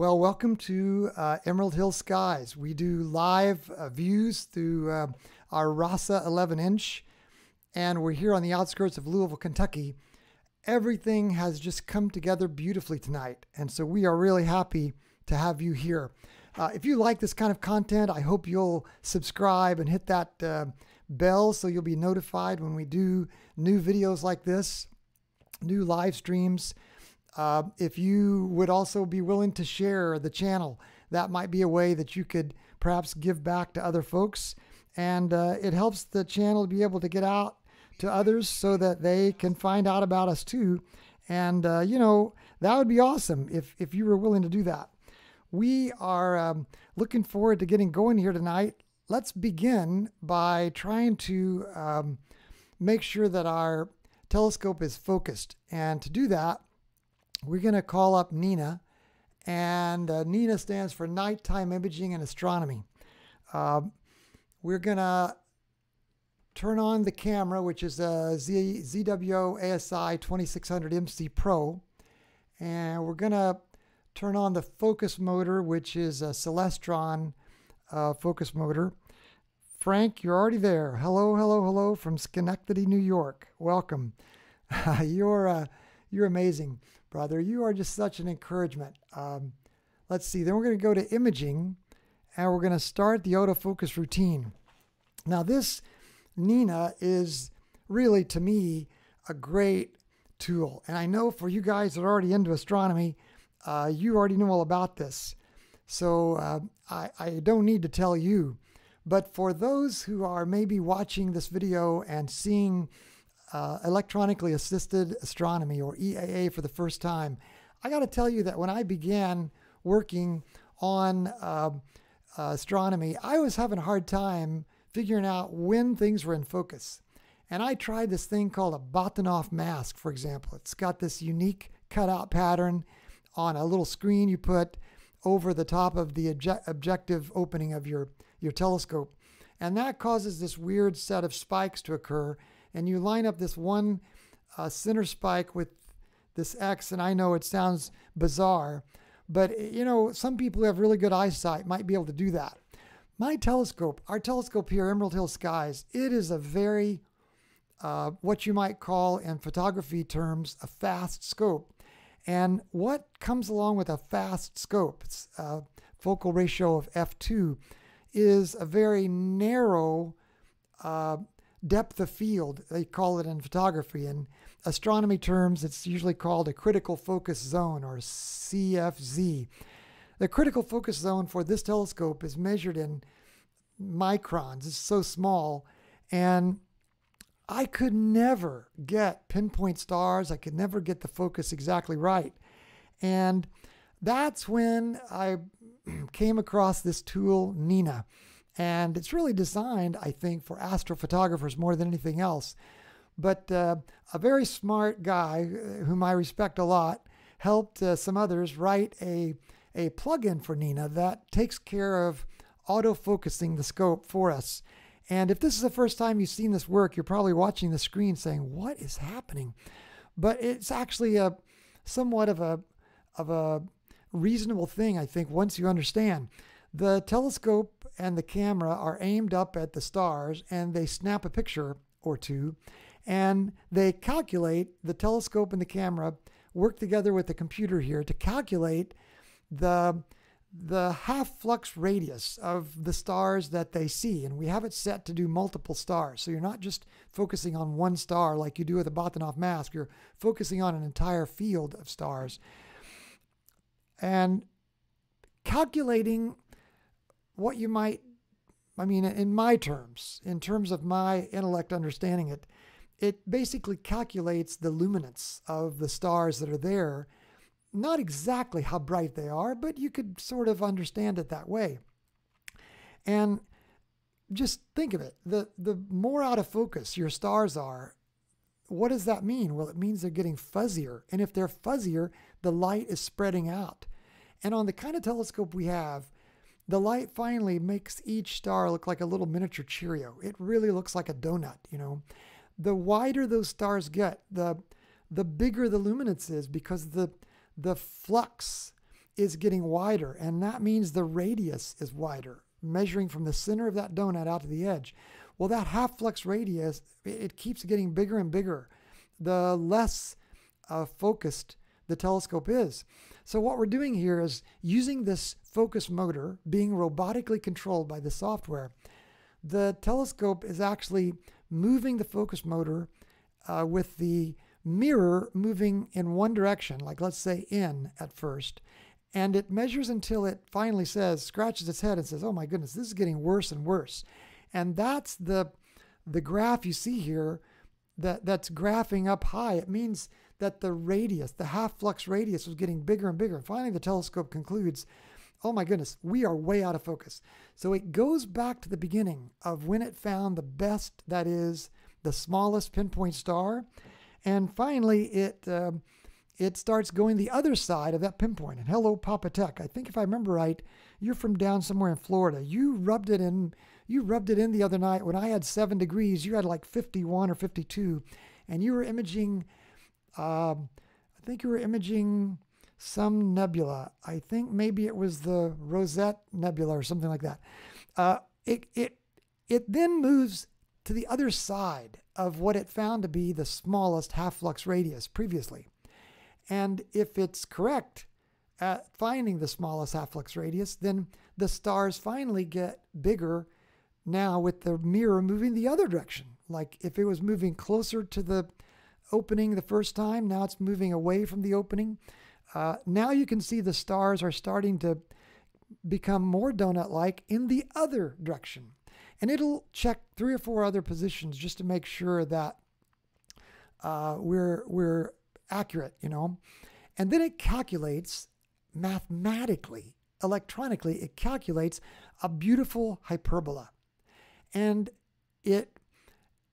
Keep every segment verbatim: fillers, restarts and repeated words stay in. Well, welcome to uh, Emerald Hills Skies. We do live uh, views through uh, our RASA eleven inch, and we're here on the outskirts of Louisville, Kentucky. Everything has just come together beautifully tonight, and so we are really happy to have you here. Uh, if you like this kind of content, I hope you'll subscribe and hit that uh, bell so you'll be notified when we do new videos like this, new live streams. Uh, if you would also be willing to share the channel, that might be a way that you could perhaps give back to other folks. And uh, it helps the channel be able to get out to others so that they can find out about us too. And, uh, you know, that would be awesome if, if you were willing to do that. We are um, looking forward to getting going here tonight. Let's begin by trying to um, make sure that our telescope is focused. And to do that, we're going to call up Nina, and uh, Nina stands for Nighttime Imaging and Astronomy. Uh, we're going to turn on the camera, which is a Z ZWO ASI twenty-six hundred M C Pro, and we're going to turn on the focus motor, which is a Celestron uh, focus motor. Frank, you're already there. Hello, hello, hello from Schenectady, New York. Welcome. you're uh, you're amazing. Brother, you are just such an encouragement. Um, let's see, then we're going to go to imaging, and we're going to start the autofocus routine. Now this, Nina, is really, to me, a great tool. And I know for you guys that are already into astronomy, uh, you already know all about this. So uh, I, I don't need to tell you. But for those who are maybe watching this video and seeing Uh, electronically assisted astronomy, or E A A, for the first time, I got to tell you that when I began working on uh, uh, astronomy, I was having a hard time figuring out when things were in focus. And I tried this thing called a Botanoff mask, for example. It's got this unique cutout pattern on a little screen you put over the top of the obje objective opening of your, your telescope. And that causes this weird set of spikes to occur. And you line up this one uh, center spike with this X, and I know it sounds bizarre, but, you know, some people who have really good eyesight might be able to do that. My telescope, our telescope here, Emerald Hill Skies, it is a very, uh, what you might call in photography terms, a fast scope. And what comes along with a fast scope, it's a focal ratio of F two, is a very narrow uh depth of field, they call it in photography. In astronomy terms, it's usually called a critical focus zone, or C F Z. The critical focus zone for this telescope is measured in microns. It's so small. And I could never get pinpoint stars. I could never get the focus exactly right. And that's when I came across this tool, Nina. And it's really designed, I think, for astrophotographers more than anything else. But uh, a very smart guy, whom I respect a lot, helped uh, some others write a, a plug-in for Nina that takes care of auto-focusing the scope for us. And if this is the first time you've seen this work, you're probably watching the screen saying, what is happening? But it's actually a somewhat of a, of a reasonable thing, I think, once you understand. The telescope and the camera are aimed up at the stars, and they snap a picture or two, and they calculate, the telescope and the camera work together with the computer here to calculate the, the half-flux radius of the stars that they see. And we have it set to do multiple stars, so you're not just focusing on one star like you do with a Botanoff mask, you're focusing on an entire field of stars. And calculating what you might, I mean, in my terms, in terms of my intellect understanding it, it basically calculates the luminance of the stars that are there. Not exactly how bright they are, but you could sort of understand it that way. And just think of it. The, the more out of focus your stars are, what does that mean? Well, it means they're getting fuzzier. And if they're fuzzier, the light is spreading out. And on the kind of telescope we have, the light finally makes each star look like a little miniature Cheerio. It really looks like a donut, you know. The wider those stars get, the the bigger the luminance is, because the the flux is getting wider, and that means the radius is wider, measuring from the center of that donut out to the edge. Well, that half-flex radius, it keeps getting bigger and bigger the less uh, focused the telescope is. So what we're doing here is using this focus motor being robotically controlled by the software. The telescope is actually moving the focus motor uh, with the mirror moving in one direction, like let's say in at first, and it measures until it finally says, scratches its head and says, oh my goodness, this is getting worse and worse. And that's the, the graph you see here that, that's graphing up high. It means that the radius, the half-flux radius, was getting bigger and bigger. And finally the telescope concludes, oh my goodness, we are way out of focus. So it goes back to the beginning of when it found the best, that is, the smallest pinpoint star. And finally, it um, it starts going the other side of that pinpoint. And hello, Papa Tech. I think if I remember right, you're from down somewhere in Florida. You rubbed it in. You rubbed it in the other night when I had seven degrees. You had like fifty-one or fifty-two, and you were imaging. Um, I think you were imaging some nebula. I think maybe it was the Rosette Nebula or something like that. Uh, it it it then moves to the other side of what it found to be the smallest half-flux radius previously. And if it's correct at finding the smallest half-flux radius, then the stars finally get bigger now with the mirror moving the other direction. Like if it was moving closer to the opening the first time, now it's moving away from the opening. Uh, now you can see the stars are starting to become more donut-like in the other direction. And it'll check three or four other positions just to make sure that uh, we're, we're accurate, you know. And then it calculates mathematically, electronically, it calculates a beautiful hyperbola. And it,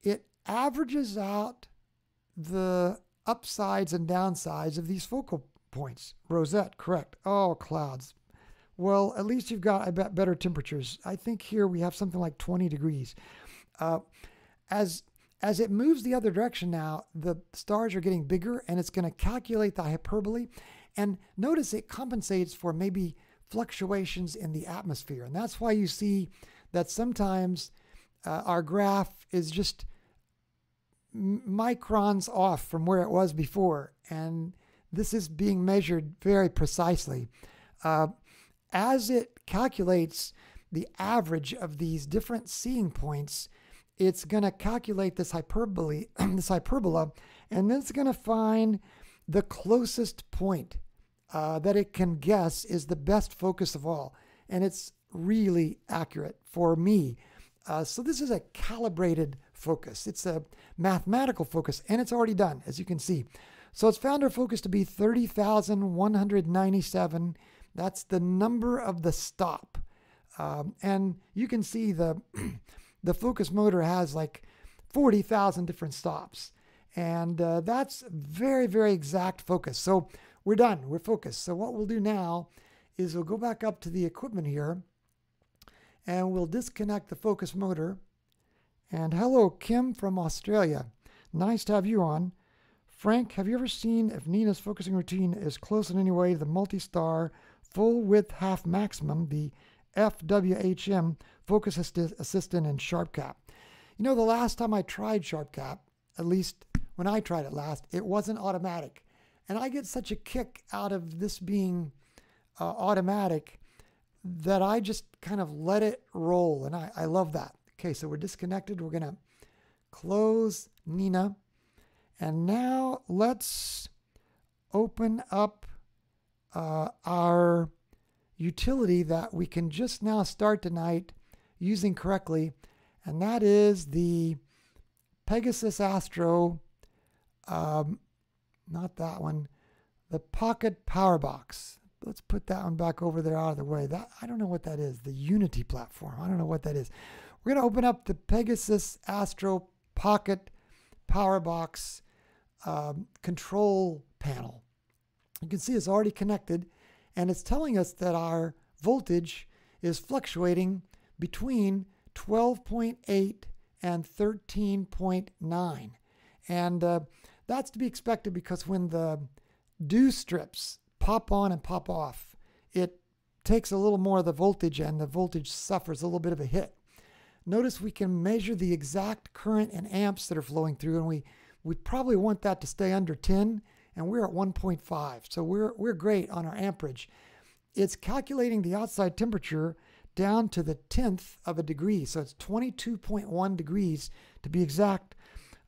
it averages out the upsides and downsides of these focal points. Rosette, correct. Oh, clouds. Well, at least you've got, I bet, better temperatures. I think here we have something like twenty degrees. Uh, as, as it moves the other direction now, the stars are getting bigger, and it's going to calculate the hyperbole. And notice it compensates for maybe fluctuations in the atmosphere. And that's why you see that sometimes uh, our graph is just microns off from where it was before. And this is being measured very precisely. Uh, As it calculates the average of these different seeing points, it's going to calculate this hyperbole, this hyperbola, and then it's going to find the closest point uh, that it can guess is the best focus of all. And it's really accurate for me. Uh, so this is a calibrated focus. It's a mathematical focus, and it's already done, as you can see. So it's found our focus to be thirty thousand one hundred ninety-seven. That's the number of the stop. Um, and you can see the, the focus motor has like forty thousand different stops. And uh, that's very, very exact focus. So we're done. We're focused. So what we'll do now is we'll go back up to the equipment here. And we'll disconnect the focus motor. And hello, Kim from Australia. Nice to have you on. Frank, have you ever seen if Nina's focusing routine is close in any way to the multi-star full width half maximum, the F W H M focus assistant in SharpCap? You know, the last time I tried SharpCap, at least when I tried it last, it wasn't automatic. And I get such a kick out of this being uh, automatic that I just kind of let it roll. And I, I love that. Okay, so we're disconnected. We're going to close Nina. And now let's open up Uh, our utility that we can just now start tonight using correctly, and that is the Pegasus Astro, um, not that one, the Pocket Power Box. Let's put that one back over there out of the way. That I don't know what that is, the Unity platform. I don't know what that is. We're going to open up the Pegasus Astro Pocket Power Box um, control panel. You can see it's already connected, and it's telling us that our voltage is fluctuating between twelve point eight and thirteen point nine. And uh, that's to be expected because when the dew strips pop on and pop off, it takes a little more of the voltage, and the voltage suffers a little bit of a hit. Notice we can measure the exact current and amps that are flowing through, and we we probably want that to stay under ten, and we're at one point five, so we're we're great on our amperage. It's calculating the outside temperature down to the tenth of a degree, so it's twenty-two point one degrees to be exact.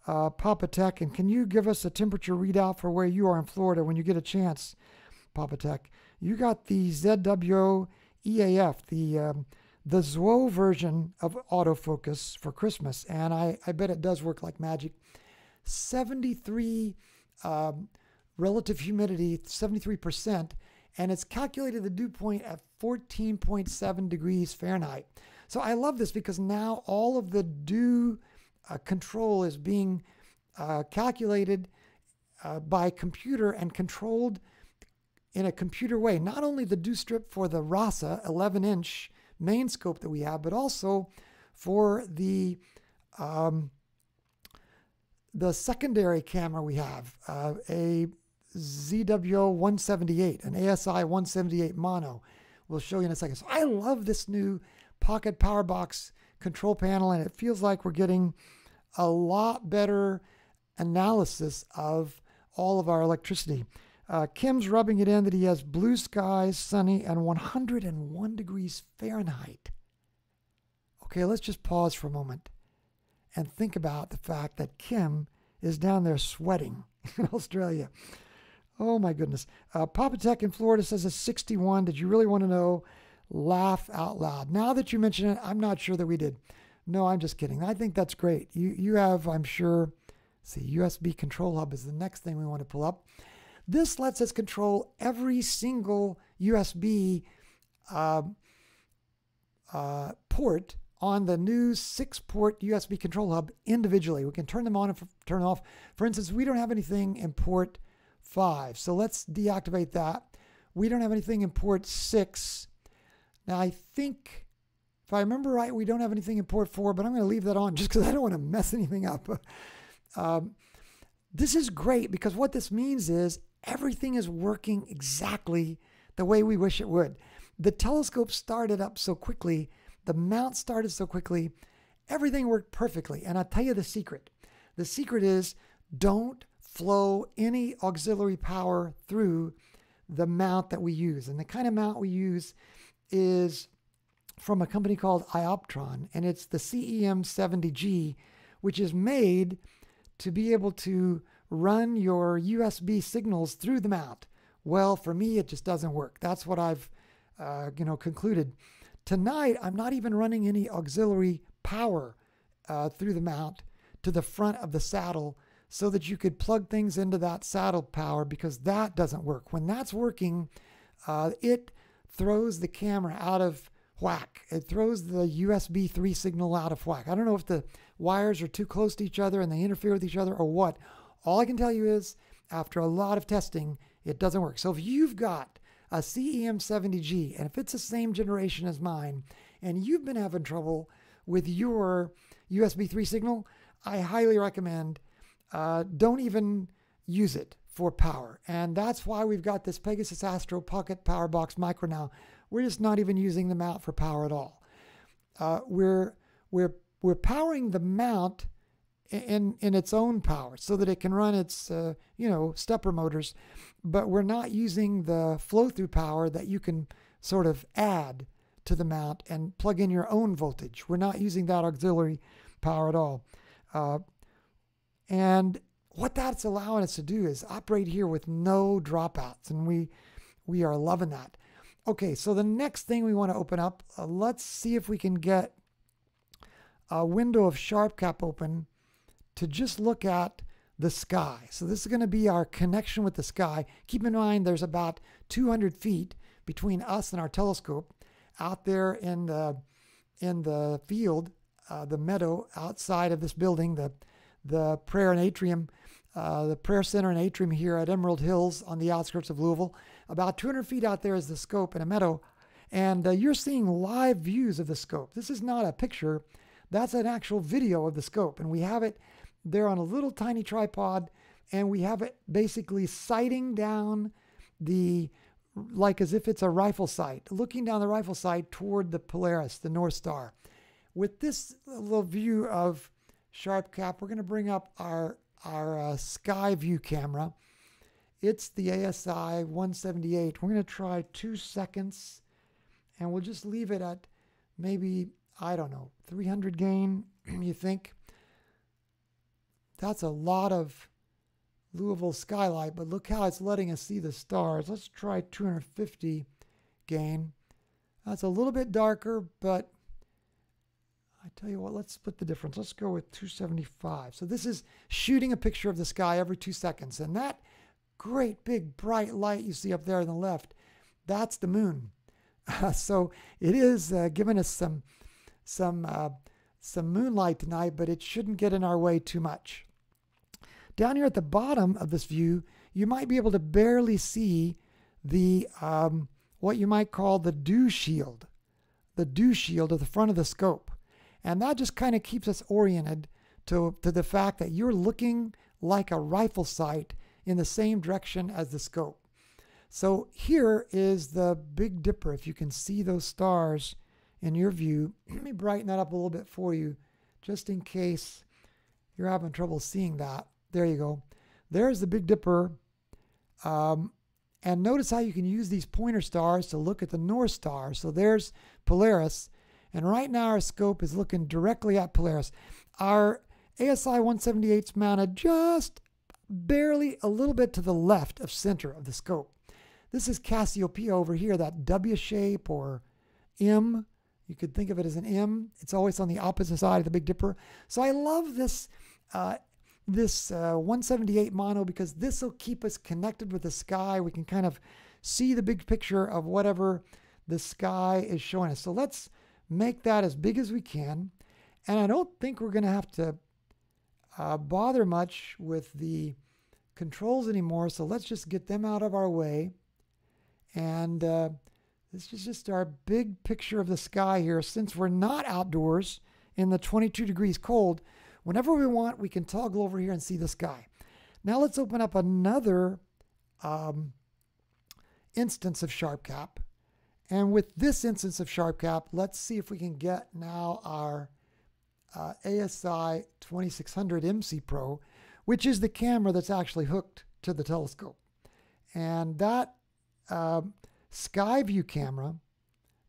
Uh, Papa Tech, and can you give us a temperature readout for where you are in Florida when you get a chance, Papa Tech? You got the Z W O E A F, the um, the Z W O version of autofocus for Christmas, and I, I bet it does work like magic. seventy-three um, relative humidity, seventy-three percent, and it's calculated the dew point at fourteen point seven degrees Fahrenheit. So I love this because now all of the dew uh, control is being uh, calculated uh, by computer and controlled in a computer way. Not only the dew strip for the RASA eleven inch main scope that we have, but also for the um, the secondary camera we have, uh, a Z W O one seventy-eight, an A S I one seventy-eight mono. We'll show you in a second. So I love this new Pocket Power Box control panel, and it feels like we're getting a lot better analysis of all of our electricity. Uh, Kim's rubbing it in that he has blue skies, sunny, and one hundred one degrees Fahrenheit. Okay, let's just pause for a moment and think about the fact that Kim is down there sweating in Australia. Oh my goodness. Uh, Papa Tech in Florida says it's sixty-one. Did you really want to know? Laugh out loud. Now that you mention it, I'm not sure that we did. No, I'm just kidding. I think that's great. You, you have, I'm sure, see, U S B control hub is the next thing we want to pull up. This lets us control every single U S B uh, uh, port on the new six port U S B control hub individually. We can turn them on and turn off. For instance, we don't have anything in port five, so let's deactivate that. We don't have anything in port six. Now, I think, if I remember right, we don't have anything in port four, but I'm going to leave that on just because I don't want to mess anything up. um, this is great because what this means is everything is working exactly the way we wish it would. The telescope started up so quickly, the mount started so quickly, everything worked perfectly. And I'll tell you the secret. The secret is don't flow any auxiliary power through the mount that we use. And the kind of mount we use is from a company called iOptron, and it's the C E M seventy G, which is made to be able to run your U S B signals through the mount. Well, for me, it just doesn't work. That's what I've uh, you know, concluded. Tonight, I'm not even running any auxiliary power uh, through the mount to the front of the saddle so that you could plug things into that saddle power, because that doesn't work. When that's working, uh, it throws the camera out of whack. It throws the U S B three signal out of whack. I don't know if the wires are too close to each other and they interfere with each other or what. All I can tell you is, after a lot of testing, it doesn't work. So if you've got a C E M seventy G, and if it's the same generation as mine, and you've been having trouble with your U S B three signal, I highly recommend uh, don't even use it for power. And that's why we've got this Pegasus Astro Pocket Power Box Micro now. We're just not even using the mount for power at all. Uh, we're we're we're powering the mount in in its own power so that it can run its uh, you know, stepper motors, but we're not using the flow through power that you can sort of add to the mount and plug in your own voltage. We're not using that auxiliary power at all. Uh, and what that's allowing us to do is operate here with no dropouts, and we we are loving that. Okay, so the next thing we want to open up, uh, let's see if we can get a window of SharpCap open to just look at the sky. So this is going to be our connection with the sky. Keep in mind there's about two hundred feet between us and our telescope out there in the in the field, uh, the meadow outside of this building, the the prayer and atrium, uh, the prayer center and atrium here at Emerald Hills on the outskirts of Louisville. About two hundred feet out there is the scope in a meadow, and uh, you're seeing live views of the scope. This is not a picture. That's an actual video of the scope, and we have it there on a little tiny tripod, and we have it basically sighting down the like as if it's a rifle sight, looking down the rifle sight toward the Polaris, the North Star. With this little view of SharpCap, we're going to bring up our, our uh, sky view camera. It's the A S I one seventy-eight. We're going to try two seconds, and we'll just leave it at maybe, I don't know, three hundred gain, you think? That's a lot of Louisville skylight, but look how it's letting us see the stars. Let's try two hundred fifty gain. That's a little bit darker, but I tell you what, let's split the difference. Let's go with two seventy-five. So this is shooting a picture of the sky every two seconds. And that great big bright light you see up there on the left, that's the moon. Uh, so it is uh, giving us some, some, uh, some moonlight tonight, but it shouldn't get in our way too much. Down here at the bottom of this view, you might be able to barely see the um, what you might call the dew shield, the dew shield at the front of the scope. And that just kind of keeps us oriented to, to the fact that you're looking like a rifle sight in the same direction as the scope. So here is the Big Dipper. If you can see those stars in your view, let me brighten that up a little bit for you, just in case you're having trouble seeing that. There you go. There's the Big Dipper. Um, and notice how you can use these pointer stars to look at the North Star. So there's Polaris. And right now our scope is looking directly at Polaris. Our A S I one seventy-eight's mounted just barely a little bit to the left of center of the scope. This is Cassiopeia over here, that W shape or M. You could think of it as an M. It's always on the opposite side of the Big Dipper. So I love this uh, this uh, one seventy-eight mono, because this will keep us connected with the sky. We can kind of see the big picture of whatever the sky is showing us. So let's make that as big as we can. And I don't think we're going to have to uh, bother much with the controls anymore. So let's just get them out of our way. And uh, this is just our big picture of the sky here. Since we're not outdoors in the twenty-two degrees cold, whenever we want, we can toggle over here and see the sky. Now let's open up another um, instance of SharpCap. And with this instance of SharpCap, let's see if we can get now our uh, A S I twenty-six hundred M C Pro, which is the camera that's actually hooked to the telescope. And that uh, sky view camera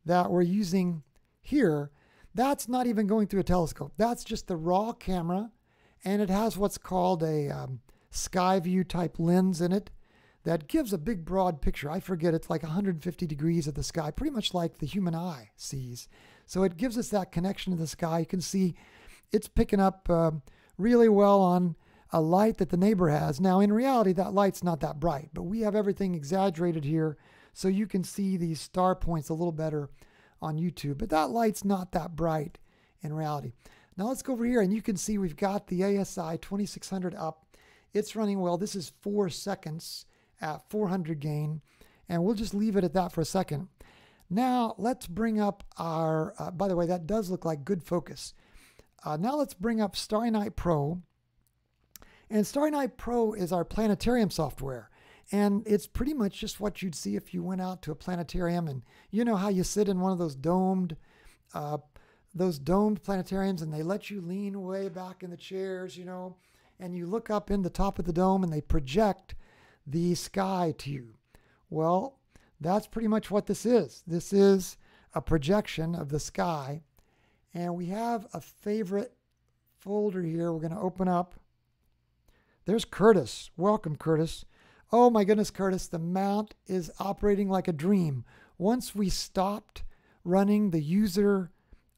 that we're using here, that's not even going through a telescope. That's just the raw camera, and it has what's called a um, sky view type lens in it that gives a big broad picture. I forget, it's like one hundred fifty degrees of the sky, pretty much like the human eye sees. So it gives us that connection to the sky. You can see it's picking up um, really well on a light that the neighbor has. Now, in reality, that light's not that bright, but we have everything exaggerated here so you can see these star points a little better on YouTube, but that light's not that bright in reality. Now let's go over here, and you can see we've got the A S I twenty-six hundred up. It's running well. This is four seconds at four hundred gain, and we'll just leave it at that for a second. Now let's bring up our, uh, by the way, that does look like good focus. Uh, now let's bring up Starry Night Pro, and Starry Night Pro is our planetarium software. And it's pretty much just what you'd see if you went out to a planetarium, and you know how you sit in one of those domed, uh, those domed planetariums, and they let you lean way back in the chairs, you know, and you look up in the top of the dome and they project the sky to you. Well, that's pretty much what this is. This is a projection of the sky, and we have a favorite folder here. We're going to open up. There's Curtis. Welcome, Curtis. Oh my goodness, Curtis, the mount is operating like a dream. Once we stopped running the user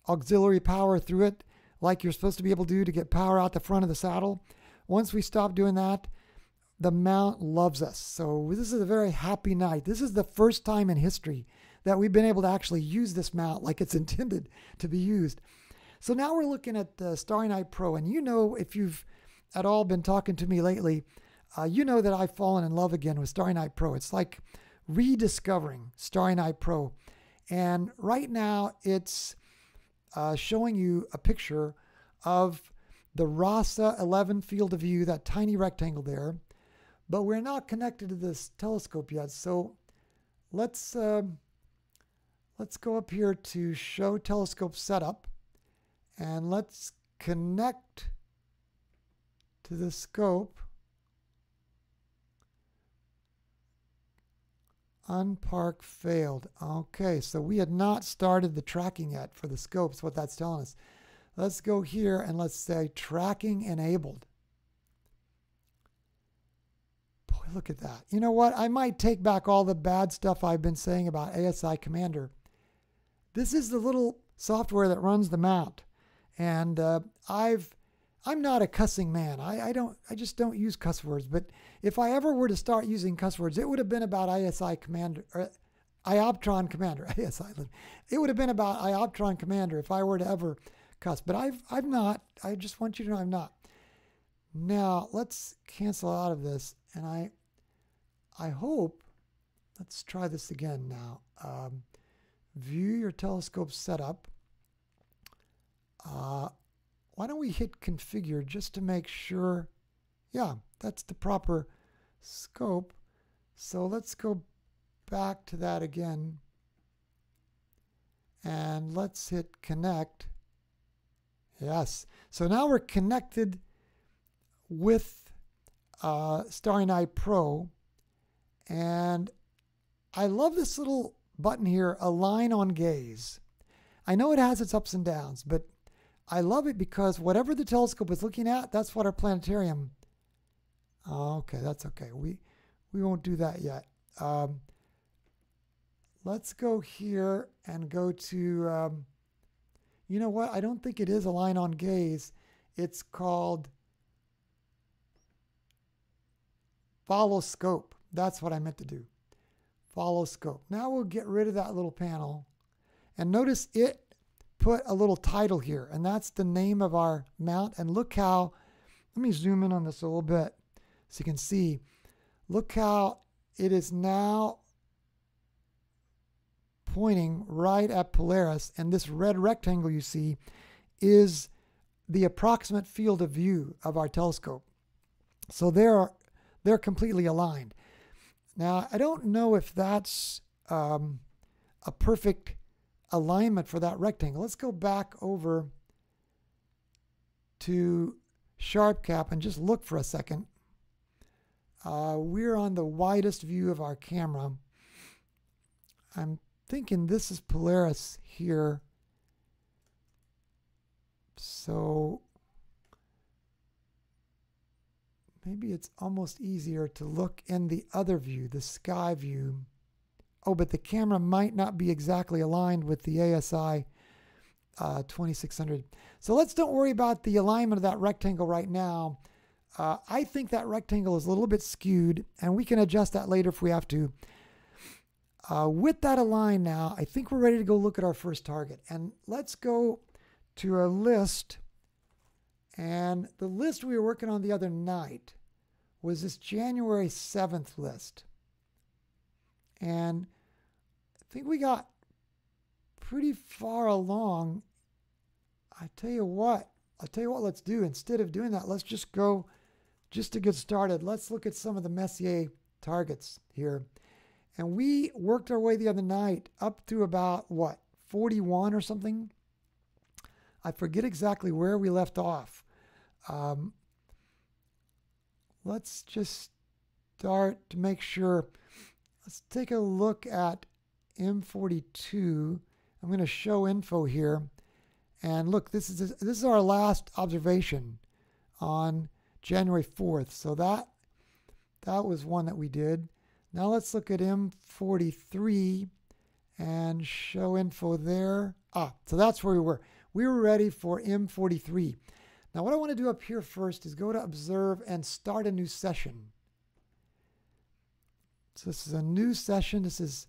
auxiliary power through it, like you're supposed to be able to do to get power out the front of the saddle, once we stopped doing that, the mount loves us. So this is a very happy night. This is the first time in history that we've been able to actually use this mount like it's intended to be used. So now we're looking at the Starry Night Pro, and you know, if you've at all been talking to me lately, Uh, you know that I've fallen in love again with Starry Night Pro. It's like rediscovering Starry Night Pro. And right now it's uh, showing you a picture of the RASA eleven field of view, that tiny rectangle there. But we're not connected to this telescope yet. So Let's um, let's go up here to show telescope setup, and let's connect to the scope. Unpark failed. Okay, so we had not started the tracking yet for the scopes, what that's telling us. Let's go here and let's say tracking enabled. Boy, look at that. You know what? I might take back all the bad stuff I've been saying about A S I Commander. This is the little software that runs the mount. And uh, I've I'm not a cussing man. I, I don't. I just don't use cuss words. But if I ever were to start using cuss words, it would have been about I S I Commander, or iOptron Commander. I S I. It would have been about iOptron Commander if I were to ever cuss. But I've. I'm not. I just want you to know I'm not. Now let's cancel out of this, and I. I hope. Let's try this again now. Um, view your telescope setup. Uh. Why don't we hit configure just to make sure? Yeah, that's the proper scope. So let's go back to that again. And let's hit connect. Yes. So now we're connected with uh, Starry Night Pro. And I love this little button here, align on gaze. I know it has its ups and downs, but I love it because whatever the telescope is looking at, that's what our planetarium. Oh, okay, that's okay. We we won't do that yet. Um, let's go here and go to. Um, you know what? I don't think it is align on gaze. It's called follow scope. That's what I meant to do. Follow scope. Now we'll get rid of that little panel, and notice it. Put a little title here, and that's the name of our mount. And look how, let me zoom in on this a little bit so you can see, look how it is now pointing right at Polaris, and this red rectangle you see is the approximate field of view of our telescope. So they're they're completely aligned. Now I don't know if that's um, a perfect alignment for that rectangle. Let's go back over to SharpCap and just look for a second. Uh, we're on the widest view of our camera. I'm thinking this is Polaris here. So maybe it's almost easier to look in the other view, the sky view. Oh, but the camera might not be exactly aligned with the A S I uh, twenty-six hundred. So let's don't worry about the alignment of that rectangle right now. Uh, I think that rectangle is a little bit skewed, and we can adjust that later if we have to. Uh, with that aligned now, I think we're ready to go look at our first target. And let's go to a list. And the list we were working on the other night was this January seventh list. And I think we got pretty far along. I tell you what, I'll tell you what let's do. Instead of doing that, let's just go, just to get started, let's look at some of the Messier targets here. And we worked our way the other night up to about, what, forty-one or something? I forget exactly where we left off. Um, let's just start to make sure. Let's take a look at M forty-two. I'm going to show info here. And look, this is this is our last observation on January fourth. So that, that was one that we did. Now let's look at M forty-three and show info there. Ah, so that's where we were. We were ready for M forty-three. Now what I want to do up here first is go to observe and start a new session. So this is a new session. This is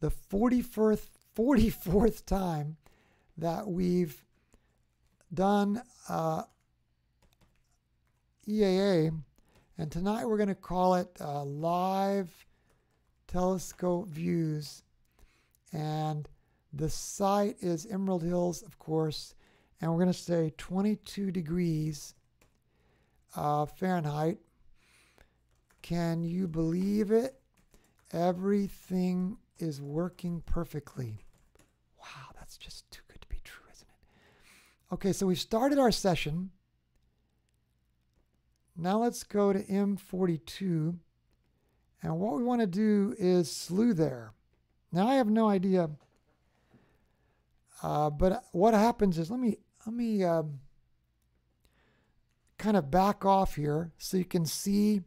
the forty-fourth, forty-fourth time that we've done uh, E A A. And tonight we're going to call it uh, Live Telescope Views. And the site is Emerald Hills, of course. And we're going to say twenty-two degrees uh, Fahrenheit. Can you believe it? Everything is working perfectly. Wow, that's just too good to be true, isn't it? Okay, so we've started our session. Now let's go to M forty-two. And what we want to do is slew there. Now I have no idea. Uh, but what happens is, let me, let me uh, kind of back off here so you can see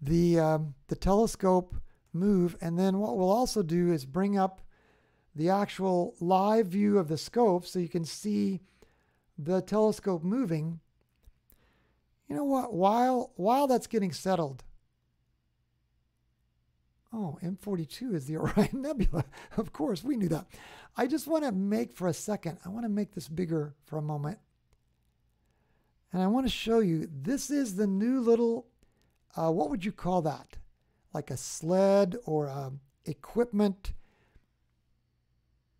the, um, the telescope move. And then what we'll also do is bring up the actual live view of the scope so you can see the telescope moving. You know what, while, while that's getting settled, oh, M forty-two is the Orion Nebula. Of course, we knew that. I just want to make for a second, I want to make this bigger for a moment. And I want to show you, this is the new little, uh, what would you call that? Like a sled or a equipment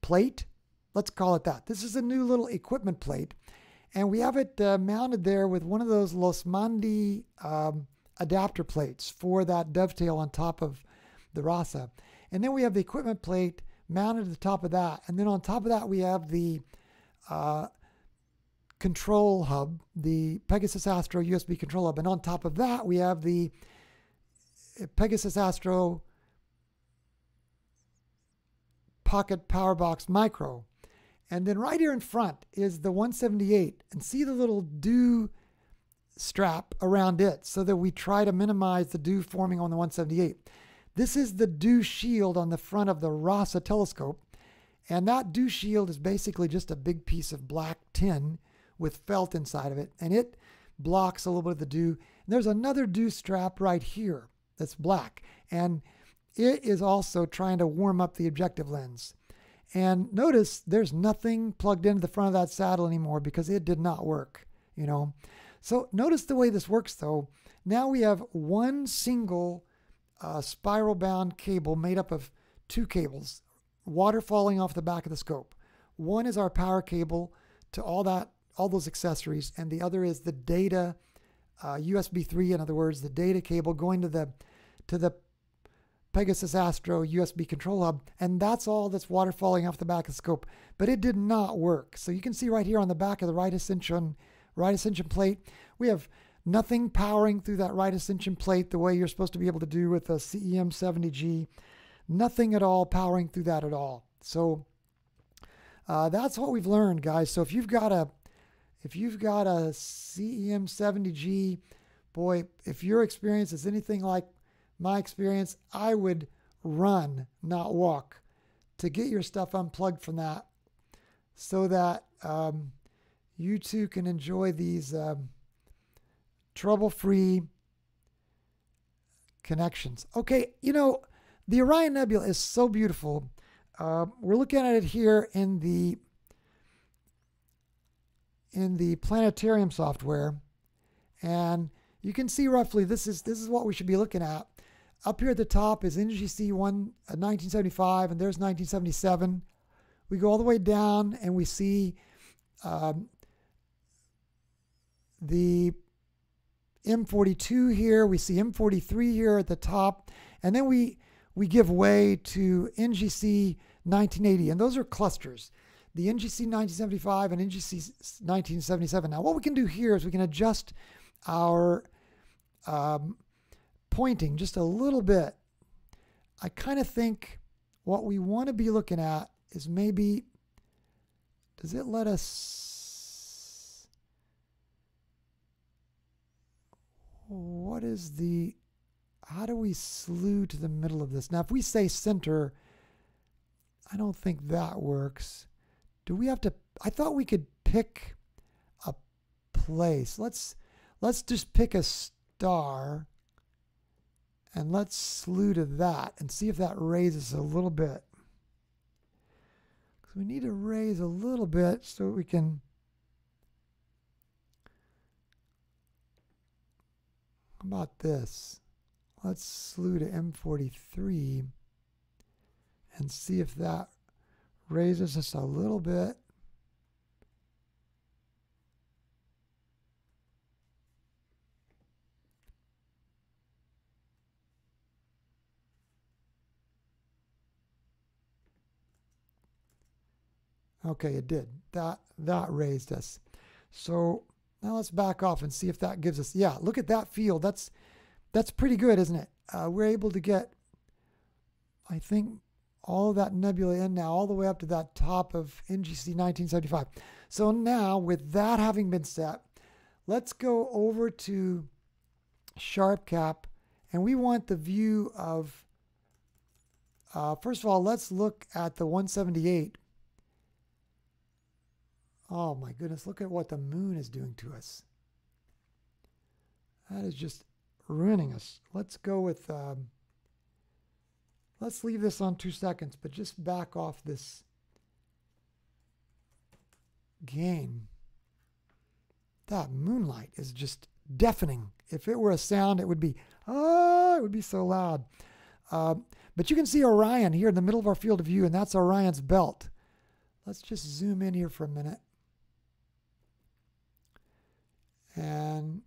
plate? Let's call it that. This is a new little equipment plate. And we have it uh, mounted there with one of those Losmandi um, adapter plates for that dovetail on top of the RASA. And then we have the equipment plate mounted to the top of that. And then on top of that, we have the uh, control hub, the Pegasus Astro U S B control hub. And on top of that, we have the Pegasus Astro Pocket Power Box Micro. And then right here in front is the one seventy-eight. And see the little dew strap around it so that we try to minimize the dew forming on the one seventy-eight. This is the dew shield on the front of the RASA telescope. And that dew shield is basically just a big piece of black tin with felt inside of it. And it blocks a little bit of the dew. And there's another dew strap right here that's black. And it is also trying to warm up the objective lens. And notice there's nothing plugged into the front of that saddle anymore because it did not work, you know. So notice the way this works, though. Now we have one single uh, spiral-bound cable made up of two cables, water falling off the back of the scope. One is our power cable to all that, all those accessories, and the other is the data uh, U S B three. In other words, the data cable going to the to the Pegasus Astro U S B control hub, and that's all that's water falling off the back of the scope. But it did not work. So you can see right here on the back of the right ascension, right ascension plate, we have nothing powering through that right ascension plate the way you're supposed to be able to do with a C E M seventy G. Nothing at all powering through that at all. So uh, that's what we've learned, guys. So if you've got a, if you've got a C E M seventy G, boy, if your experience is anything like my experience, I would run, not walk, to get your stuff unplugged from that so that um, you too can enjoy these um, trouble-free connections. Okay, you know, the Orion Nebula is so beautiful. Uh, we're looking at it here in the, in the planetarium software, and you can see roughly this is, this is what we should be looking at. Up here at the top is N G C nineteen seventy-five, and there's nineteen seventy-seven. We go all the way down, and we see um, the M forty-two here. We see M forty-three here at the top. And then we, we give way to N G C nineteen eighty, and those are clusters. The N G C nineteen seventy-five and N G C nineteen seventy-seven. Now, what we can do here is we can adjust our... Um, pointing just a little bit. I kind of think what we want to be looking at is maybe, does it let us, what is the, how do we slew to the middle of this? Now, if we say center, I don't think that works. Do we have to, I thought we could pick a place. Let's, let's just pick a star. And let's slew to that and see if that raises a little bit. Because we need to raise a little bit so we can. How about this? Let's slew to M forty-three and see if that raises us a little bit. Okay, it did. That, that raised us. So now let's back off and see if that gives us, yeah, look at that field. That's, that's pretty good, isn't it? Uh, we're able to get, I think, all of that nebula in now, all the way up to that top of N G C nineteen seventy-five. So now, with that having been set, let's go over to SharpCap, and we want the view of, uh, first of all, let's look at the one seventy-eight. Oh my goodness, look at what the moon is doing to us. That is just ruining us. Let's go with... Um, Let's leave this on two seconds, but just back off this gain. That moonlight is just deafening. If it were a sound, it would be, oh, it would be so loud. Uh, but you can see Orion here in the middle of our field of view, and that's Orion's belt. Let's just zoom in here for a minute. And...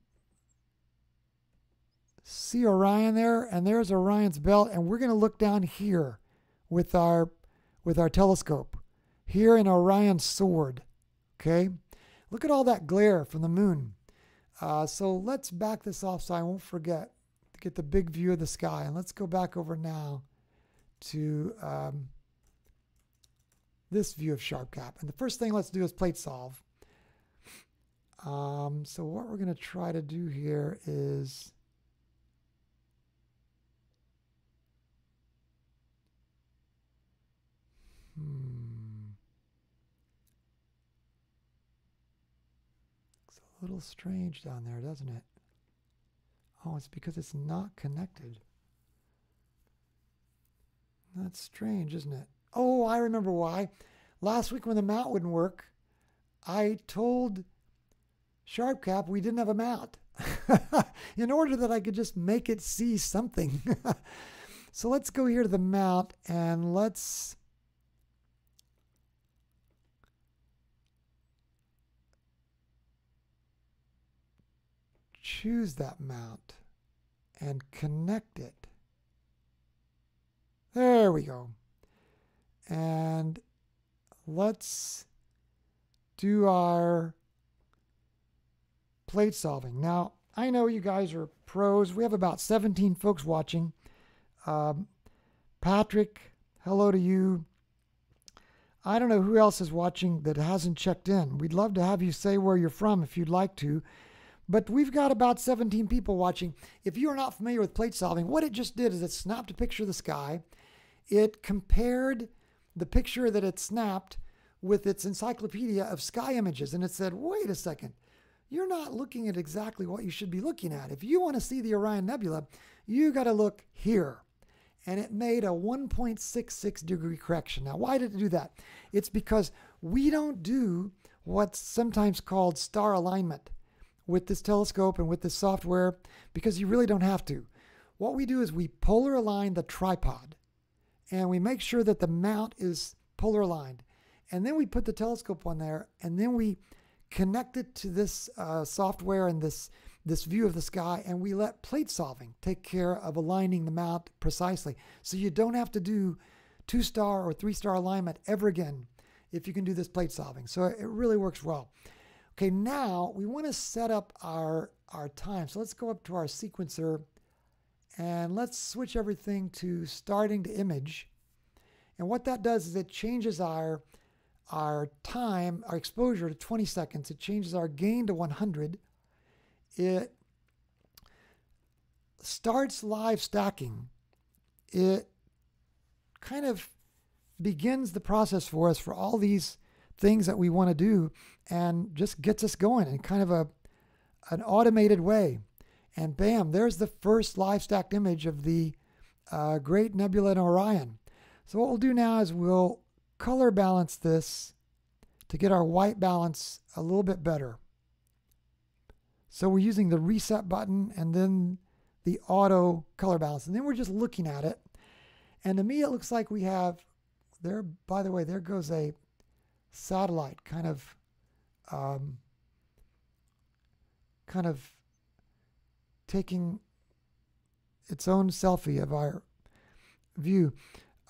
see Orion there, and there's Orion's belt, and we're going to look down here with our with our telescope here in Orion's sword. Okay, look at all that glare from the moon. Uh, so let's back this off so I won't forget to get the big view of the sky, and let's go back over now to um, this view of SharpCap. And the first thing let's do is plate solve. Um, so what we're going to try to do here is it's a little strange down there, doesn't it? Oh, it's because it's not connected. That's strange, isn't it? Oh, I remember why. Last week when the mount wouldn't work, I told SharpCap we didn't have a mount in order that I could just make it see something. So let's go here to the mount and let's... choose that mount and connect it. There we go. And let's do our plate solving. Now, I know you guys are pros. We have about seventeen folks watching. Um, Patrick, hello to you. I don't know who else is watching that hasn't checked in. We'd love to have you say where you're from if you'd like to. But we've got about seventeen people watching. If you are not familiar with plate solving, what it just did is it snapped a picture of the sky. It compared the picture that it snapped with its encyclopedia of sky images. And it said, wait a second, you're not looking at exactly what you should be looking at. If you want to see the Orion Nebula, you got to look here. And it made a one point six six degree correction. Now, why did it do that? It's because we don't do what's sometimes called star alignment with this telescope and with this software, because you really don't have to. What we do is we polar align the tripod, and we make sure that the mount is polar aligned. And then we put the telescope on there, and then we connect it to this uh, software and this, this view of the sky, and we let plate solving take care of aligning the mount precisely. So you don't have to do two-star or three-star alignment ever again if you can do this plate solving. So it really works well. Okay, now we want to set up our, our time. So let's go up to our sequencer and let's switch everything to starting to image. And what that does is it changes our, our time, our exposure to twenty seconds. It changes our gain to one hundred. It starts live stacking. It kind of begins the process for us for all these things that we want to do, and just gets us going in kind of a an automated way. And bam, there's the first live stacked image of the uh, Great Nebula in Orion. So what we'll do now is we'll color balance this to get our white balance a little bit better. So we're using the reset button and then the auto color balance. And then we're just looking at it. And to me, it looks like we have there, by the way, there goes a satellite kind of um, kind of taking its own selfie of our view.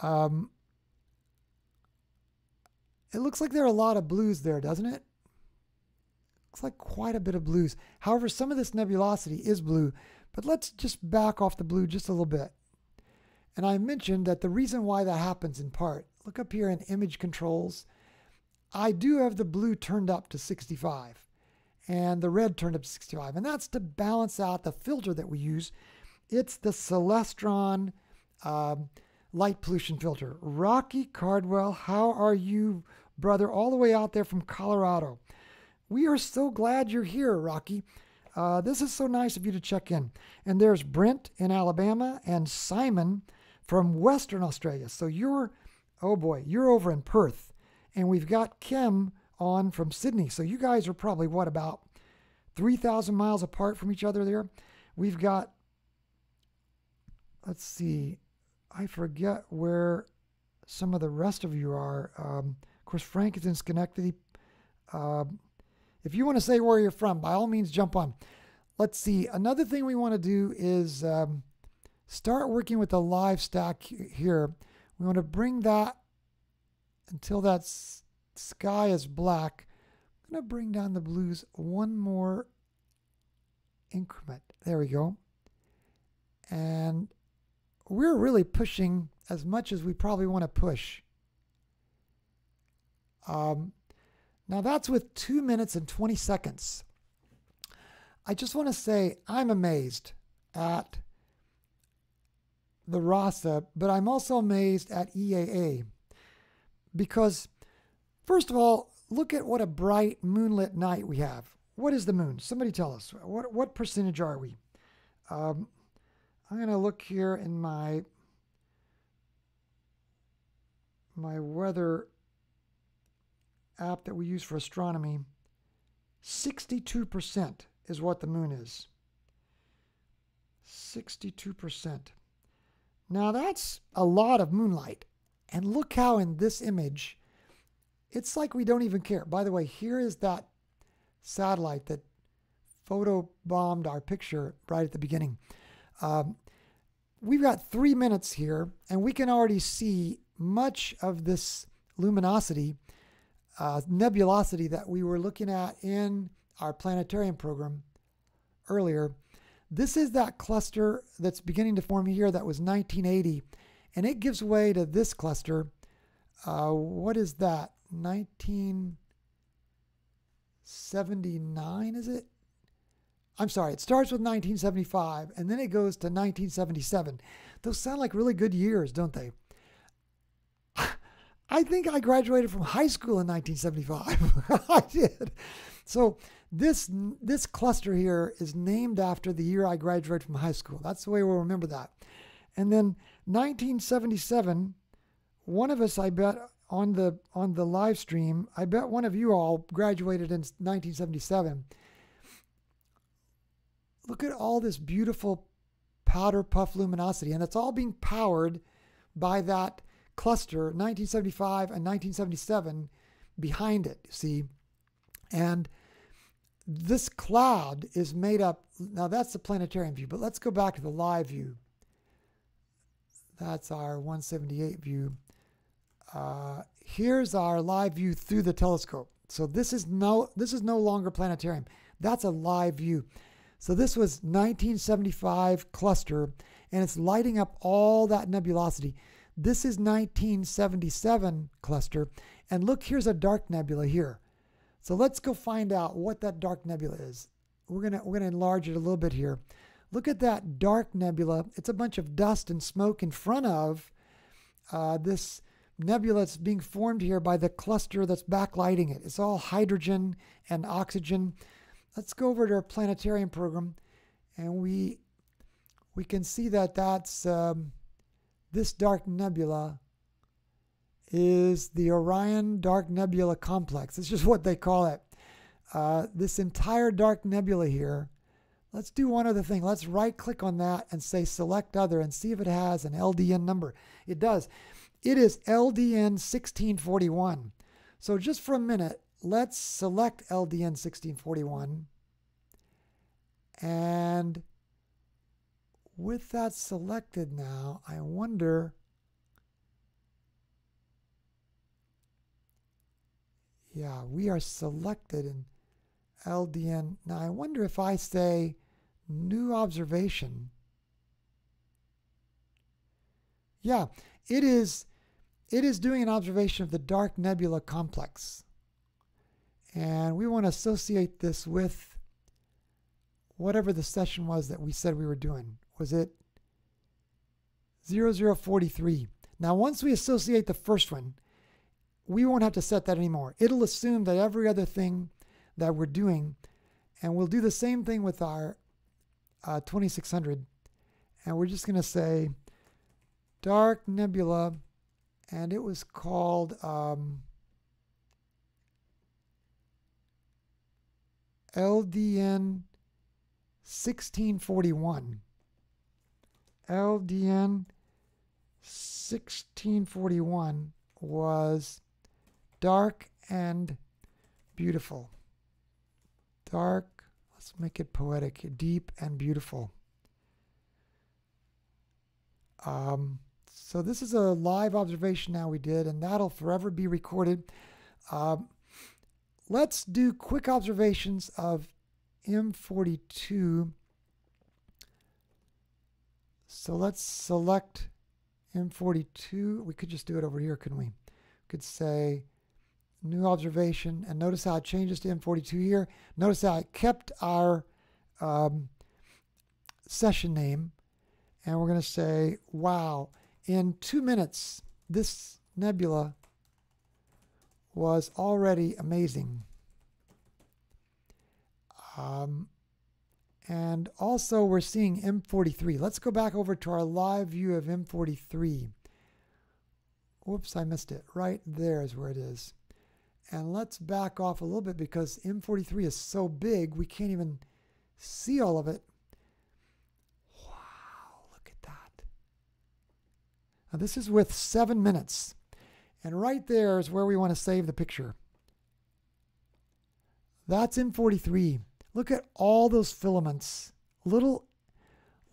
Um, It looks like there are a lot of blues there, doesn't it? Looks like quite a bit of blues. However, some of this nebulosity is blue, but let's just back off the blue just a little bit. And I mentioned that the reason why that happens in part, look up here in image controls, I do have the blue turned up to sixty-five and the red turned up to sixty-five. And that's to balance out the filter that we use. It's the Celestron um, light pollution filter. Rocky Cardwell, how are you, brother? All the way out there from Colorado. We are so glad you're here, Rocky. Uh, this is so nice of you to check in. And there's Brent in Alabama and Simon from Western Australia. So you're, oh boy, you're over in Perth. And we've got Kim on from Sydney. So you guys are probably, what, about three thousand miles apart from each other there? We've got, let's see, I forget where some of the rest of you are. Um, of course, Frank is in Schenectady. Uh, If you want to say where you're from, by all means, jump on. Let's see. Another thing we want to do is um, start working with the live stack here. We want to bring that until that sky is black. I'm going to bring down the blues one more increment. There we go. And we're really pushing as much as we probably want to push. Um... Now that's with two minutes and twenty seconds. I just want to say I'm amazed at the RASA, but I'm also amazed at E A A because, first of all, look at what a bright moonlit night we have. What is the moon? Somebody tell us. What what percentage are we? Um, I'm going to look here in my my weather app that we use for astronomy. Sixty-two percent is what the moon is. Sixty-two percent. Now that's a lot of moonlight, and look how in this image it's like we don't even care. By the way, here is that satellite that photobombed our picture right at the beginning. Um, we've got three minutes here and we can already see much of this luminosity, Uh, nebulosity that we were looking at in our planetarium program earlier. This is that cluster that's beginning to form here that was nineteen eighty, and it gives way to this cluster. Uh, what is that? nineteen seventy-nine, is it? I'm sorry, it starts with nineteen seventy-five, and then it goes to nineteen seventy-seven. Those sound like really good years, don't they? I think I graduated from high school in nineteen seventy-five. I did. So this this cluster here is named after the year I graduated from high school. That's the way we'll remember that. And then nineteen seventy-seven, one of us, I bet, on the on the live stream, I bet one of you all graduated in nineteen seventy-seven. Look at all this beautiful powder puff luminosity, and it's all being powered by that cluster, nineteen seventy-five and nineteen seventy-seven behind it, see? And this cloud is made up, now that's the planetarium view, but let's go back to the live view. That's our one seventy-eight view. Uh, here's our live view through the telescope. So this is no, this is no longer planetarium. That's a live view. So this was nineteen seventy-five cluster, and it's lighting up all that nebulosity. This is nineteen seventy-seven cluster, and look, here's a dark nebula here. So let's go find out what that dark nebula is. We're gonna we're gonna enlarge it a little bit here. Look at that dark nebula. It's a bunch of dust and smoke in front of uh, this nebula that's being formed here by the cluster that's backlighting it. It's all hydrogen and oxygen. Let's go over to our planetarium program, and we we can see that that's. Um, This dark nebula is the Orion Dark Nebula Complex. It's just what they call it. Uh, this entire dark nebula here. Let's do one other thing. Let's right-click on that and say Select Other and see if it has an L D N number. It does. It is L D N sixteen forty-one. So just for a minute, let's select L D N sixteen forty-one. And with that selected now, I wonder Yeah, we are selected in L D N. Now, I wonder if I say new observation. Yeah, it is, it is doing an observation of the Dark Nebula Complex. And we want to associate this with whatever the session was that we said we were doing. Was it zero zero four three? Now, once we associate the first one, we won't have to set that anymore. It'll assume that every other thing that we're doing, and we'll do the same thing with our uh, twenty-six hundred. And we're just going to say Dark Nebula, and it was called um, L D N sixteen forty-one. L D N sixteen forty-one was dark and beautiful. Dark, let's make it poetic, deep and beautiful. Um, so this is a live observation now we did, and that'll forever be recorded. Um, let's do quick observations of M forty-two. So let's select M forty-two. We could just do it over here, couldn't we? We could say new observation, and notice how it changes to M forty-two here. Notice how I kept our um, session name, and we're going to say, wow, in two minutes, this nebula was already amazing. Um, and also we're seeing M forty-three. Let's go back over to our live view of M forty-three. Whoops, I missed it. Right there is where it is. And let's back off a little bit because M forty-three is so big, we can't even see all of it. Wow, look at that. Now this is with seven minutes. And right there is where we want to save the picture. That's M forty-three. Look at all those filaments. Little,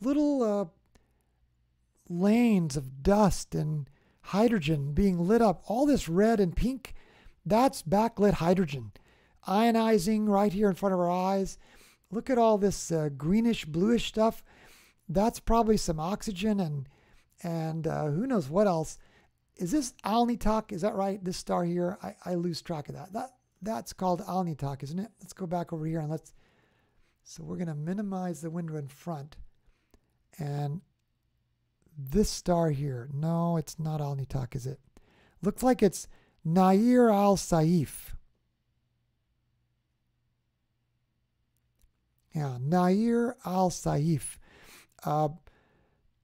little uh, lanes of dust and hydrogen being lit up. All this red and pink, that's backlit hydrogen, ionizing right here in front of our eyes. Look at all this uh, greenish, bluish stuff. That's probably some oxygen and and uh, who knows what else. Is this Alnitak? Is that right? This star here, I, I lose track of that. That that's called Alnitak, isn't it? Let's go back over here and let's. So we're going to minimize the window in front, and this star here. No, it's not Alnitak, is it? Looks like it's Nair al-Saif. Yeah, Nair al-Saif. Uh,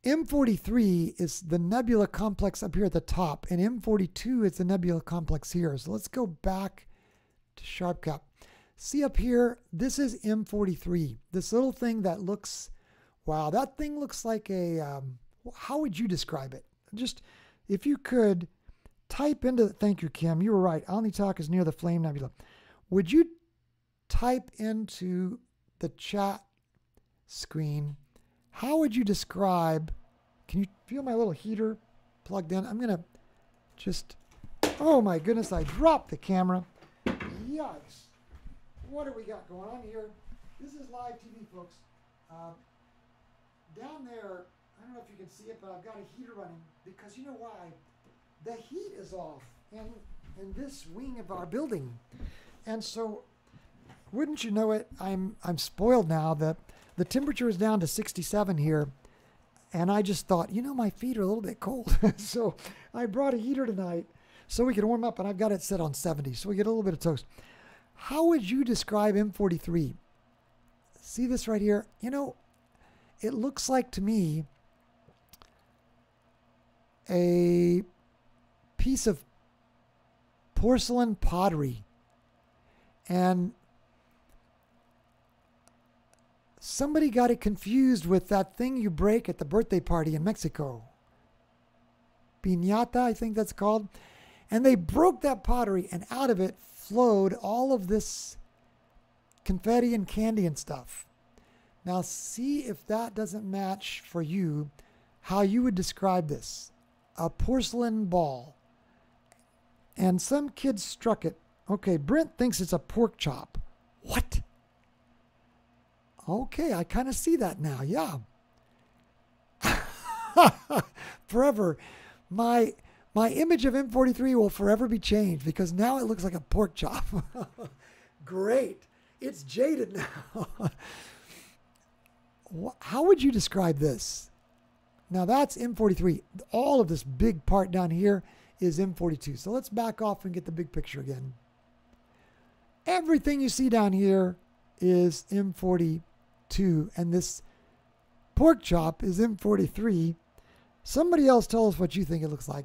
M forty-three is the nebula complex up here at the top, and M forty-two is the nebula complex here. So let's go back to SharpCap. See up here, this is M forty-three. This little thing that looks, wow, that thing looks like a, um, how would you describe it? Just, if you could, type into, thank you, Kim, you were right. Alnitak is near the Flame Nebula. Would you type into the chat screen, how would you describe, can you feel my little heater plugged in? I'm going to just, oh my goodness, I dropped the camera. Yikes. What do we got going on here? This is live T V, folks. Uh, down there, I don't know if you can see it, but I've got a heater running because you know why? The heat is off in, in this wing of our building. And so, wouldn't you know it, I'm I'm spoiled now that the temperature is down to sixty-seven here. And I just thought, you know, my feet are a little bit cold. So I brought a heater tonight so we can warm up, and I've got it set on seventy. So we get a little bit of toast. How would you describe M forty-three? See this right here? You know, it looks like to me a piece of porcelain pottery, and somebody got it confused with that thing you break at the birthday party in Mexico, piñata, I think that's called, and they broke that pottery, and out of it flowed all of this confetti and candy and stuff. Now see if that doesn't match for you how you would describe this, a porcelain ball. And some kids struck it Okay, Brent thinks it's a pork chop. What? Okay, I kind of see that now. Yeah. Forever. My my image of M forty-three will forever be changed because now it looks like a pork chop. Great. It's jaded now. How would you describe this? Now that's M forty-three. All of this big part down here is M forty-two. So let's back off and get the big picture again. Everything you see down here is M forty-two, and this pork chop is M forty-three. Somebody else tell us what you think it looks like.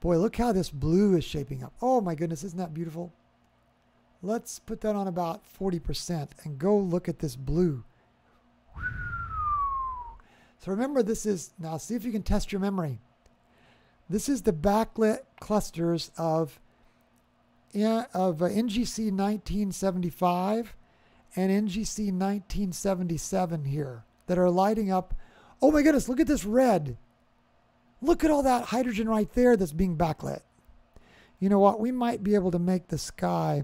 Boy, look how this blue is shaping up. Oh my goodness, isn't that beautiful? Let's put that on about forty percent and go look at this blue. So remember, this is, now see if you can test your memory. This is the backlit clusters of, of N G C nineteen seventy-five and N G C nineteen seventy-seven here that are lighting up. Oh my goodness, look at this red. Look at all that hydrogen right there that's being backlit. You know what? We might be able to make the sky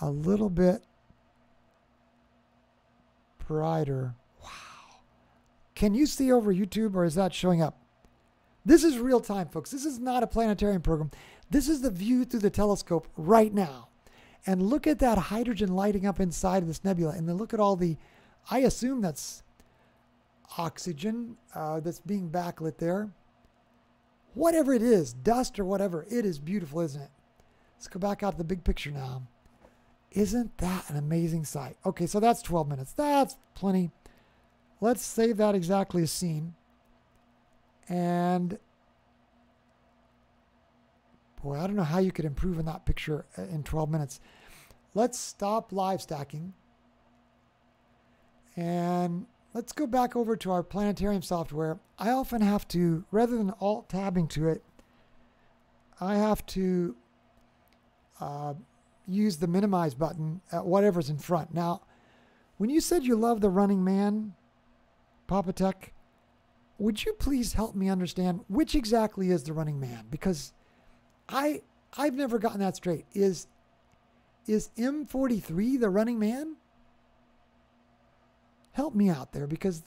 a little bit brighter. Wow. Can you see over YouTube, or is that showing up? This is real time, folks. This is not a planetarium program. This is the view through the telescope right now. And look at that hydrogen lighting up inside of this nebula. And then look at all the, I assume that's oxygen uh, that's being backlit there. Whatever it is, dust or whatever, it is beautiful, isn't it? Let's go back out to the big picture now. Isn't that an amazing sight? Okay, so that's twelve minutes. That's plenty. Let's save that exactly as scene. And boy, I don't know how you could improve on that picture in twelve minutes. Let's stop live stacking. And let's go back over to our planetarium software. I often have to, rather than alt tabbing to it, I have to uh, use the minimize button at whatever's in front. Now, when you said you love the Running Man, Papa Tech, would you please help me understand which exactly is the Running Man? Because I, I've never gotten that straight. Is, is M forty-three the Running Man? Help me out there, because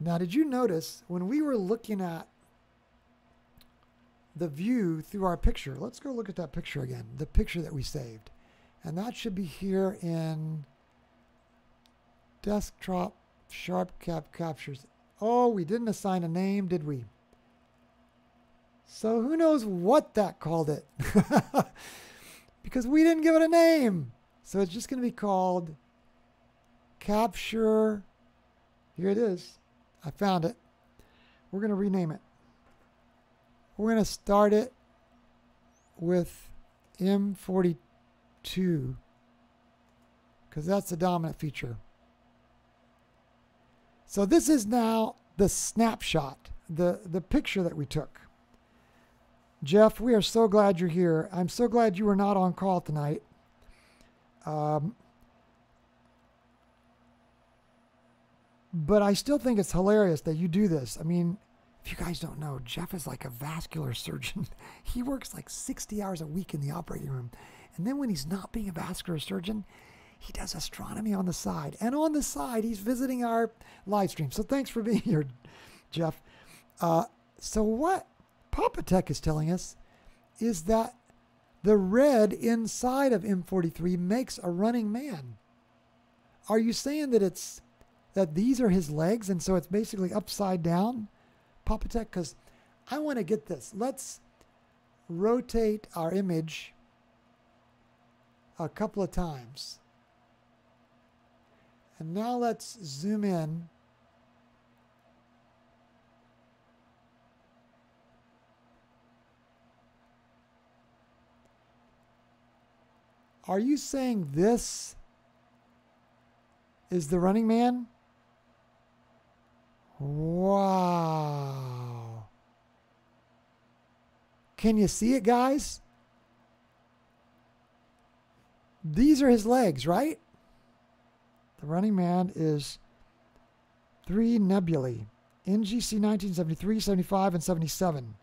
now, did you notice when we were looking at the view through our picture? Let's go look at that picture again, the picture that we saved. And that should be here in Desktop SharpCap Captures. Oh, we didn't assign a name, did we? So who knows what that called it? Because we didn't give it a name. So it's just going to be called Capture. Here it is. I found it. We're going to rename it. We're going to start it with M forty-two because that's the dominant feature. So this is now the snapshot, the, the picture that we took. Jeff, we are so glad you're here. I'm so glad you were not on call tonight. Um, but I still think it's hilarious that you do this. I mean, if you guys don't know, Jeff is like a vascular surgeon. He works like sixty hours a week in the operating room. And then when he's not being a vascular surgeon, he does astronomy on the side. And on the side, he's visiting our live stream. So thanks for being here, Jeff. Uh, so what Papa Tech is telling us is that the red inside of M forty-three makes a running man. Are you saying that it's that these are his legs, and so it's basically upside down? Papa Tech, because I want to get this. Let's rotate our image a couple of times. And now let's zoom in. Are you saying this is the Running Man? Wow. Can you see it, guys? These are his legs, right? The Running Man is three nebulae N G C nineteen seventy-three, seventy-five, and seventy-seven.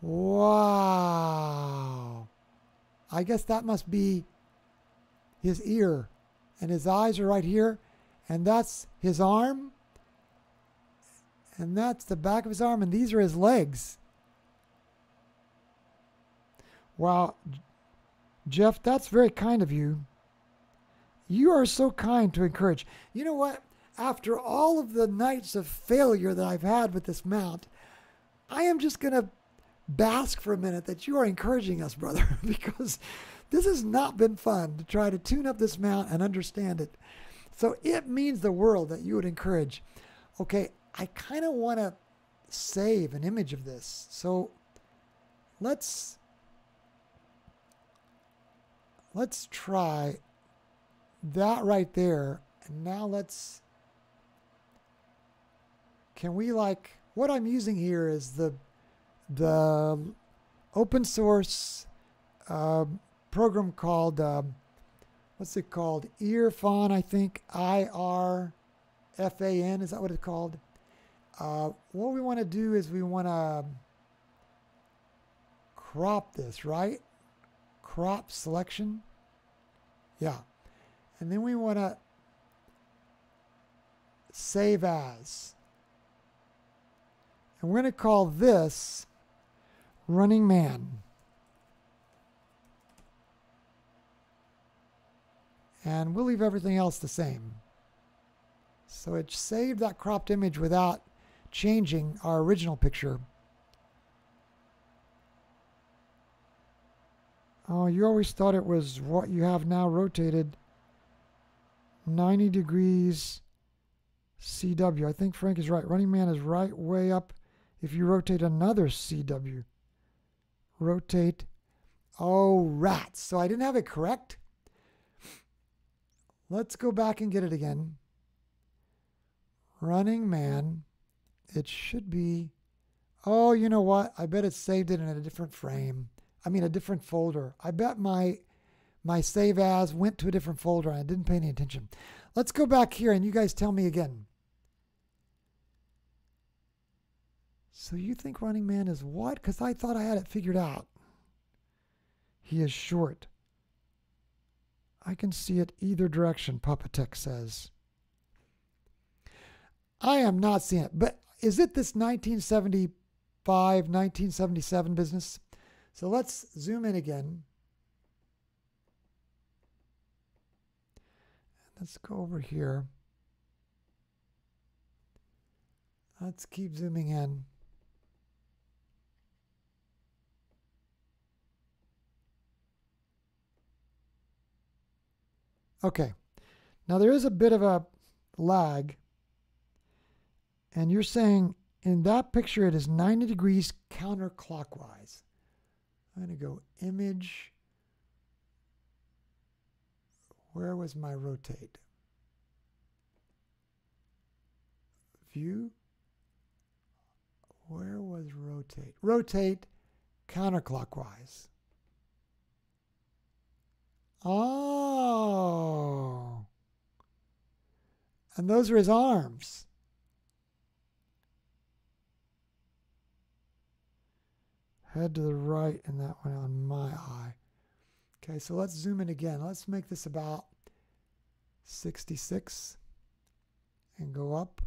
Wow. I guess that must be his ear, and his eyes are right here, and that's his arm, and that's the back of his arm, and these are his legs. Wow. Jeff, that's very kind of you. You are so kind to encourage. You know what? After all of the nights of failure that I've had with this mount, I am just going to bask for a minute that you are encouraging us, brother, because this has not been fun to try to tune up this mount and understand it. So it means the world that you would encourage. Okay, I kind of want to save an image of this. So let's let's try that right there. And now let's, can we like, what I'm using here is the the open source uh, program called, um, what's it called? Earfan, I think, I R F A N, is that what it's called? Uh, what we want to do is we want to crop this, right? Crop selection. Yeah. And then we want to save as. And we're going to call this Running Man. And we'll leave everything else the same. So it saved that cropped image without changing our original picture. Oh, you always thought it was what you have now rotated. ninety degrees C W. I think Frank is right. Running Man is right way up. If you rotate another C W, rotate. Oh, rats. So I didn't have it correct. Let's go back and get it again. Running Man. It should be. Oh, you know what? I bet it saved it in a different frame. I mean, a different folder. I bet my my save as went to a different folder and I didn't pay any attention. Let's go back here and you guys tell me again. So you think Running Man is what? Because I thought I had it figured out. He is short. I can see it either direction, Papa Tech says. I am not seeing it. But is it this nineteen seventy-five, nineteen seventy-seven business? So let's zoom in again. Let's go over here. Let's keep zooming in. Okay. Now there is a bit of a lag. And you're saying in that picture it is ninety degrees counterclockwise. I'm going to go image. Where was my rotate? View. Where was rotate? Rotate counterclockwise. Oh. And those are his arms. Head to the right and that went on my eye. Okay, so let's zoom in again. Let's make this about sixty-six and go up.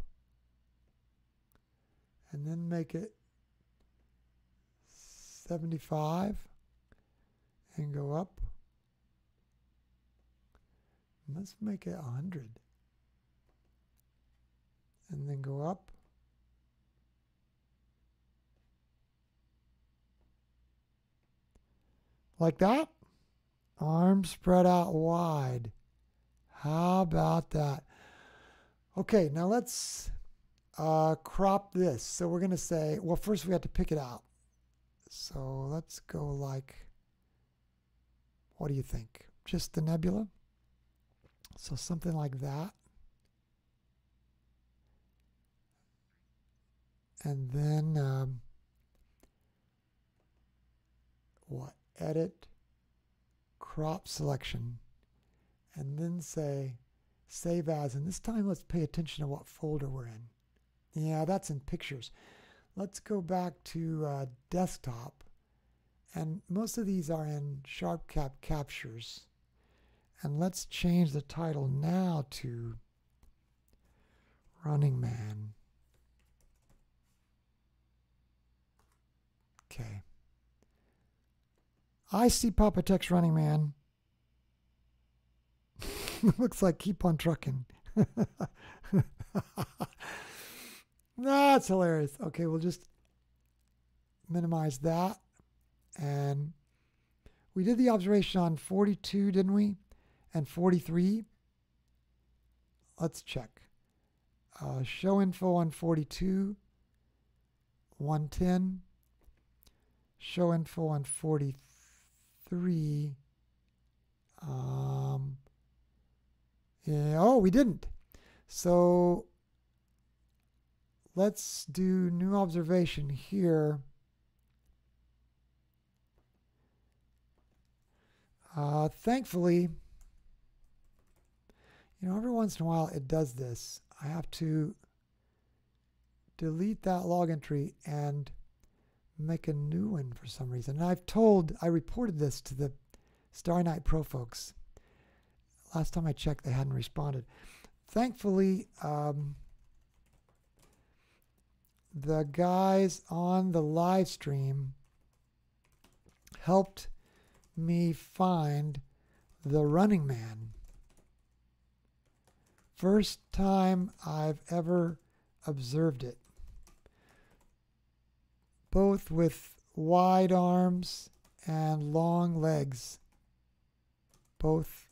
And then make it seventy-five and go up. And let's make it one hundred. And then go up. Like that. Arms spread out wide. How about that? Okay, now let's uh, crop this. So we're going to say, well, first we have to pick it out. So let's go like, what do you think? Just the nebula? So something like that. And then um, what? Edit, crop selection, and then say Save as, and this time let's pay attention to what folder we're in. Yeah, that's in pictures. Let's go back to uh, desktop, and most of these are in SharpCap captures. And let's change the title now to Running Man. Okay. I see Papa Tech's Running Man. Looks like keep on trucking. That's hilarious. Okay, we'll just minimize that. And we did the observation on forty-two, didn't we? And forty-three. Let's check. Uh, show info on forty-two. one ten. Show info on forty-three. Um, yeah, oh, we didn't. So let's do new observation here. Uh, thankfully, you know, every once in a while it does this. I have to delete that log entry and make a new one for some reason. And I've told, I reported this to the Starry Night Pro folks. Last time I checked, they hadn't responded. Thankfully, um, the guys on the live stream helped me find the Running Man. First time I've ever observed it. Both with wide arms and long legs. Both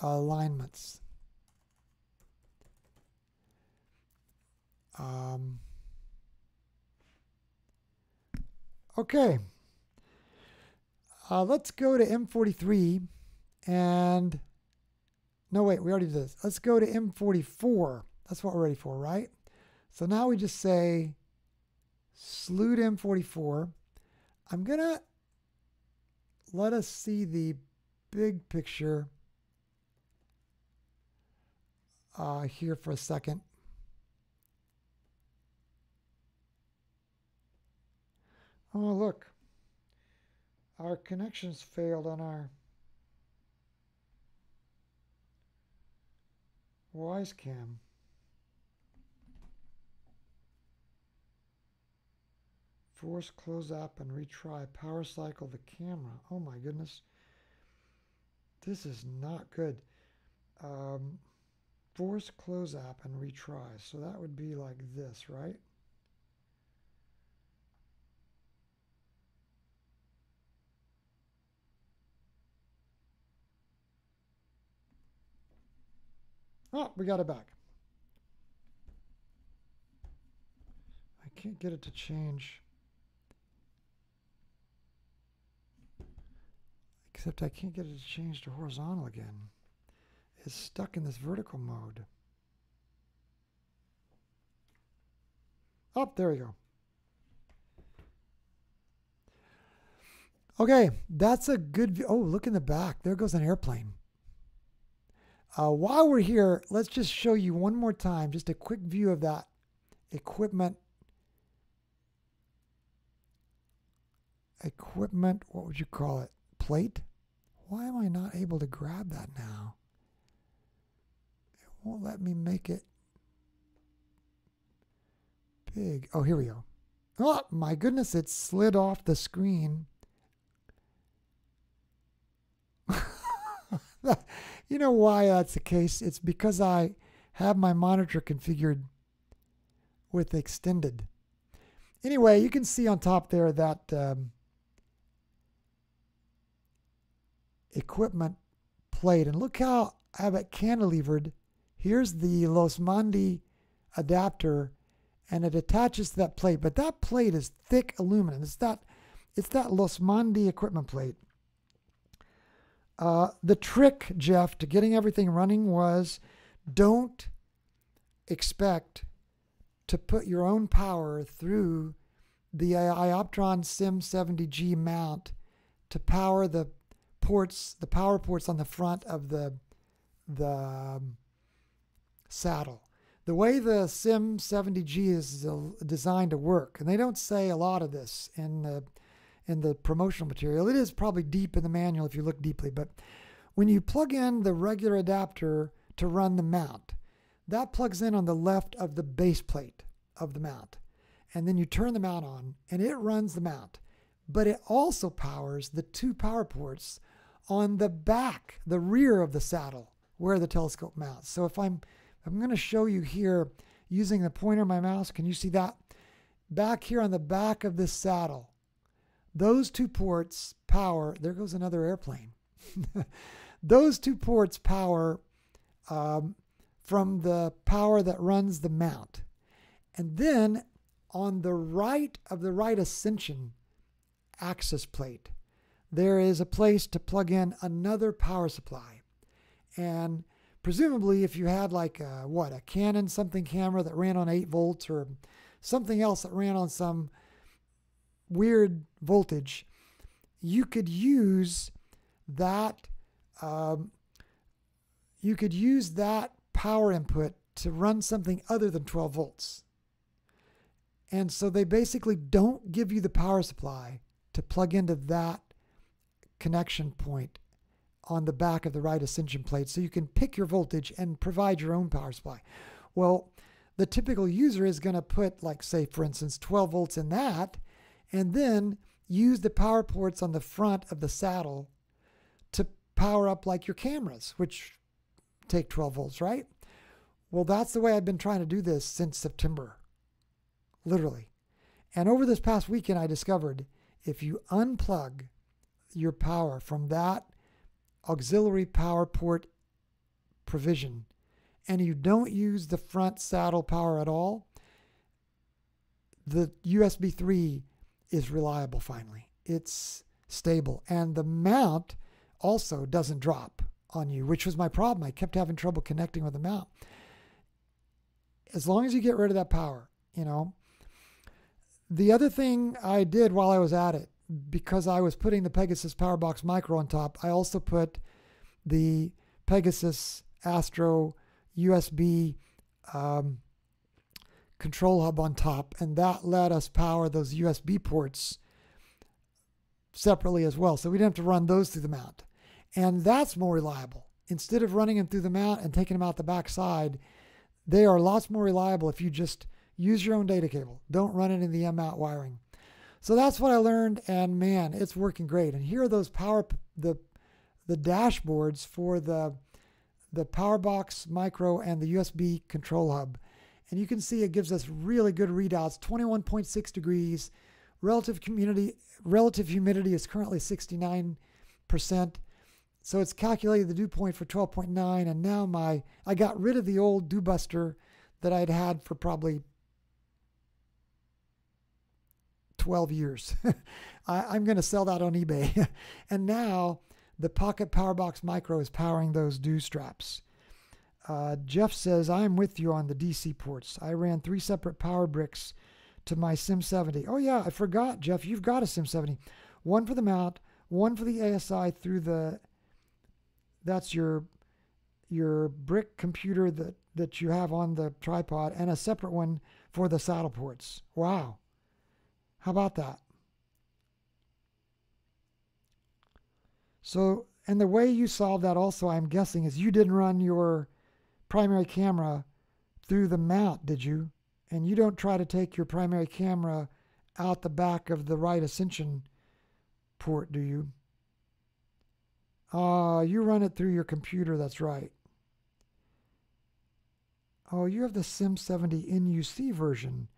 alignments. Um, okay. Uh, let's go to M forty-three and... No, wait, we already did this. Let's go to M forty-four. That's what we're ready for, right? So now we just say... Sleut M forty-four. I'm going to let us see the big picture uh, here for a second. Oh, look. Our connections failed on our Wisecam. Force close app and retry. Power cycle the camera. Oh my goodness. This is not good. Um, force close app and retry. So that would be like this, right? Oh, we got it back. I can't get it to change. Except I can't get it to change to horizontal again. It's stuck in this vertical mode. Oh, there we go. Okay, that's a good view. Oh, look in the back. There goes an airplane. Uh, while we're here, let's just show you one more time, just a quick view of that equipment. Equipment, what would you call it? Plate? Why am I not able to grab that now? It won't let me make it big. Oh, here we go. Oh, my goodness, it slid off the screen. You know why that's the case? It's because I have my monitor configured with extended. Anyway, you can see on top there that um, equipment plate. And look how I have it cantilevered. Here's the Losmandi adapter, and it attaches to that plate. But that plate is thick aluminum. It's that, it's that Losmandi equipment plate. Uh, the trick, Jeff, to getting everything running was don't expect to put your own power through the iOptron C E M seventy G mount to power the ports, the power ports on the front of the the um, saddle. The way the C E M seventy G is designed to work, and they don't say a lot of this in the, in the promotional material. It is probably deep in the manual if you look deeply, but when you plug in the regular adapter to run the mount, that plugs in on the left of the base plate of the mount. And then you turn the mount on, and it runs the mount. But it also powers the two power ports on the back, the rear of the saddle, where the telescope mounts. So if I'm I'm going to show you here using the pointer of my mouse. Can you see that? Back here on the back of this saddle, those two ports power, there goes another airplane. Those two ports power um, from the power that runs the mount. And then on the right of the right ascension axis plate, there is a place to plug in another power supply. And presumably, if you had like a, what, a Canon something camera that ran on eight volts or something else that ran on some weird voltage, you could use that, um, you could use that power input to run something other than twelve volts. And so they basically don't give you the power supply to plug into that connection point on the back of the right ascension plate, so you can pick your voltage and provide your own power supply. Well, the typical user is going to put, like, say, for instance, twelve volts in that, and then use the power ports on the front of the saddle to power up, like, your cameras, which take twelve volts, right? Well, that's the way I've been trying to do this since September, literally. And over this past weekend, I discovered if you unplug your power from that auxiliary power port provision, and you don't use the front saddle power at all, the U S B three is reliable finally. It's stable. And the mount also doesn't drop on you, which was my problem. I kept having trouble connecting with the mount. As long as you get rid of that power, you know. The other thing I did while I was at it, because I was putting the Pegasus Power Box Micro on top, I also put the Pegasus Astro U S B um, control hub on top, and that let us power those U S B ports separately as well. So we didn't have to run those through the mount. And that's more reliable. Instead of running them through the mount and taking them out the back side, they are lots more reliable if you just use your own data cable. Don't run it in the M-mount wiring. So that's what I learned, and man, it's working great. And here are those power, the the dashboards for the the PowerBox Micro and the U S B control hub. And you can see it gives us really good readouts, twenty-one point six degrees. Relative community, relative humidity is currently sixty-nine percent. So it's calculated the dew point for twelve point nine, and now my, I got rid of the old dew buster that I'd had for probably twelve years. I, I'm going to sell that on eBay. And now the Pocket Power Box Micro is powering those dew straps. Uh, Jeff says, I'm with you on the D C ports. I ran three separate power bricks to my C E M seventy. Oh yeah, I forgot, Jeff, you've got a C E M seventy. One for the mount, one for the A S I through the, that's your, your brick computer that, that you have on the tripod, and a separate one for the saddle ports. Wow. How about that? So, and the way you solve that also, I'm guessing, is you didn't run your primary camera through the mount, did you? And you don't try to take your primary camera out the back of the right ascension port, do you? Uh, you run it through your computer, that's right. Oh, you have the C E M seventy N U C version.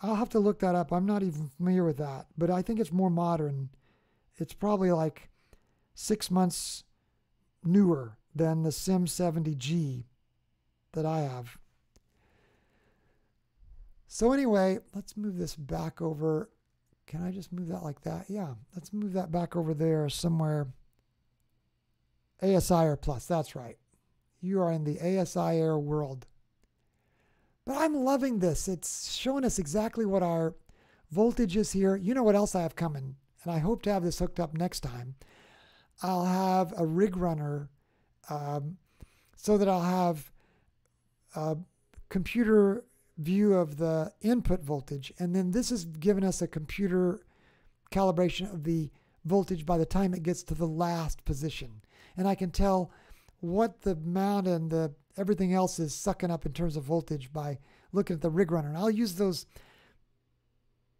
I'll have to look that up. I'm not even familiar with that, but I think it's more modern. It's probably like six months newer than the C E M seventy G that I have. So anyway, let's move this back over. Can I just move that like that? Yeah, let's move that back over there somewhere. A S I Air Plus, that's right. You are in the A S I Air world. But I'm loving this. It's showing us exactly what our voltage is here. You know what else I have coming, and I hope to have this hooked up next time. I'll have a rig runner um, so that I'll have uh, computer view of the input voltage, and then this has given us a computer calibration of the voltage by the time it gets to the last position. And I can tell what the mount and the everything else is sucking up in terms of voltage by looking at the rig runner. And I'll use those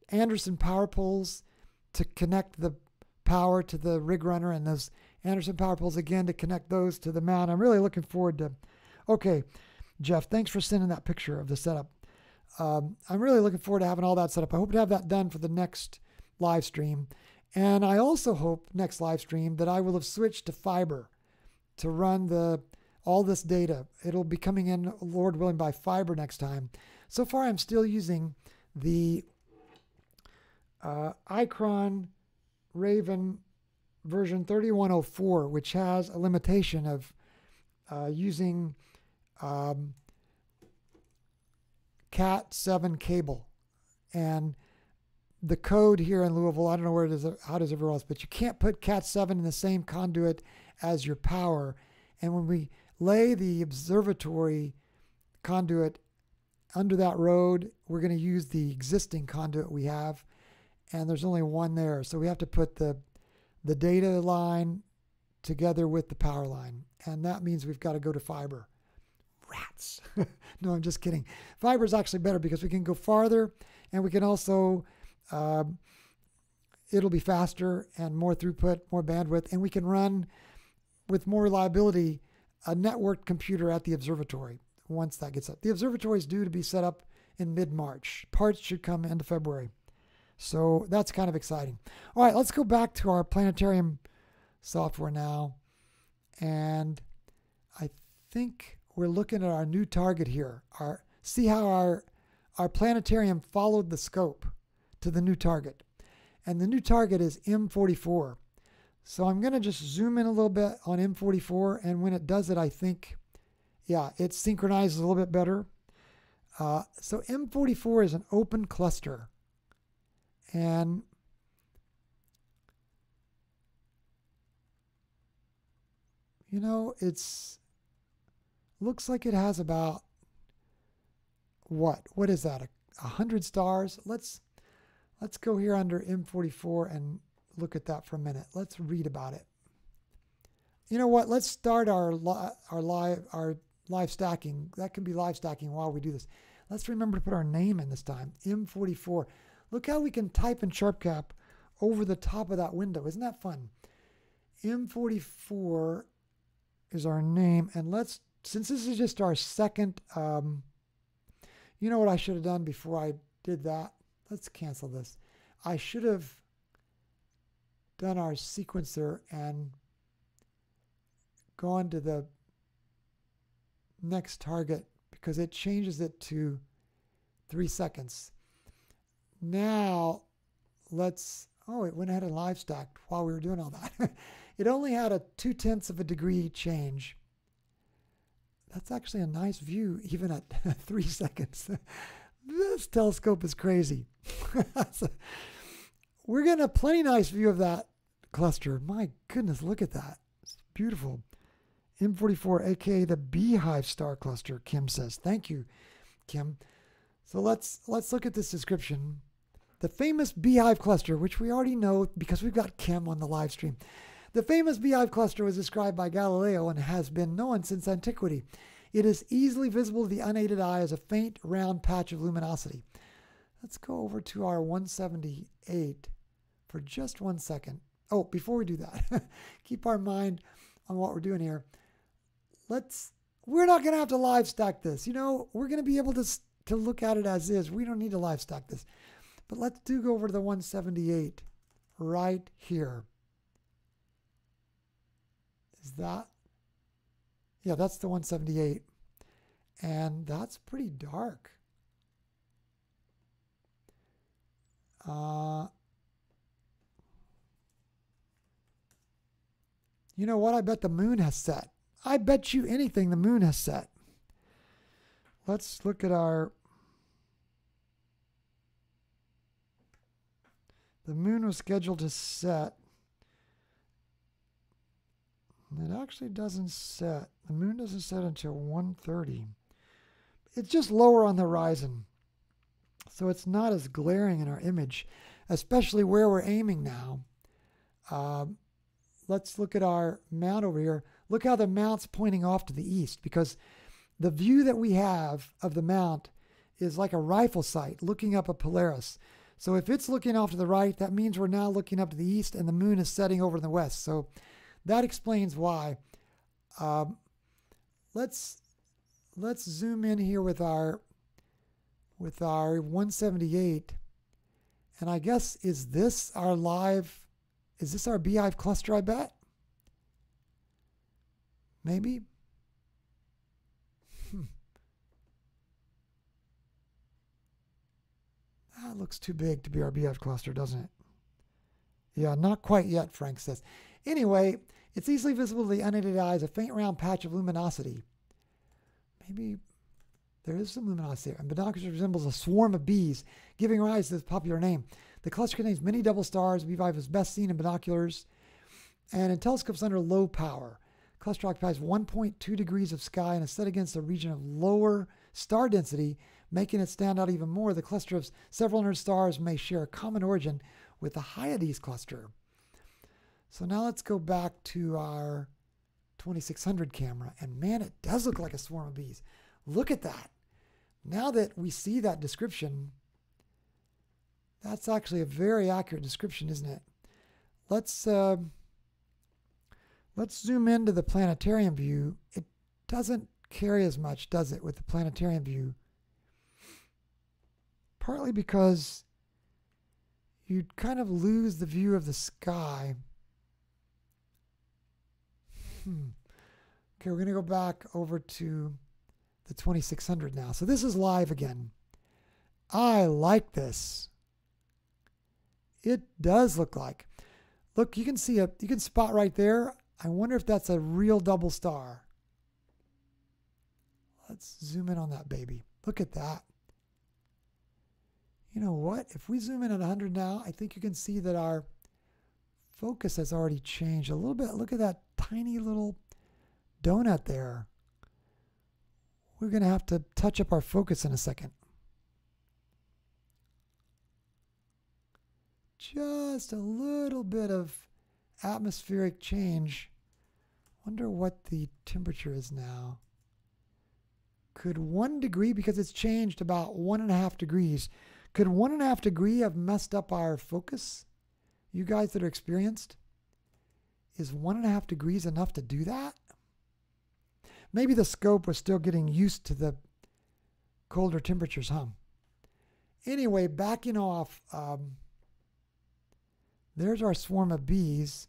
Anderson power poles to connect the power to the rig runner, and those Anderson power poles again to connect those to the mount. I'm really looking forward to... Okay, Jeff, thanks for sending that picture of the setup. Um, I'm really looking forward to having all that set up. I hope to have that done for the next live stream. And I also hope next live stream that I will have switched to fiber to run the all this data. It'll be coming in, Lord willing, by fiber next time. So far, I'm still using the uh, Ikron Raven version thirty-one oh four, which has a limitation of uh, using um, cat seven cable. And the code here in Louisville, I don't know where it is, how it is everywhere else, but you can't put cat seven in the same conduit as your power. And when we lay the observatory conduit under that road, we're going to use the existing conduit we have, and there's only one there. So we have to put the, the data line together with the power line, and that means we've got to go to fiber. Rats. No, I'm just kidding. Fiber is actually better because we can go farther, and we can also... Uh, it'll be faster and more throughput, more bandwidth, and we can run with more reliability a networked computer at the observatory once that gets up. The observatory is due to be set up in mid-March. Parts should come into February. So that's kind of exciting. All right, let's go back to our planetarium software now. And I think we're looking at our new target here. Our, see how our, our planetarium followed the scope to the new target. And the new target is M forty-four. So I'm going to just zoom in a little bit on M forty-four, and when it does it, I think, yeah, it synchronizes a little bit better. Uh, so M forty-four is an open cluster. And you know, it's looks like it has about what? What is that? A, a hundred stars? Let's Let's go here under M forty-four and look at that for a minute. Let's read about it. You know what? Let's start our li our live our live stacking. That can be live stacking while we do this. Let's remember to put our name in this time. M forty-four. Look how we can type in SharpCap over the top of that window. Isn't that fun? M forty-four is our name, and let's, since this is just our second. Um, you know what I should have done before I did that. Let's cancel this. I should have done our sequencer and gone to the next target because it changes it to three seconds. Now let's, oh, it went ahead and live stacked while we were doing all that. It only had a two-tenths of a degree change. That's actually a nice view even at three seconds. This telescope is crazy. So we're getting a plenty nice view of that cluster. My goodness, look at that. It's beautiful. M forty-four, aka the Beehive Star Cluster, Kim says. Thank you, Kim. So let's let's look at this description. The famous Beehive Cluster, which we already know because we've got Kim on the live stream. The famous Beehive Cluster was described by Galileo and has been known since antiquity. It is easily visible to the unaided eye as a faint, round patch of luminosity. Let's go over to our one seventy-eight for just one second. Oh, before we do that, keep our mind on what we're doing here. Let's, we're not going to have to live stack this. You know, we're going to be able to, to look at it as is. We don't need to live stack this. But let's do go over to the one seventy-eight right here. Is that? Yeah, that's the one seventy-eight, and that's pretty dark. Uh, you know what? I bet the moon has set. I bet you anything the moon has set. Let's look at our... The moon was scheduled to set. It actually doesn't set. The moon doesn't set until one thirty. it's just lower on the horizon. So it's not as glaring in our image, especially where we're aiming now. Uh, let's look at our mount over here. Look how the mount's pointing off to the east, because the view that we have of the mount is like a rifle sight looking up at Polaris. So if it's looking off to the right, that means we're now looking up to the east and the moon is setting over to the west. So that explains why. Um, let's let's zoom in here with our with our one seventy-eight. And I guess, is this our live, is this our Beehive cluster, I bet? Maybe? Hmm. That looks too big to be our Beehive cluster, doesn't it? Yeah, not quite yet, Frank says. Anyway, it's easily visible to the unaided eye as a faint round patch of luminosity. Maybe there is some luminosity there. And binoculars resembles a swarm of bees, giving rise to this popular name. The cluster contains many double stars. Beehive is best seen in binoculars and in telescopes under low power. Cluster occupies one point two degrees of sky and is set against a region of lower star density, making it stand out even more. The cluster of several hundred stars may share a common origin with the Hyades cluster. So now let's go back to our twenty-six hundred camera, and man, it does look like a swarm of bees. Look at that. Now that we see that description, that's actually a very accurate description, isn't it? Let's uh, let's zoom into the planetarium view. It doesn't carry as much, does it, with the planetarium view? Partly because you'd kind of lose the view of the sky. Hmm. Okay, we're going to go back over to the twenty-six hundred now. So this is live again. I like this. It does look like. Look, you can see a, you can spot right there. I wonder if that's a real double star. Let's zoom in on that baby. Look at that. You know what? If we zoom in at one hundred now, I think you can see that our focus has already changed a little bit. Look at that tiny little donut there. We're going to have to touch up our focus in a second. Just a little bit of atmospheric change. Wonder what the temperature is now. Could one degree, because it's changed about one and a half degrees, could one and a half degree have messed up our focus? You guys that are experienced, is one and a half degrees enough to do that? Maybe the scope was still getting used to the colder temperatures, huh? Anyway, backing off, um, there's our swarm of bees.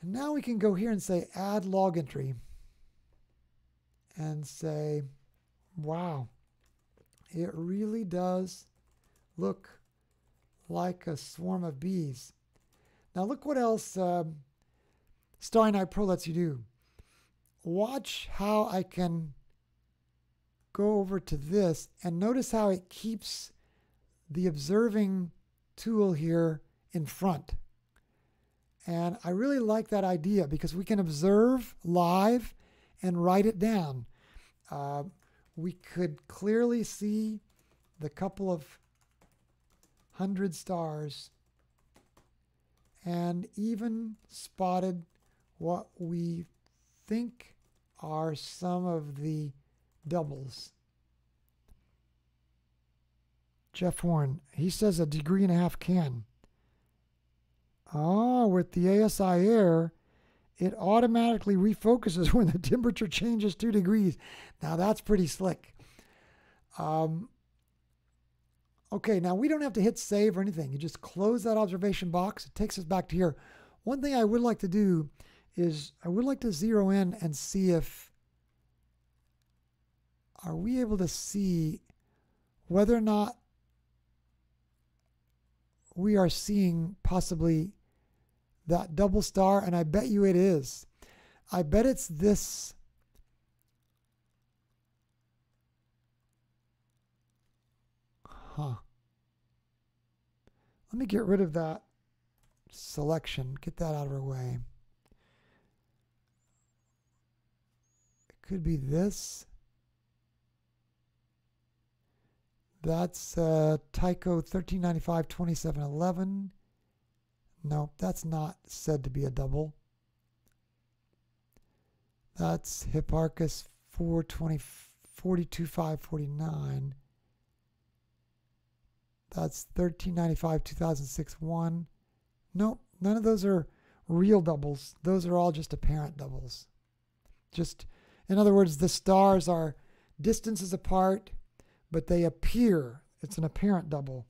And now we can go here and say add log entry and say, wow, it really does look like a swarm of bees. Now look what else uh, Starry Night Pro lets you do. Watch how I can go over to this and notice how it keeps the observing tool here in front. And I really like that idea because we can observe live and write it down. Uh, we could clearly see the couple of hundred stars and even spotted what we think are some of the doubles. Jeff Horn, he says a degree and a half can. Oh, with the A S I Air, it automatically refocuses when the temperature changes two degrees. Now that's pretty slick. Um, Okay, now we don't have to hit save or anything. You just close that observation box. It takes us back to here. One thing I would like to do is I would like to zero in and see if, are we able to see whether or not we are seeing possibly that double star, and I bet you it is. I bet it's this. Huh. Let me get rid of that selection. Get that out of our way. could be this. That's uh, Tycho thirteen ninety-five twenty-seven eleven. No, that's not said to be a double. That's Hipparchus four twenty forty-two five forty-nine. That's thirteen ninety-five two thousand six one. Nope, none of those are real doubles. Those are all just apparent doubles. Just, in other words, the stars are distances apart, but they appear. It's an apparent double.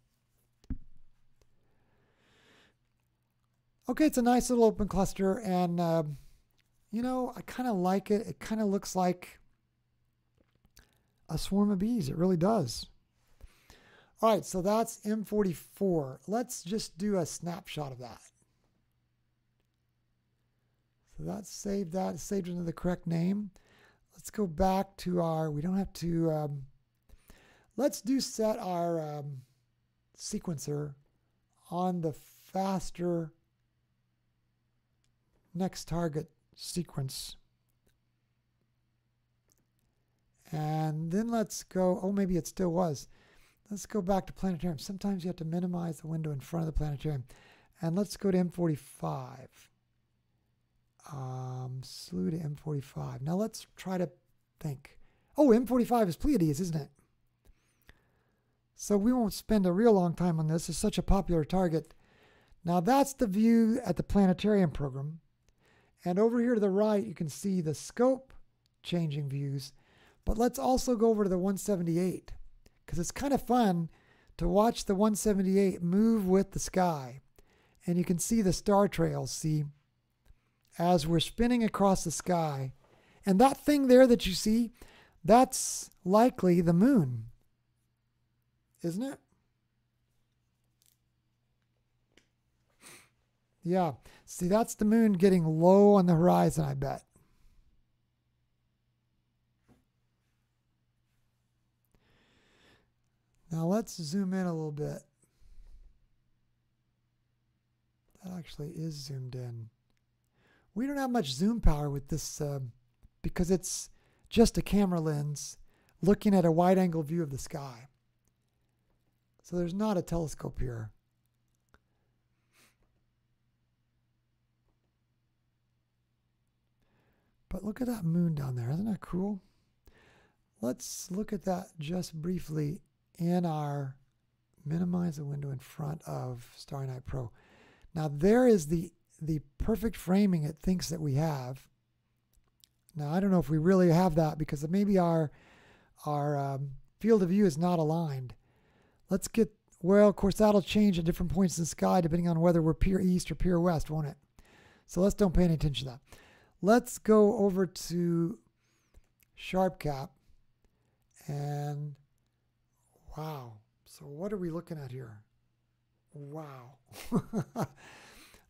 Okay, it's a nice little open cluster, and uh, you know, I kind of like it. It kind of looks like a swarm of bees. It really does. All right, so that's M forty-four. Let's just do a snapshot of that. So that's saved that. It's saved under the correct name. Let's go back to our, we don't have to, um, let's do set our um, sequencer on the faster next target sequence. And then let's go, oh, maybe it still was. Let's go back to planetarium. Sometimes you have to minimize the window in front of the planetarium. And let's go to M forty-five. Um, slew to M forty-five. Now let's try to think. Oh, M forty-five is Pleiades, isn't it? So we won't spend a real long time on this. It's such a popular target. Now that's the view at the planetarium program. And over here to the right, you can see the scope changing views. But let's also go over to the one seventy-eight, because it's kind of fun to watch the one seventy-eight move with the sky. And you can see the star trails, see, as we're spinning across the sky. And that thing there that you see, that's likely the moon, isn't it? Yeah, see, that's the moon getting low on the horizon, I bet. Now let's zoom in a little bit. That actually is zoomed in. We don't have much zoom power with this uh, because it's just a camera lens looking at a wide angle view of the sky. So there's not a telescope here. But look at that moon down there. Isn't that cool? Let's look at that just briefly in our minimize the window in front of Starry Night Pro. Now there is the, the perfect framing it thinks that we have. Now I don't know if we really have that because maybe our, our um, field of view is not aligned. Let's get, well, of course that'll change at different points in the sky depending on whether we're peer east or peer west, won't it? So let's don't pay any attention to that. Let's go over to SharpCap and wow. So what are we looking at here? Wow.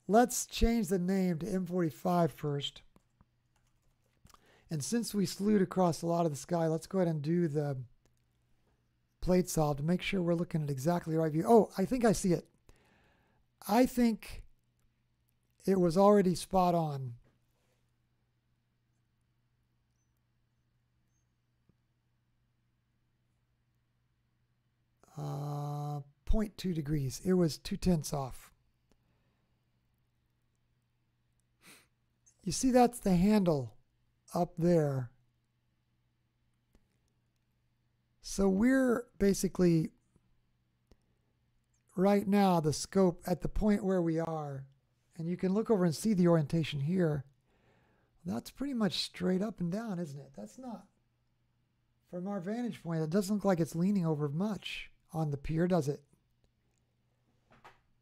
Let's change the name to M forty-five first. And since we slewed across a lot of the sky, let's go ahead and do the plate solve to make sure we're looking at exactly the right view. Oh, I think I see it. I think it was already spot on. Uh, zero point two degrees. It was two tenths off. You see, that's the handle up there. So we're basically right now the scope at the point where we are, and you can look over and see the orientation here. That's pretty much straight up and down, isn't it? That's not, from our vantage point, it doesn't look like it's leaning over much on the pier, does it?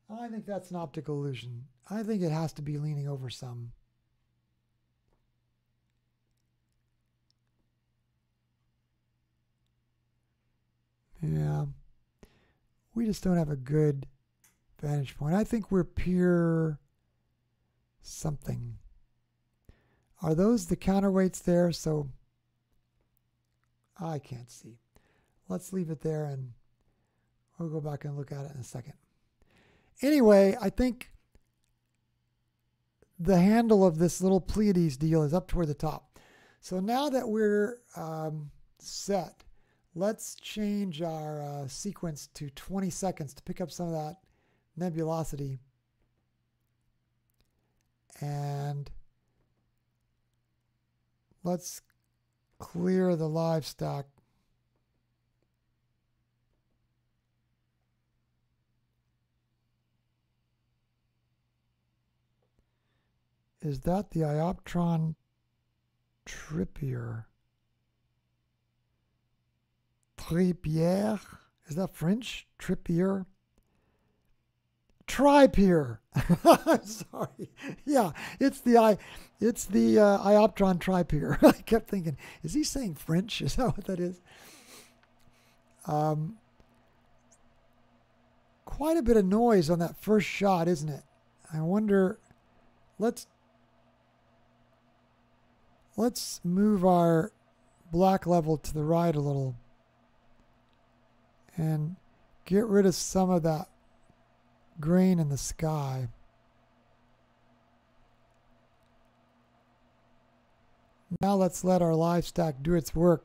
I think that's an optical illusion. I think it has to be leaning over some. Yeah. We just don't have a good vantage point. I think we're pier something. Are those the counterweights there? So I can't see. Let's leave it there and we'll go back and look at it in a second. Anyway, I think the handle of this little Pleiades deal is up toward the top. So now that we're um, set, let's change our uh, sequence to twenty seconds to pick up some of that nebulosity. And let's clear the livestock. Is that the iOptron Trippier? Trippier? Is that French? Trippier? Tripier. I'm sorry. Yeah, it's the I, it's the uh, iOptron Tripier. I kept thinking, is he saying French? Is that what that is? Um, quite a bit of noise on that first shot, isn't it? I wonder. Let's. Let's move our black level to the right a little and get rid of some of that grain in the sky. Now let's let our live stack do its work.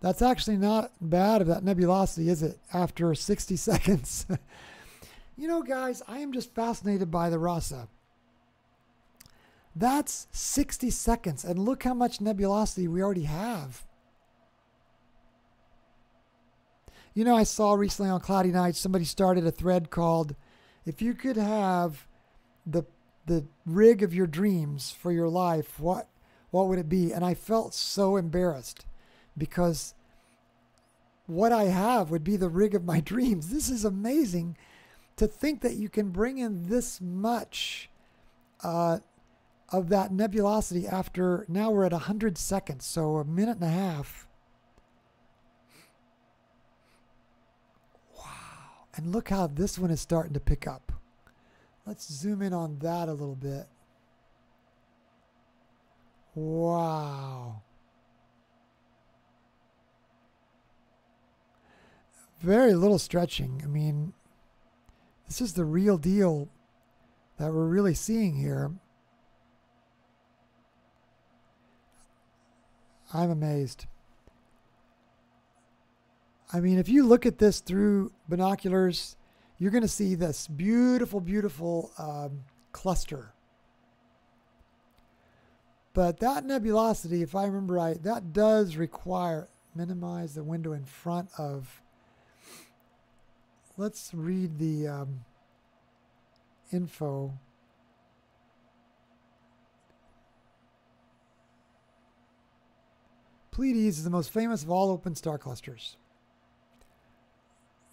That's actually not bad of that nebulosity, is it? After sixty seconds. You know, guys, I am just fascinated by the RASA. That's sixty seconds, and look how much nebulosity we already have. You know, I saw recently on Cloudy Nights, somebody started a thread called, if you could have the the rig of your dreams for your life, what what would it be? And I felt so embarrassed because what I have would be the rig of my dreams. This is amazing to think that you can bring in this much uh of that nebulosity after, now we're at one hundred seconds, so a minute and a half. Wow. And look how this one is starting to pick up. Let's zoom in on that a little bit. Wow. Very little stretching. I mean, this is the real deal that we're really seeing here. I'm amazed. I mean, if you look at this through binoculars, you're going to see this beautiful, beautiful um, cluster. But that nebulosity, if I remember right, that does require, minimize the window in front of, let's read the um, info. Pleiades is the most famous of all open star clusters.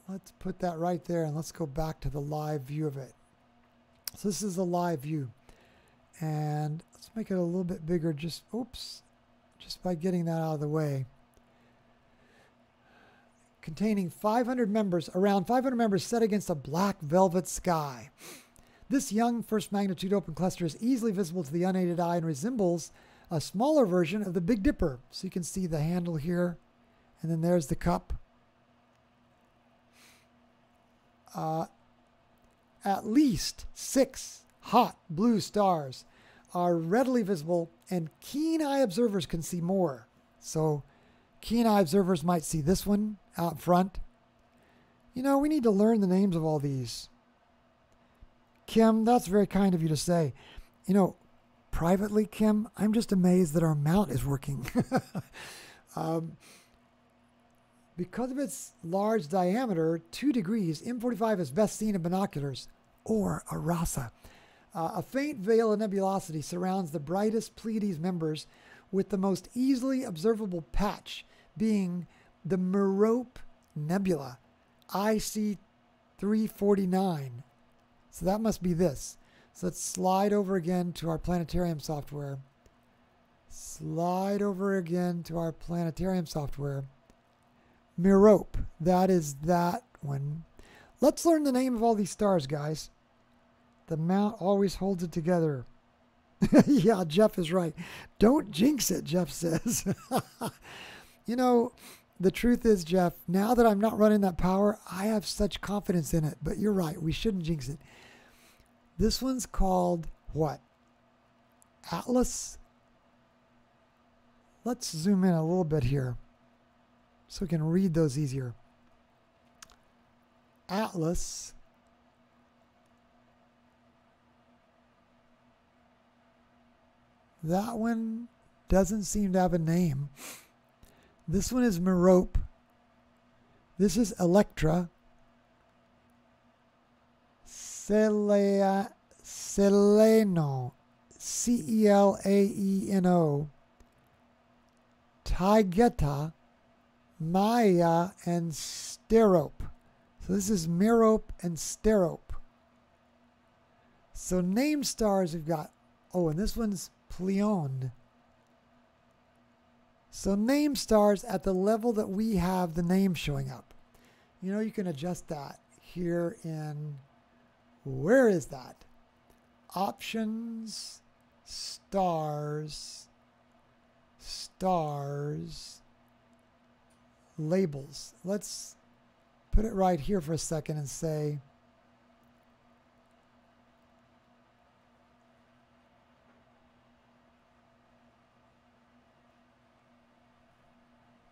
Let's put that right there and let's go back to the live view of it. So this is a live view. And let's make it a little bit bigger just, oops, just by getting that out of the way. Containing five hundred members, around five hundred members set against a black velvet sky. This young first magnitude open cluster is easily visible to the unaided eye and resembles a smaller version of the Big Dipper. So you can see the handle here, and then there's the cup. Uh, at least six hot blue stars are readily visible, and keen-eye observers can see more. So keen-eye observers might see this one out front. You know, we need to learn the names of all these. Kim, that's very kind of you to say. You know, privately, Kim, I'm just amazed that our mount is working. um, because of its large diameter, two degrees, M forty-five is best seen in binoculars, or a RASA. Uh, a faint veil of nebulosity surrounds the brightest Pleiades members, with the most easily observable patch being the Merope Nebula, I C three forty-nine. So that must be this. So let's slide over again to our planetarium software. Slide over again to our planetarium software. Merope, that is that one. Let's learn the name of all these stars, guys. The mount always holds it together. Yeah, Jeff is right. Don't jinx it, Jeff says. You know, the truth is, Jeff, now that I'm not running that power, I have such confidence in it. But you're right, we shouldn't jinx it. This one's called what? Atlas Let's zoom in a little bit here so we can read those easier. Atlas. That one doesn't seem to have a name. This one is Merope. This is Electra. Celea, Celeno. C E L A E N O. Taigeta, Maya, and Sterope. So this is Merope and Sterope. So name stars we've got. Oh, and this one's Pleione. So name stars at the level that we have the name showing up. You know, you can adjust that here in, where is that? Options, stars, stars, labels. Let's put it right here for a second and say,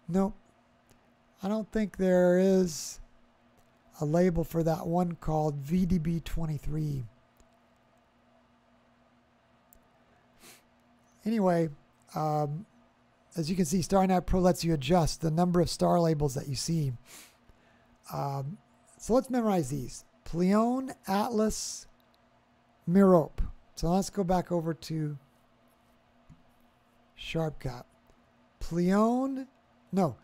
nope, I don't think there is a label for that one called V D B twenty-three. Anyway, um, as you can see, Starry Night Pro lets you adjust the number of star labels that you see. Um, so let's memorize these. Pleione, Atlas, Merope. So let's go back over to SharpCap. Pleione, no,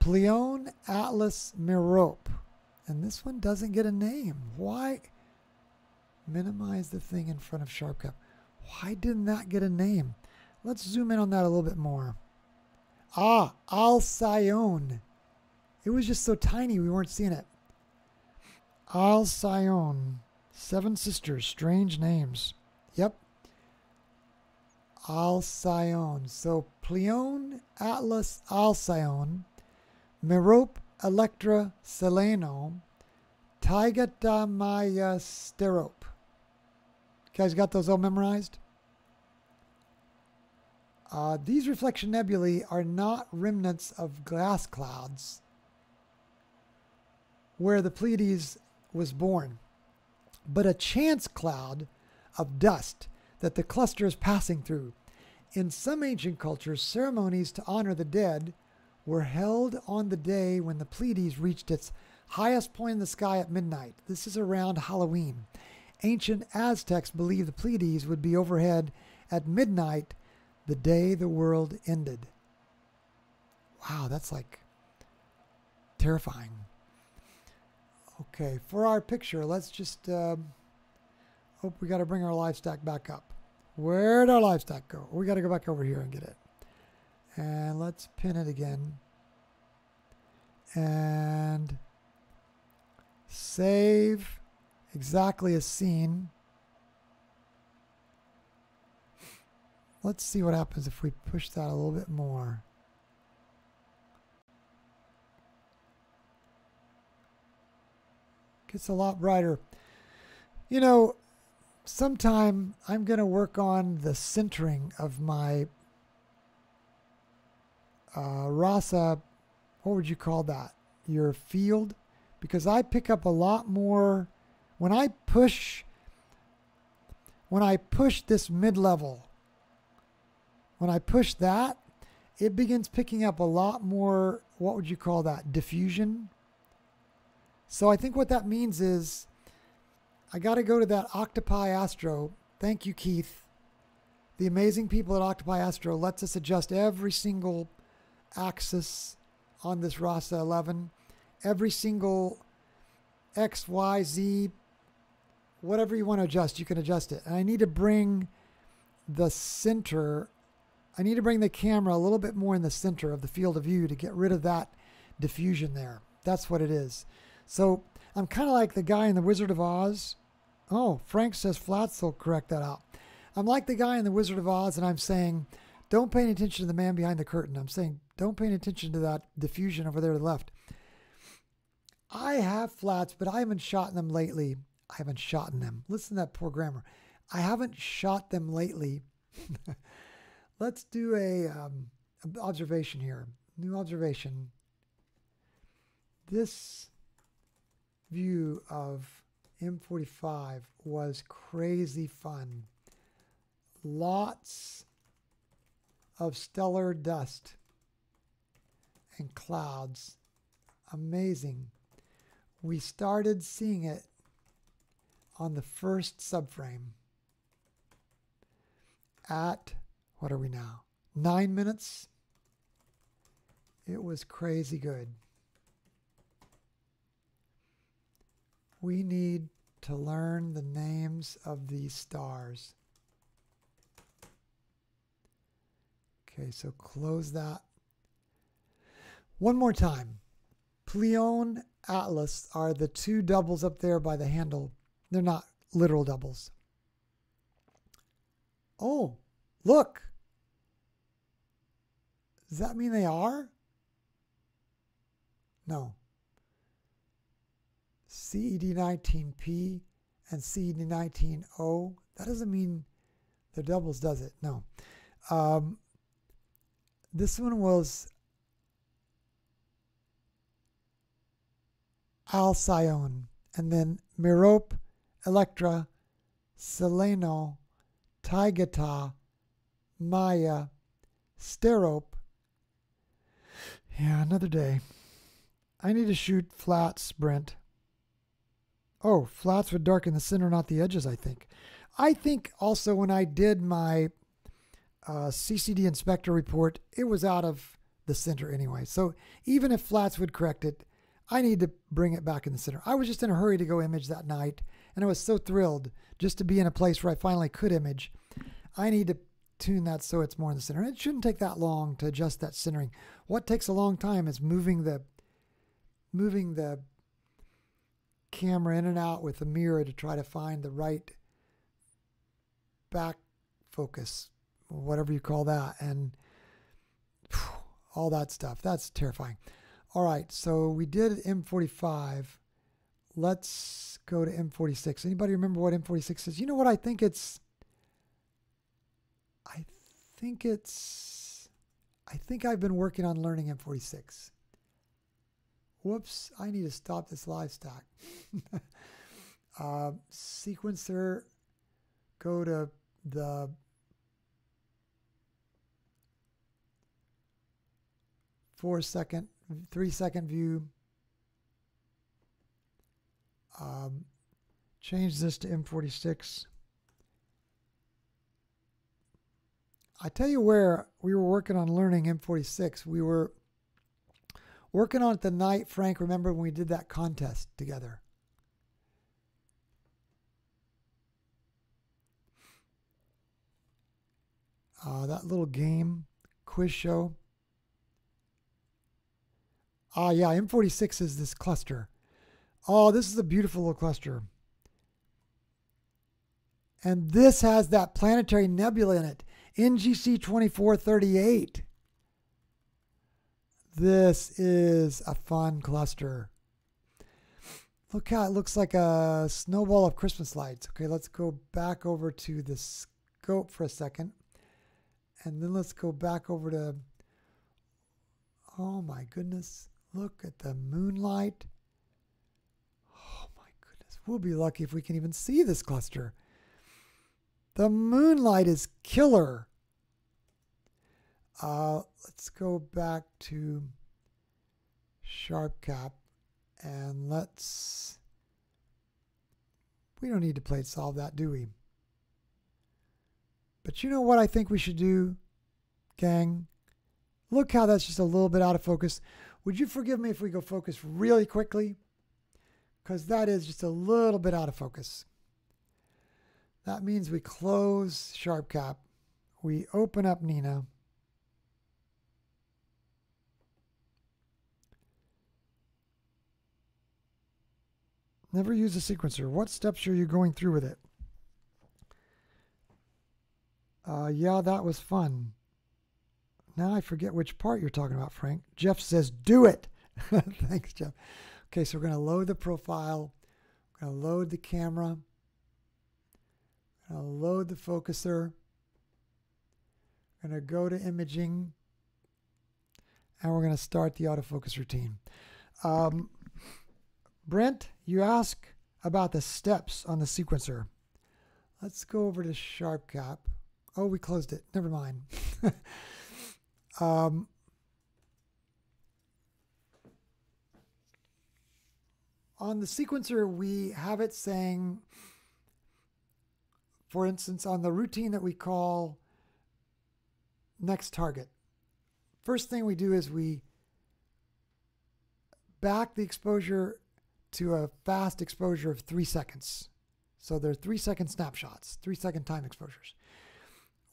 Pleione, Atlas, Merope. And this one doesn't get a name. Why? Minimize the thing in front of SharpCap. Why didn't that get a name? Let's zoom in on that a little bit more. Ah, Alcyone. It was just so tiny we weren't seeing it. Alcyone. Seven sisters, strange names. Yep. Alcyone. So Pleione, Atlas, Alcyone, Merope, Electra, Seleno, Taigeta, Maya, Sterope. You guys got those all memorized? Uh, these reflection nebulae are not remnants of gas clouds where the Pleiades was born, but a chance cloud of dust that the cluster is passing through. In some ancient cultures, ceremonies to honor the dead were held on the day when the Pleiades reached its highest point in the sky at midnight. This is around Halloween. Ancient Aztecs believed the Pleiades would be overhead at midnight, the day the world ended. Wow, that's like terrifying. Okay, for our picture, let's just, uh, hope we got to bring our live stack back up. Where'd our live stack go? We got to go back over here and get it. And let's pin it again. And save exactly as seen. Let's see what happens if we push that a little bit more. Gets a lot brighter. You know, sometime I'm going to work on the centering of my uh, RASA, what would you call that? Your field? Because I pick up a lot more when I push, when I push this mid-level, when I push that, it begins picking up a lot more, what would you call that, diffusion? So I think what that means is I got to go to that Octopi Astro. Thank you, Keith. The amazing people at Octopi Astro lets us adjust every single axis on this RASA eleven, every single X, Y, Z, whatever you want to adjust, you can adjust it. And I need to bring the center, I need to bring the camera a little bit more in the center of the field of view to get rid of that diffusion there. That's what it is. So I'm kind of like the guy in The Wizard of Oz. Oh, Frank says flats, will correct that out. I'm like the guy in The Wizard of Oz, and I'm saying, don't pay any attention to the man behind the curtain. I'm saying, don't pay any attention to that diffusion over there to the left. I have flats, but I haven't shot them lately. I haven't shot in them. Listen to that poor grammar. I haven't shot them lately. Let's do a um, observation here. New observation. This view of M forty-five was crazy fun. Lots of stellar dust and clouds. Amazing. We started seeing it on the first subframe at, what are we now? Nine minutes. It was crazy good. We need to learn the names of these stars. Okay, so close that. One more time. Pleione, Atlas are the two doubles up there by the handle. They're not literal doubles. Oh, look. Does that mean they are? No. C E D nineteen P and C E D nineteen O. That doesn't mean they're doubles, does it? No. Um, this one was Alcyone, and then Merope, Electra, Seleno, Taigeta, Maya, Sterope. Yeah, another day. I need to shoot flats, Brent. Oh, flats would darken the center, not the edges, I think. I think also when I did my uh, C C D inspector report, it was out of the center anyway. So even if flats would correct it, I need to bring it back in the center. I was just in a hurry to go image that night, and I was so thrilled just to be in a place where I finally could image. I need to tune that so it's more in the center. It shouldn't take that long to adjust that centering. What takes a long time is moving the moving the camera in and out with a mirror to try to find the right back focus, whatever you call that, and phew, all that stuff. That's terrifying. All right, so we did M forty-five. Let's go to M forty-six. Anybody remember what M forty-six is? You know what? I think it's... I think it's... I think I've been working on learning M forty-six. Whoops, I need to stop this live stack. uh, sequencer, go to the... Four second... Three second view. Um, change this to M forty-six. I tell you where we were working on learning M forty-six. We were working on it the night, Frank, remember when we did that contest together? Uh, that little game, quiz show. Ah, uh, yeah, M forty-six is this cluster. Oh, this is a beautiful little cluster. And this has that planetary nebula in it, N G C twenty-four thirty-eight. This is a fun cluster. Look how it looks like a snowball of Christmas lights. Okay, let's go back over to the scope for a second. And then let's go back over to, oh my goodness. Look at the moonlight. Oh my goodness. We'll be lucky if we can even see this cluster. The moonlight is killer. Uh, let's go back to SharpCap and let's... We don't need to play solve that, do we? But you know what I think we should do, gang? Look how that's just a little bit out of focus. Would you forgive me if we go focus really quickly? Because that is just a little bit out of focus. That means we close SharpCap. We open up Nina. Never use a sequencer. What steps are you going through with it? Uh, yeah, that was fun. Now I forget which part you're talking about, Frank. Jeff says, do it. Thanks, Jeff. Okay, so we're going to load the profile. We're going to load the camera. We're going to load the focuser. We're going to go to imaging. and we're going to start the autofocus routine. Um, Brent, you ask about the steps on the sequencer. Let's go over to SharpCap. Oh, we closed it. Never mind. um, on the sequencer, we have it saying, for instance, on the routine that we call next target, first thing we do is we back the exposure to a fast exposure of three seconds. So they're three second snapshots, three second time exposures.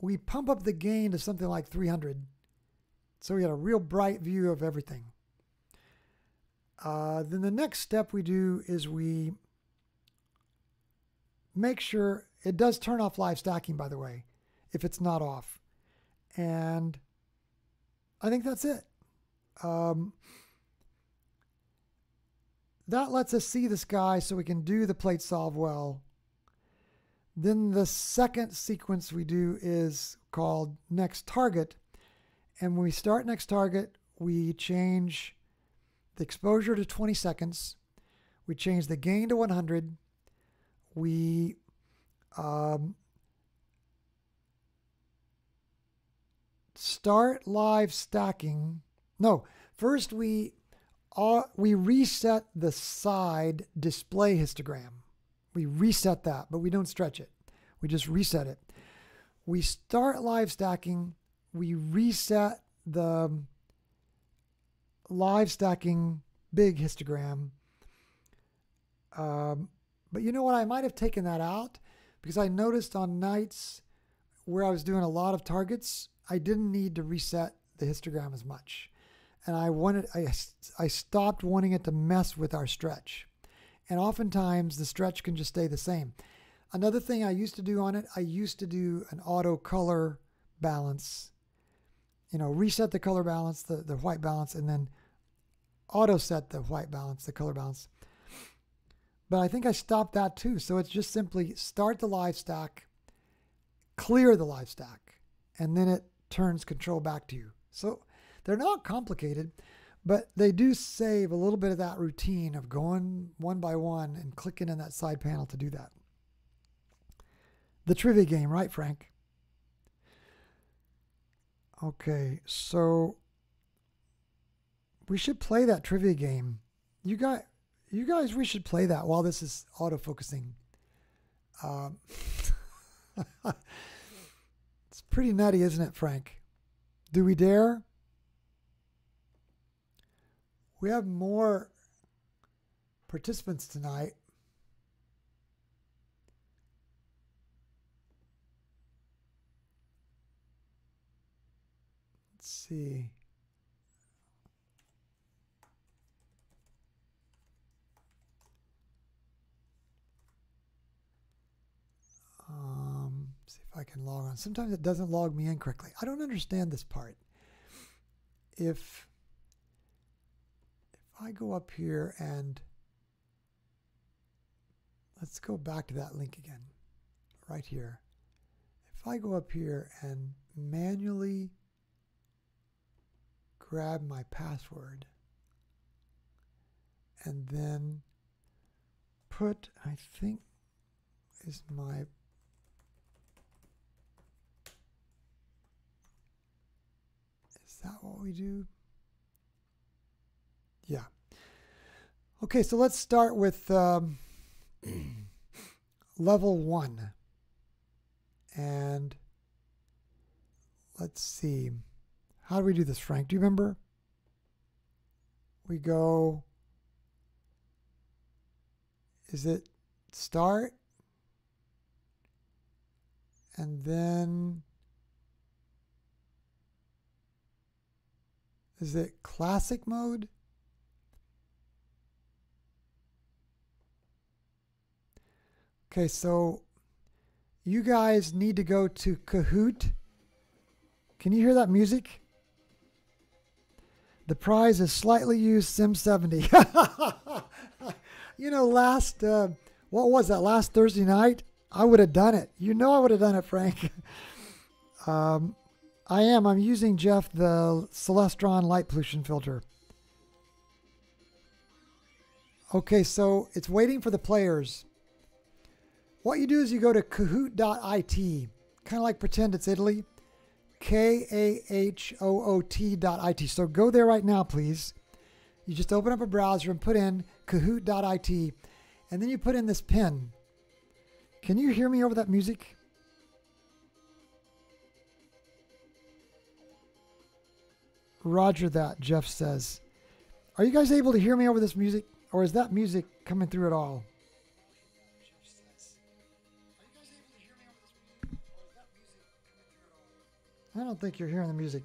We pump up the gain to something like three hundred. So we had a real bright view of everything. Uh, then the next step we do is we make sure it does turn off live stacking, by the way, if it's not off. And I think that's it. Um, that lets us see the sky so we can do the plate solve well. Then the second sequence we do is called next target. And when we start next target, we change the exposure to twenty seconds. We change the gain to one hundred. We um, start live stacking. No, first we, uh, we reset the side display histogram. We reset that, but we don't stretch it. We just reset it. We start live stacking. We reset the live stacking big histogram. Um, but you know what? I might have taken that out because I noticed on nights where I was doing a lot of targets, I didn't need to reset the histogram as much. And I wanted, I, I stopped wanting it to mess with our stretch. And oftentimes the stretch can just stay the same. Another thing I used to do on it, I used to do an auto color balance, you know, reset the color balance, the, the white balance, and then auto set the white balance, the color balance. But I think I stopped that too. So it's just simply start the live stack, clear the live stack, and then it turns control back to you. So they're not complicated. But they do save a little bit of that routine of going one by one and clicking in that side panel to do that. The trivia game, right, Frank? Okay, so we should play that trivia game. You guys, you guys we should play that while this is autofocusing. Um, it's pretty nutty, isn't it, Frank? Do we dare? We have more participants tonight. Let's see. Um, see if I can log on. Sometimes it doesn't log me in correctly. I don't understand this part. If I go up here and let's go back to that link again, right here. If I go up here and manually grab my password and then put, I think is my is that what we do? Yeah. Okay, so let's start with um, level one. And let's see. How do we do this, Frank? Do you remember? We go, is it start? And then, is it classic mode? Okay, so you guys need to go to Kahoot. Can you hear that music? The prize is slightly used sim seventy. You know, last, uh, what was that, last Thursday night? I would have done it. You know I would have done it, Frank. um, I am. I'm using, Jeff, the Celestron light pollution filter. Okay, so it's waiting for the players. What you do is you go to kahoot dot I T, kind of like pretend it's Italy, K A H O O T dot I T. So go there right now, please. You just open up a browser and put in kahoot dot I T, and then you put in this pin. Can you hear me over that music? Roger that, Jeff says. Are you guys able to hear me over this music? Or is that music coming through at all? I don't think you're hearing the music.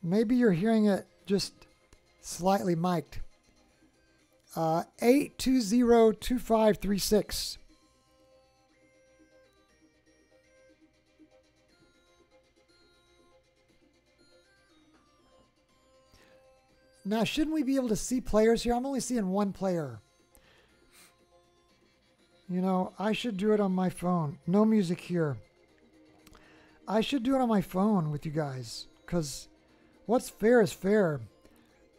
Maybe you're hearing it just slightly mic'd. Uh, eight two zero two five three six. Now, shouldn't we be able to see players here? I'm only seeing one player. You know, I should do it on my phone. No music here. I should do it on my phone with you guys, because what's fair is fair.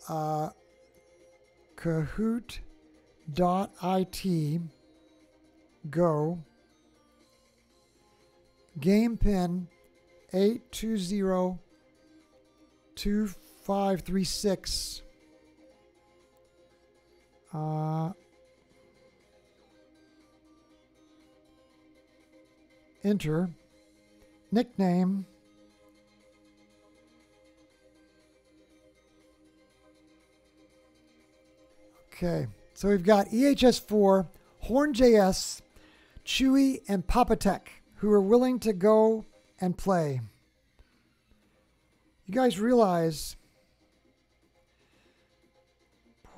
Uh, Kahoot dot I T, go, game pin eight two zero two five three six. Five, three, six. Uh, enter. Nickname. Okay. So we've got E H S four, HornJS, Chewy, and Papatech, who are willing to go and play. You guys realize...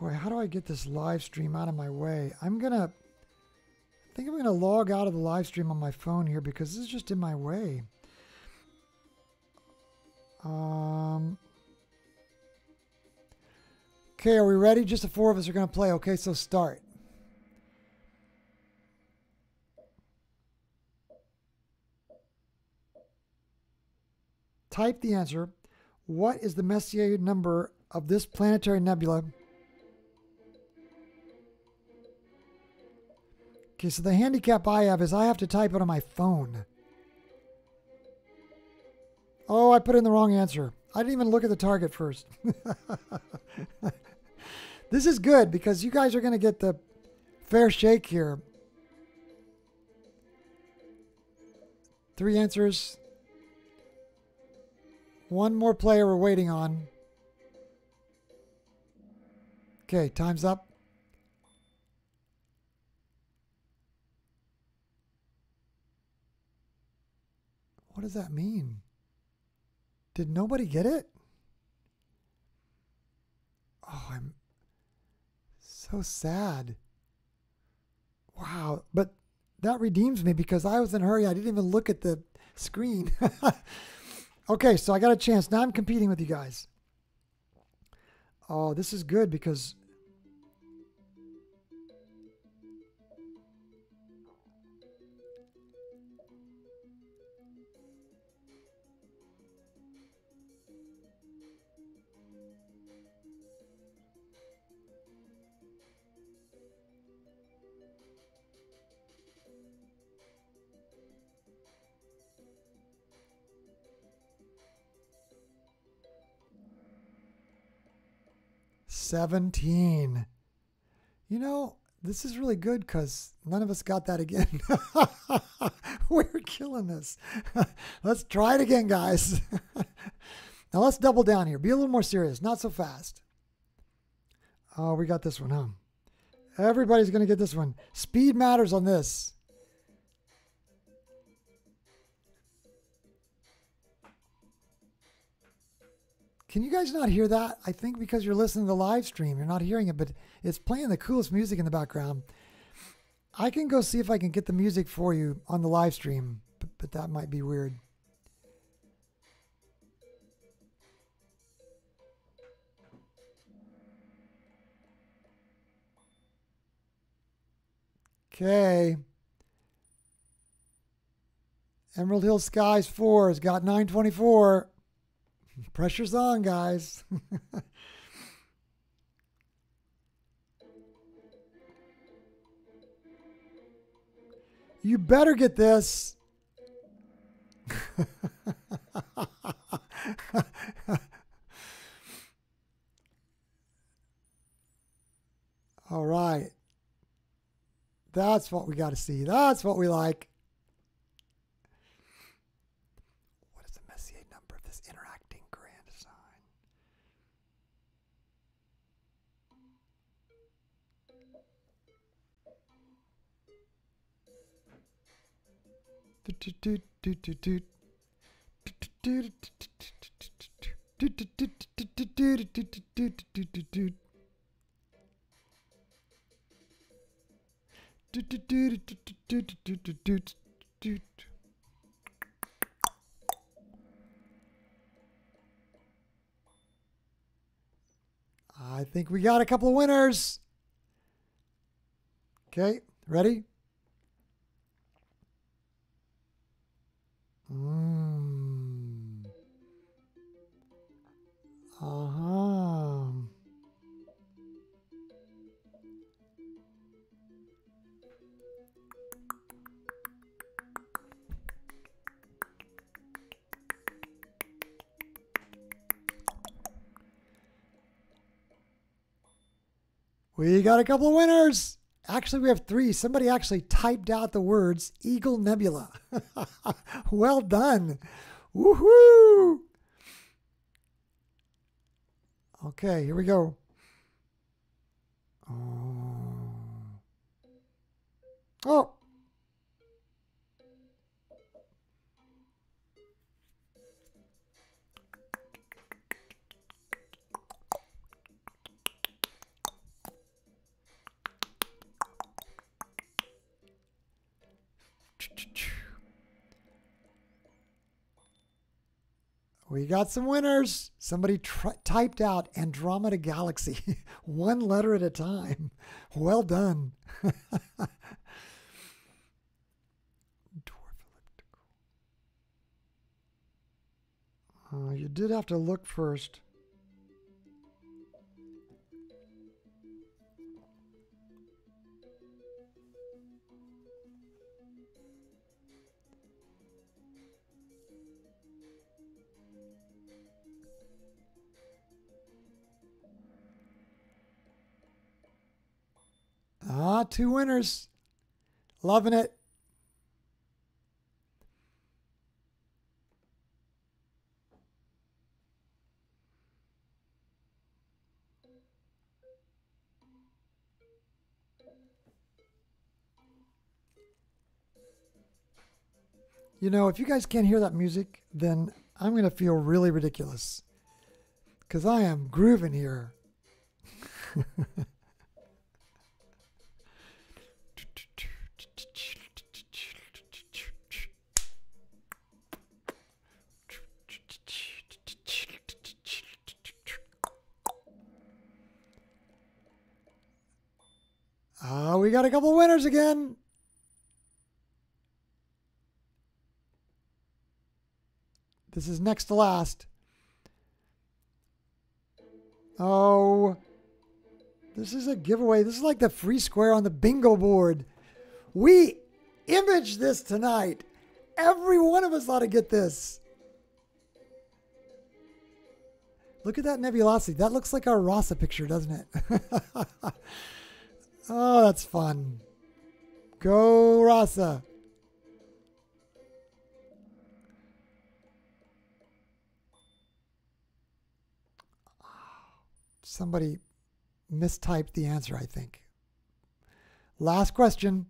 Boy, how do I get this live stream out of my way? I'm going to, I think I'm going to log out of the live stream on my phone here because this is just in my way. Um, okay, are we ready? Just the four of us are going to play. Okay, so start. Type the answer. What is the Messier number of this planetary nebula? Okay, so the handicap I have is I have to type it on my phone. Oh, I put in the wrong answer. I didn't even look at the target first. This is good because you guys are going to get the fair shake here. Three answers. One more player we're waiting on. Okay, time's up. What does that mean? Did nobody get it? Oh, I'm so sad. Wow, but that redeems me because I was in a hurry. I didn't even look at the screen. Okay, so I got a chance. Now I'm competing with you guys. Oh, this is good because... seventeen. You know, this is really good because none of us got that again. We're killing this. Let's try it again, guys. Now let's double down here. Be a little more serious. Not so fast. Oh, we got this one, huh? Everybody's going to get this one. Speed matters on this. Can you guys not hear that? I think because you're listening to the live stream, you're not hearing it, but it's playing the coolest music in the background. I can go see if I can get the music for you on the live stream, but, but that might be weird. Okay. Emerald Hills Skies four has got nine twenty-four. Pressure's on, guys. You better get this. All right. That's what we got to see. That's what we like. What is the Messier number of this interacting grand design? Do, do, do, do, do, do, do, do, do. I think we got a couple of winners. Okay, ready? Mm. Uh-huh. We got a couple of winners. Actually, we have three. Somebody actually typed out the words Eagle Nebula. Well done. Woohoo. Okay, here we go. Oh. Oh. We got some winners. Somebody tri- typed out Andromeda Galaxy, one letter at a time. Well done. Dwarf elliptical. Uh, you did have to look first. Ah, two winners. Loving it. You know, if you guys can't hear that music, then I'm going to feel really ridiculous, because I am grooving here. Ah, uh, we got a couple winners again. This is next to last. Oh, this is a giveaway. This is like the free square on the bingo board. We imaged this tonight. Every one of us ought to get this. Look at that nebulosity. That looks like our RASA picture, doesn't it? Oh, that's fun. Go, RASA. Somebody mistyped the answer, I think. Last question.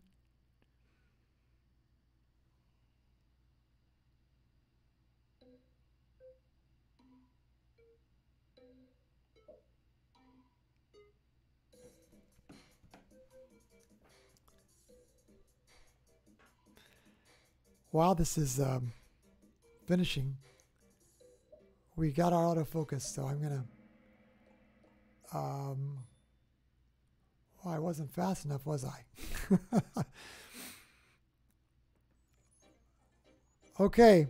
While this is um, finishing, we got our autofocus, so I'm going to... Um, well, I wasn't fast enough, was I? Okay.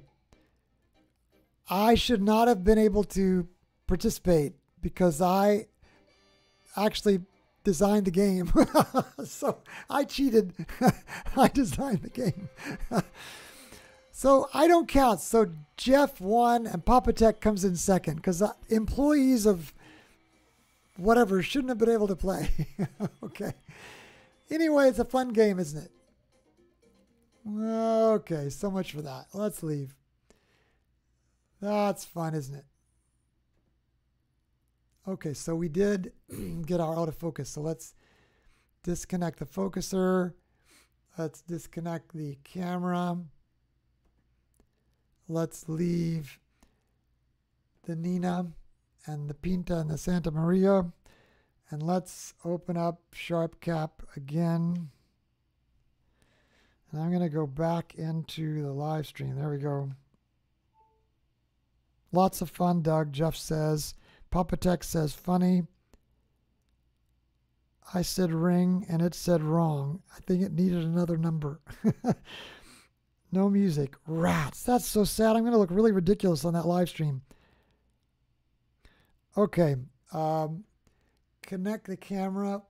I should not have been able to participate because I actually designed the game. So I cheated. I designed the game. So I don't count. So Jeff won and Papa Tech comes in second because employees of whatever shouldn't have been able to play. Okay. Anyway, it's a fun game, isn't it? Okay, so much for that. Let's leave. That's fun, isn't it? Okay, so we did get our autofocus. So let's disconnect the focuser. Let's disconnect the camera. Let's leave the Nina and the Pinta and the Santa Maria. And let's open up SharpCap again. And I'm going to go back into the live stream. There we go. Lots of fun, Doug. Jeff says. Papa Tech says funny. I said ring and it said wrong. I think it needed another number. No music. Rats. That's so sad. I'm going to look really ridiculous on that live stream. Okay. Um, connect the camera.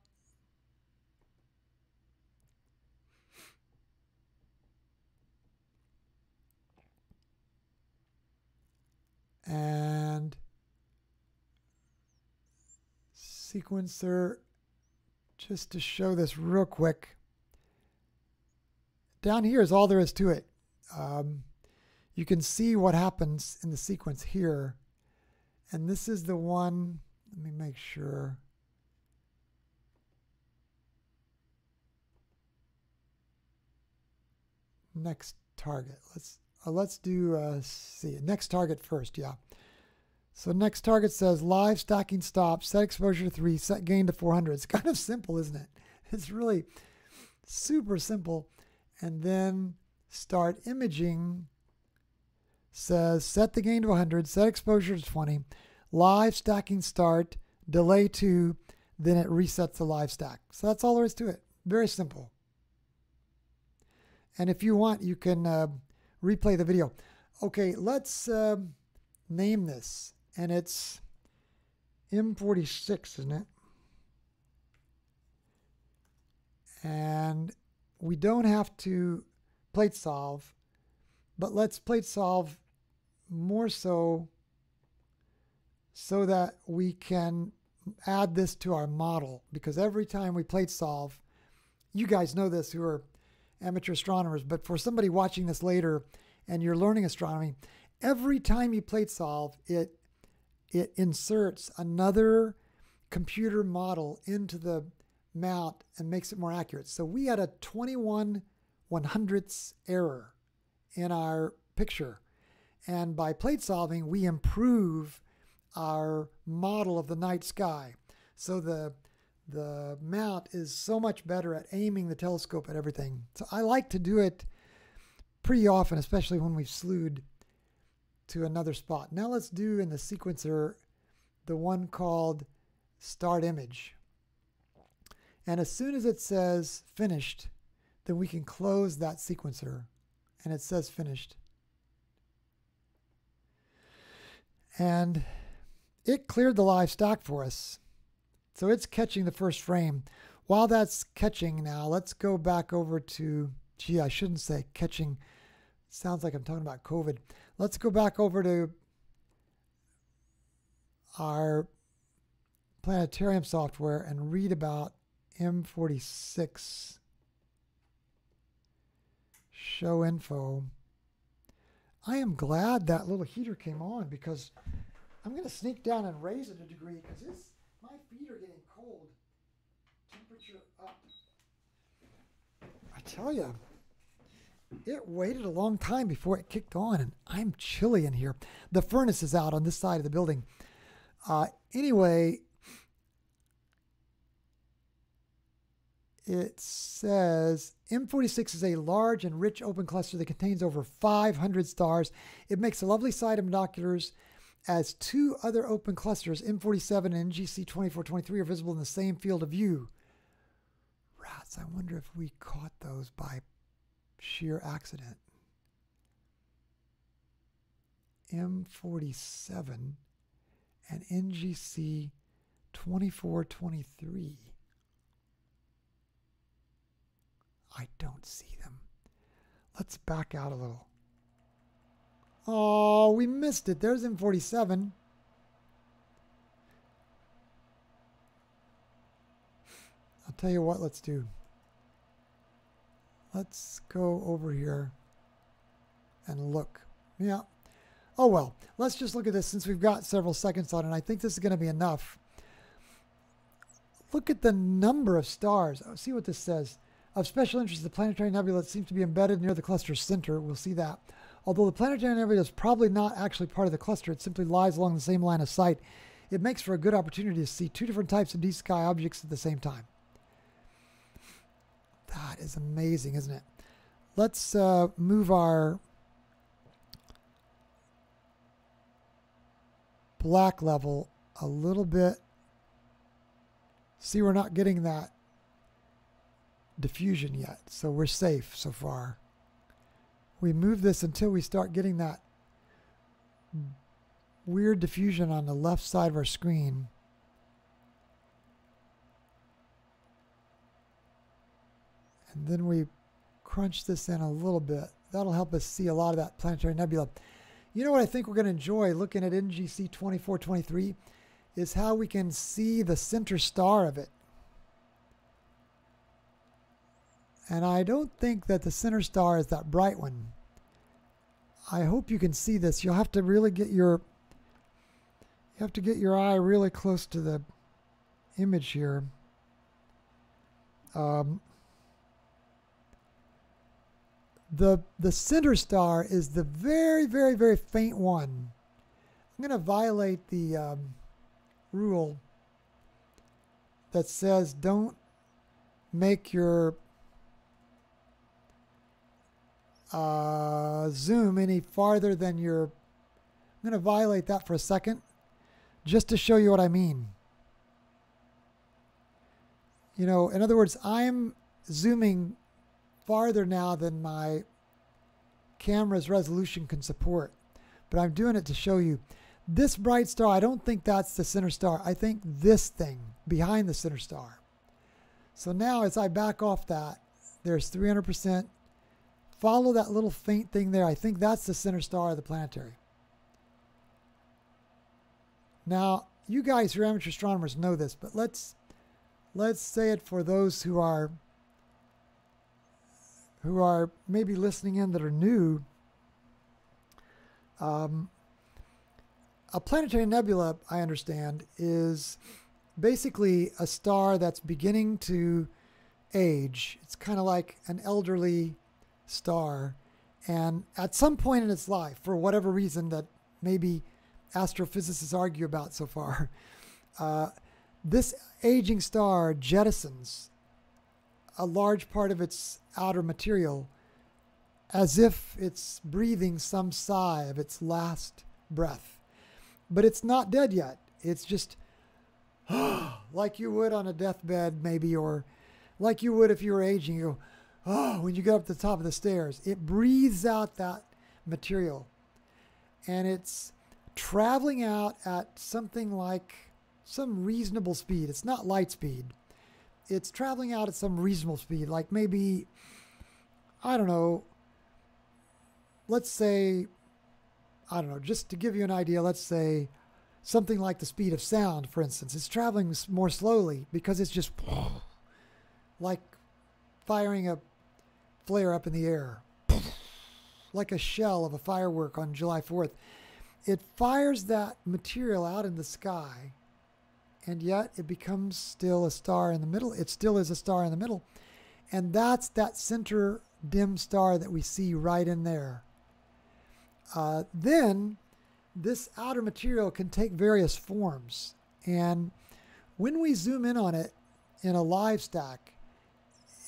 And sequencer, just to show this real quick. Down here is all there is to it. Um, you can see what happens in the sequence here. And this is the one, let me make sure. Next target, let's Uh, let's do, uh, see, next target first, yeah. So next target says live stacking stop, set exposure to three, set gain to four hundred. It's kind of simple, isn't it? It's really super simple. And then start imaging says set the gain to one hundred, set exposure to twenty, live stacking start, delay two, then it resets the live stack. So that's all there is to it. Very simple. And if you want, you can... Uh, replay the video. Okay, let's uh, name this. And it's M forty-six, isn't it? And we don't have to plate solve, but let's plate solve more so so that we can add this to our model. Because every time we plate solve, you guys know this who are amateur astronomers, but for somebody watching this later and you're learning astronomy, every time you plate solve, it it inserts another computer model into the mount and makes it more accurate. So we had a twenty-one one-hundredths error in our picture. And by plate solving, we improve our model of the night sky. So the The mount is so much better at aiming the telescope at everything. So I like to do it pretty often, especially when we've slewed to another spot. Now let's do in the sequencer the one called Start Image. And as soon as it says Finished, then we can close that sequencer. And it says Finished. And it cleared the live stack for us. So it's catching the first frame. While that's catching now, let's go back over to, gee, I shouldn't say catching. Sounds like I'm talking about COVID. Let's go back over to our planetarium software and read about M forty-six. Show info. I am glad that little heater came on because I'm going to sneak down and raise it a degree because it's... My feet are getting cold. Temperature up. I tell you, it waited a long time before it kicked on, and I'm chilly in here. The furnace is out on this side of the building. Uh, anyway, it says M forty-six is a large and rich open cluster that contains over five hundred stars. It makes a lovely sight in binoculars. As two other open clusters, M forty-seven and N G C twenty-four twenty-three, are visible in the same field of view. Rats, I wonder if we caught those by sheer accident. M forty-seven and N G C twenty-four twenty-three. I don't see them. Let's back out a little. Oh, we missed it. There's M forty-seven. I'll tell you what, let's do. Let's go over here and look. Yeah. Oh, well, let's just look at this since we've got several seconds on it. I think this is going to be enough. Look at the number of stars. Oh, see what this says. Of special interest, the planetary nebula that seems to be embedded near the cluster's center. We'll see that. Although the planetary nebula is probably not actually part of the cluster, it simply lies along the same line of sight. It makes for a good opportunity to see two different types of deep sky objects at the same time. That is amazing, isn't it? Let's uh, move our black level a little bit. See, we're not getting that diffusion yet, so we're safe so far. We move this until we start getting that weird diffusion on the left side of our screen. And then we crunch this in a little bit. That'll help us see a lot of that planetary nebula. You know what I think we're going to enjoy looking at N G C twenty-four twenty-three is how we can see the center star of it. And I don't think that the center star is that bright one. I hope you can see this. You'll have to really get your you have to get your eye really close to the image here. Um, the the center star is the very, very, very faint one. I'm going to violate the um, rule that says don't make your Uh, zoom any farther than your... I'm going to violate that for a second just to show you what I mean. You know, in other words, I'm zooming farther now than my camera's resolution can support, but I'm doing it to show you. This bright star, I don't think that's the center star. I think this thing behind the center star. So now as I back off that, there's three hundred percent. Follow that little faint thing there. I think that's the center star of the planetary. Now, you guys who are amateur astronomers know this, but let's let's say it for those who are who are maybe listening in that are new. Um, a planetary nebula, I understand, is basically a star that's beginning to age. It's kind of like an elderly star, and at some point in its life, for whatever reason that maybe astrophysicists argue about so far, uh, this aging star jettisons a large part of its outer material as if it's breathing some sigh of its last breath. But it's not dead yet. It's just like you would on a deathbed maybe, or like you would if you were aging. You go, oh, when you get up to the top of the stairs, it breathes out that material. And it's traveling out at something like some reasonable speed. It's not light speed. It's traveling out at some reasonable speed, like maybe, I don't know, let's say, I don't know, just to give you an idea, let's say something like the speed of sound, for instance. It's traveling more slowly because it's just like firing a flare up in the air, like a shell of a firework on July fourth. It fires that material out in the sky, and yet it becomes still a star in the middle. It still is a star in the middle. And that's that center dim star that we see right in there. Uh, then this outer material can take various forms. And when we zoom in on it in a live stack,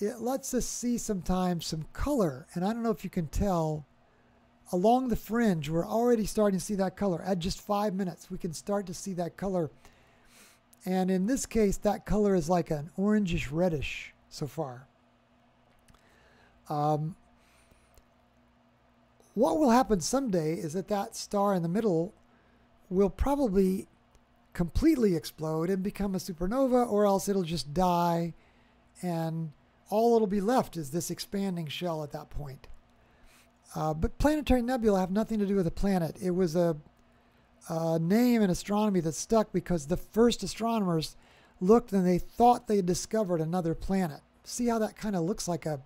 it lets us see sometimes some color. And I don't know if you can tell, along the fringe, we're already starting to see that color. At just five minutes, we can start to see that color. And in this case, that color is like an orangish reddish so far. Um, what will happen someday is that that star in the middle will probably completely explode and become a supernova, or else it'll just die, and all that'll be left is this expanding shell at that point. Uh, but planetary nebula have nothing to do with a planet. It was a, a name in astronomy that stuck because the first astronomers looked and they thought they had discovered another planet. See how that kind of looks like a,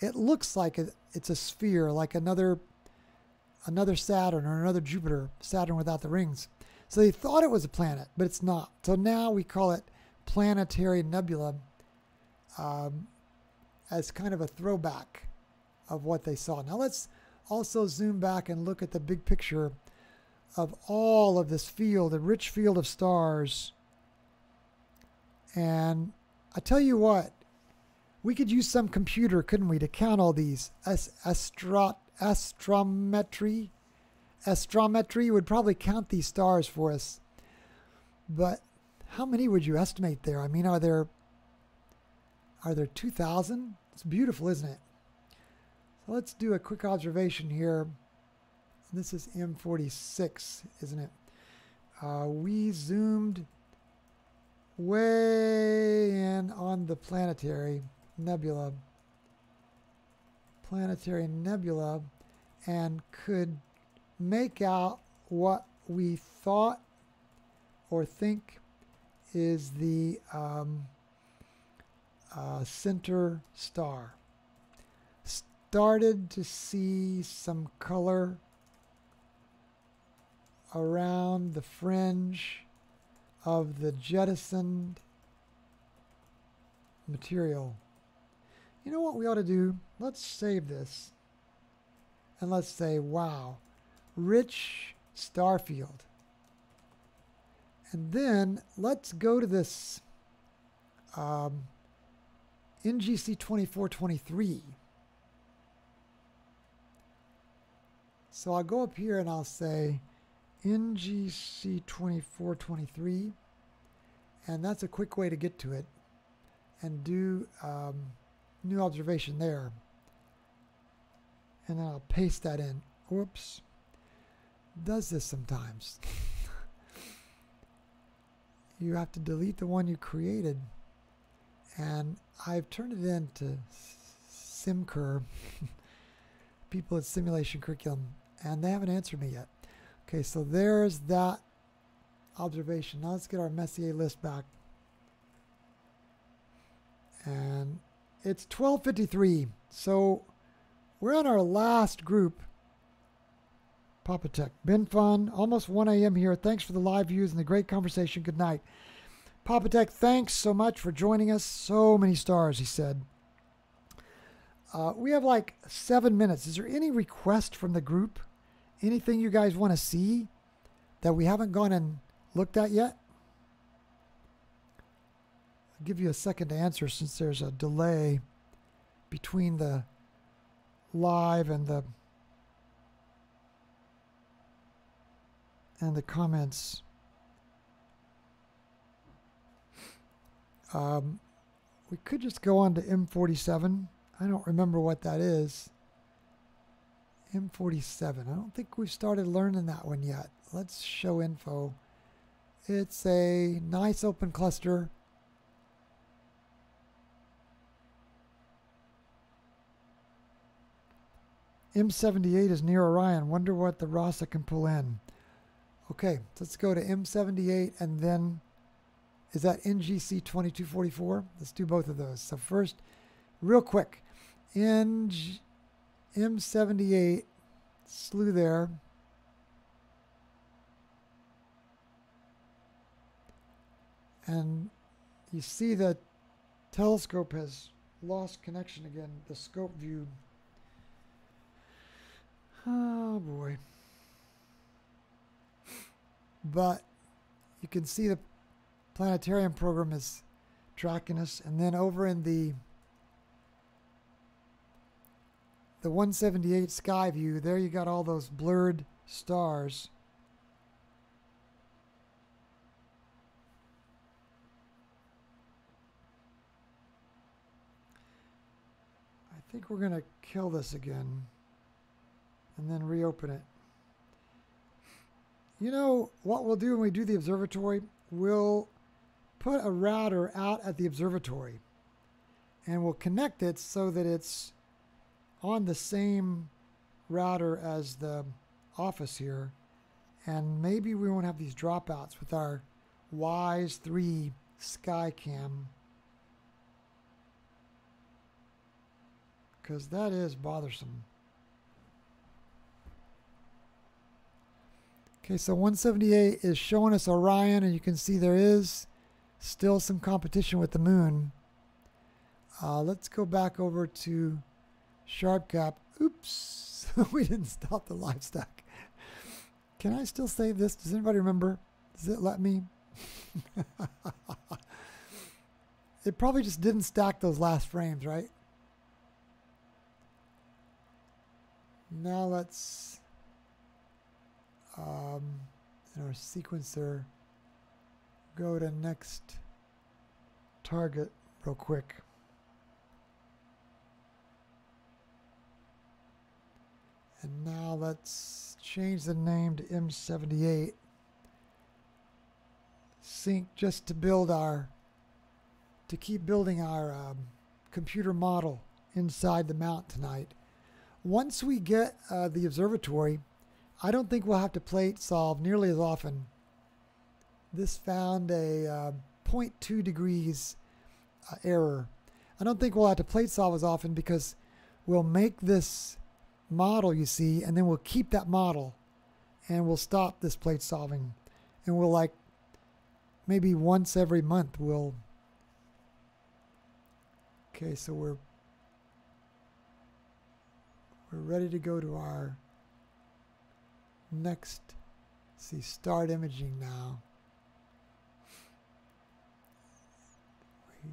it looks like a, it's a sphere, like another another Saturn or another Jupiter, Saturn without the rings. So they thought it was a planet, but it's not. So now we call it planetary nebula um, as kind of a throwback of what they saw. Now let's also zoom back and look at the big picture of all of this field, a rich field of stars. And I tell you what, we could use some computer, couldn't we, to count all these. As, astro, astrometry, astrometry would probably count these stars for us. But how many would you estimate there? I mean, are there are there two thousand? It's beautiful, isn't it? So let's do a quick observation here. This is M forty-six, isn't it? Uh, we zoomed way in on the planetary nebula planetary nebula and could make out what we thought or think is the um, uh, center star. Started to see some color around the fringe of the jettisoned material. You know what we ought to do? Let's save this and let's say, wow, rich star field. And then let's go to this um, N G C twenty-four twenty-three. So I'll go up here and I'll say N G C twenty-four twenty-three, and that's a quick way to get to it and do um, new observation there, and then I'll paste that in. Whoops, does this sometimes. You have to delete the one you created, and I've turned it into SimCur. People at Simulation Curriculum, and they haven't answered me yet. Okay, so there's that observation. Now let's get our Messier list back. And it's twelve fifty-three. So we're on our last group. Papa Tech, been fun. Almost one A M here. Thanks for the live views and the great conversation. Good night. Papa Tech, thanks so much for joining us. So many stars, he said. Uh, we have like seven minutes. Is there any request from the group? Anything you guys want to see that we haven't gone and looked at yet? I'll give you a second to answer since there's a delay between the live and the and the comments. Um, we could just go on to M forty-seven. I don't remember what that is. M forty-seven. I don't think we've started learning that one yet. Let's show info. It's a nice open cluster. M seventy-eight is near Orion. Wonder what the RASA can pull in. Okay, let's go to M seventy-eight, and then is that N G C twenty-two forty-four? Let's do both of those. So first, real quick, N G C M seventy-eight slew there. And you see the telescope has lost connection again, the scope view. Oh boy. But you can see the planetarium program is tracking us. And then over in the The one seventy-eight sky view, there you got all those blurred stars. I think we're going to kill this again. and then reopen it. You know, what we'll do when we do the observatory, we'll put a router out at the observatory and we'll connect it so that it's on the same router as the office here. And maybe we won't have these dropouts with our WISE three SkyCam, because that is bothersome. Okay, so one seventy-eight is showing us Orion, and you can see there is still some competition with the moon. Uh, let's go back over to SharpCap. Oops, we didn't stop the live stack. Can I still save this? Does anybody remember? Does it let me? It probably just didn't stack those last frames, right? Now let's... Um, in our sequencer, go to next target real quick. And now let's change the name to M seventy-eight. Sync just to build our, to keep building our um, computer model inside the mount tonight. Once we get uh, the observatory, I don't think we'll have to plate solve nearly as often. This found a uh, zero point two degrees uh, error. I don't think we'll have to plate solve as often because we'll make this model, you see, and then we'll keep that model and we'll stop this plate solving. And we'll, like, maybe once every month we'll... Okay, so we're, we're ready to go to our... next, see, start imaging now. We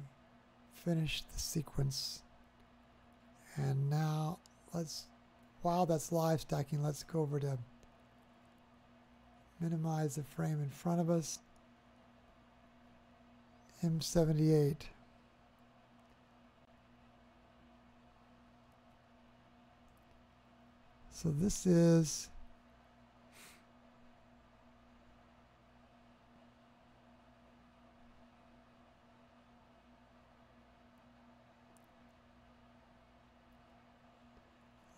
finished the sequence. And now let's, while that's live stacking, let's go over to minimize the frame in front of us. M seventy-eight. So this is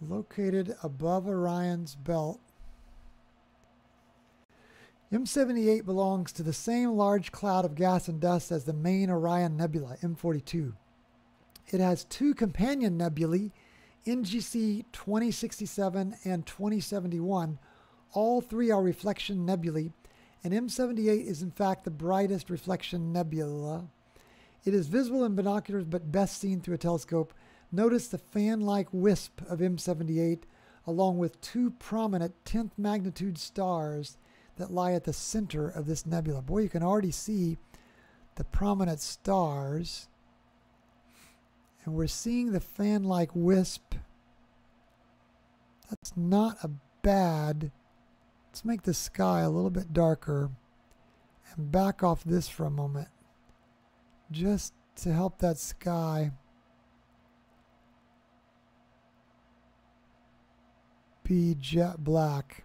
located above Orion's belt. M seventy-eight belongs to the same large cloud of gas and dust as the main Orion Nebula, M forty-two. It has two companion nebulae, N G C twenty sixty-seven and twenty seventy-one. All three are reflection nebulae, and M seventy-eight is in fact the brightest reflection nebula. It is visible in binoculars but best seen through a telescope. Notice the fan-like wisp of M seventy-eight, along with two prominent tenth magnitude stars that lie at the center of this nebula. Boy, you can already see the prominent stars. And we're seeing the fan-like wisp. That's not a bad... Let's make the sky a little bit darker and back off this for a moment, just to help that sky be jet black.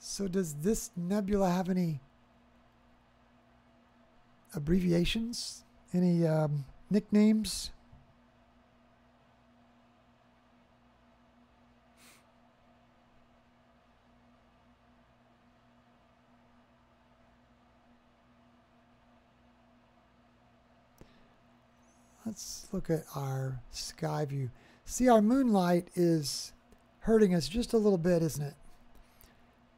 So does this nebula have any abbreviations? Any um, nicknames? Let's look at our sky view. See, our moonlight is hurting us just a little bit, isn't it?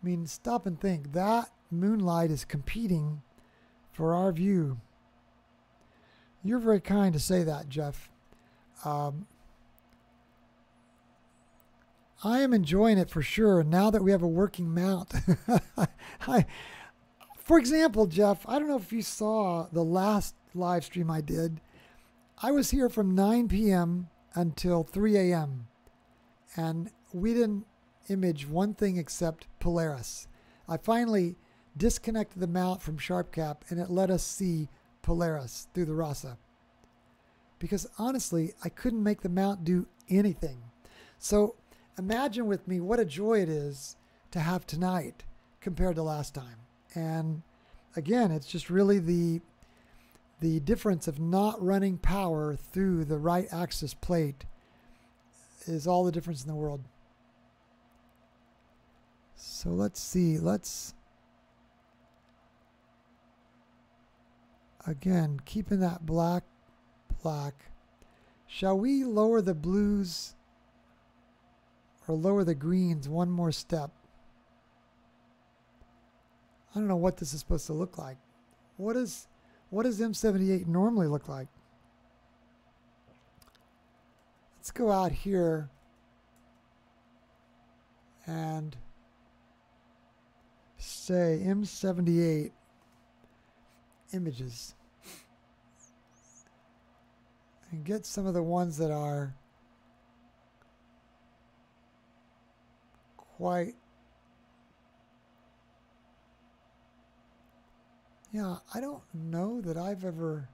I mean, stop and think. That moonlight is competing for our view. You're very kind to say that, Jeff. Um, I am enjoying it for sure now that we have a working mount. I, for example, Jeff, I don't know if you saw the last live stream I did. I was here from nine P M until three A M and we didn't image one thing except Polaris. I finally disconnected the mount from SharpCap, and it let us see Polaris through the RASA. Because honestly, I couldn't make the mount do anything. So imagine with me what a joy it is to have tonight compared to last time. And again, it's just really the, the difference of not running power through the right axis plate is all the difference in the world. So let's see, let's, again, keeping that black, black. Shall we lower the blues or lower the greens one more step? I don't know what this is supposed to look like. What is, what does M seventy-eight normally look like? Let's go out here and say M seventy-eight images and get some of the ones that are quite, yeah, I don't know that I've ever,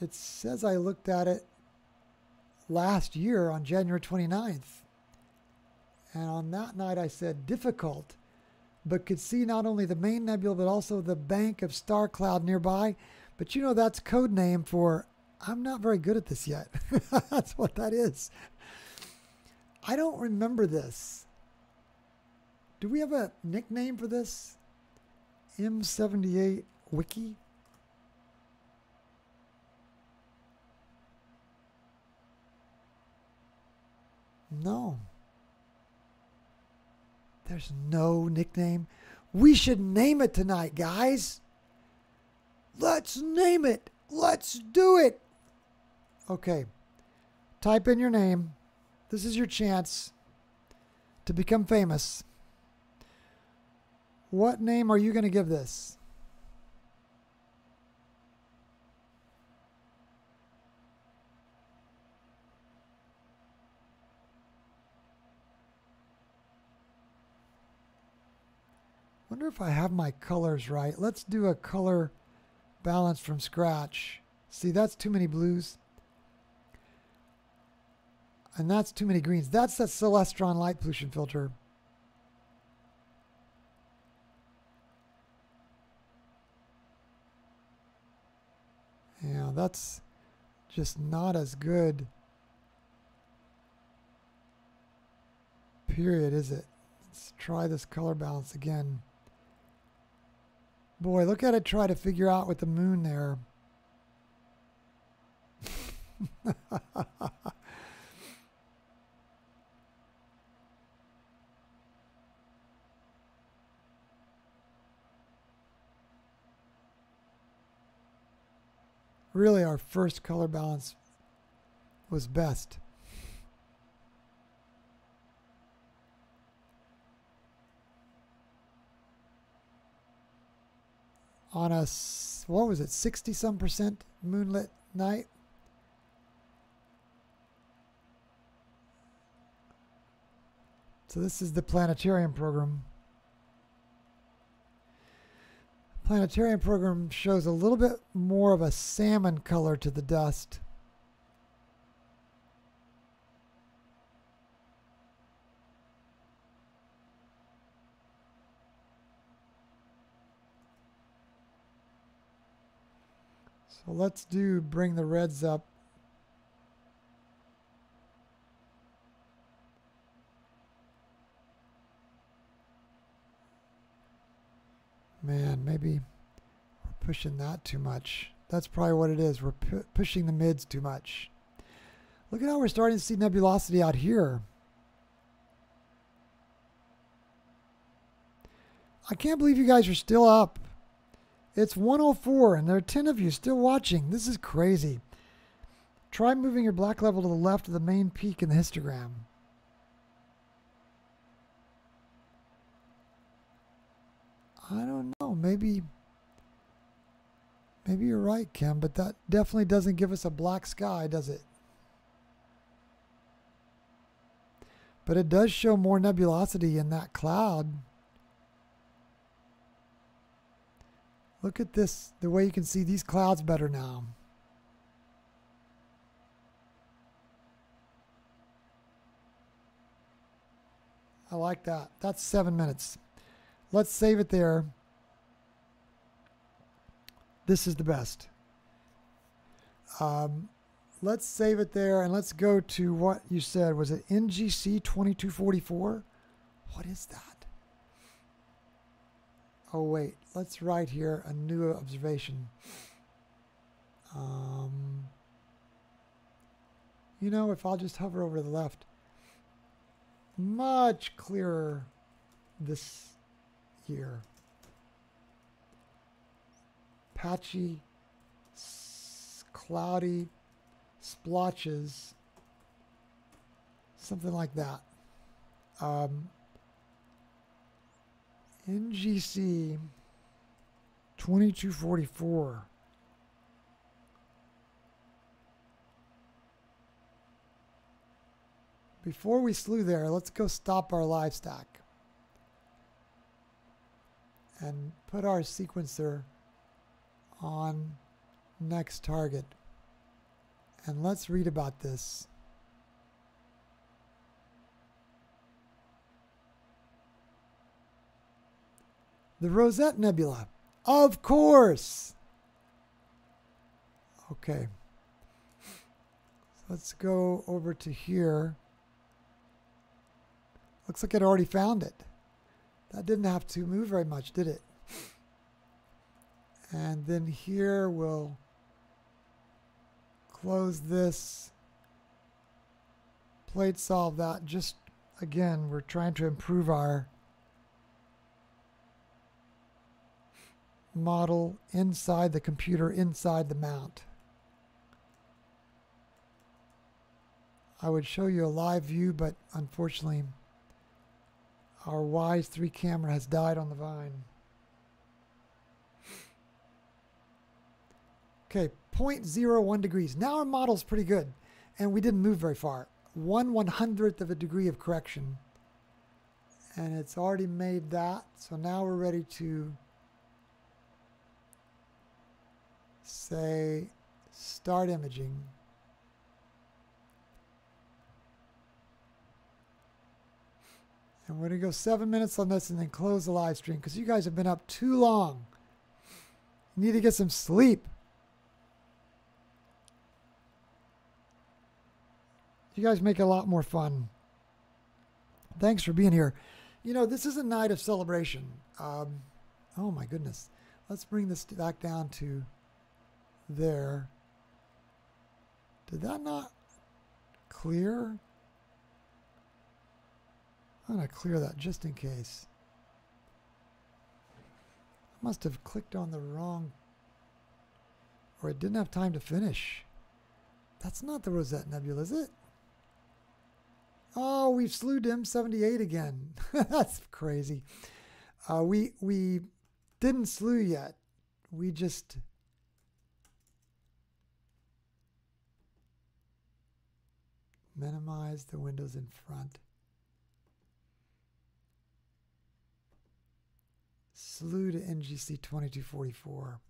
it says I looked at it last year on January twenty-ninth. And on that night I said difficult, but could see not only the main nebula, but also the bank of star cloud nearby. But you know, that's code name for, I'm not very good at this yet. That's what that is. I don't remember this. Do we have a nickname for this? M seventy-eight wiki. No, there's no nickname. We should name it tonight, guys. Let's name it. Let's do it. Okay, type in your name. This is your chance to become famous. What name are you going to give this? Wonder if I have my colors right. Let's do a color balance from scratch. See, that's too many blues. And that's too many greens. That's the Celestron light pollution filter. Yeah, that's just not as good. Period, is it? Let's try this color balance again. Boy, look at it try to figure out with the moon there. Really, our first color balance was best. On a, what was it, sixty some percent moonlit night? So this is the planetarium program. Planetarium program shows a little bit more of a salmon color to the dust. So let's do bring the reds up. Man, maybe we're pushing that too much. That's probably what it is. We're pu pushing the mids too much. Look at how we're starting to see nebulosity out here. I can't believe you guys are still up. It's one oh four and there are ten of you still watching. This is crazy. Try moving your black level to the left of the main peak in the histogram. I don't know, maybe, maybe you're right, Kim, but that definitely doesn't give us a black sky, does it? But it does show more nebulosity in that cloud. Look at this, the way you can see these clouds better now. I like that. That's seven minutes. Let's save it there. This is the best. Um, let's save it there and let's go to what you said. Was it N G C twenty-two forty-four? What is that? Oh, wait. Let's write here a new observation. Um, you know, if I'll just hover over to the left. Much clearer this year. Patchy, cloudy, splotches, something like that. Um, N G C twenty-two forty-four. Before we slew there, let's go stop our live stack and put our sequencer on next target. And let's read about this. The Rosette Nebula. Of course! Okay. So let's go over to here. Looks like it already found it. That didn't have to move very much, did it? And then here we'll close this. Plate solve that. Just, again, we're trying to improve our model inside the computer, inside the mount. I would show you a live view, but unfortunately, our Wise three camera has died on the vine. Okay, zero point zero one degrees. Now our model's pretty good, and we didn't move very far. One one hundredth of a degree of correction, and it's already made that. So now we're ready to say start imaging. And we're going to go seven minutes on this and then close the live stream because you guys have been up too long. You need to get some sleep. You guys make it a lot more fun. Thanks for being here. You know, this is a night of celebration. Um, oh, my goodness. Let's bring this back down to there. Did that not clear? I'm going to clear that just in case. I must have clicked on the wrong, or it didn't have time to finish. That's not the Rosette Nebula, is it? Oh, we've slewed M seventy-eight again. That's crazy. Uh, we, we didn't slew yet. We just... minimize the windows in front. Slew to N G C twenty-two forty-four.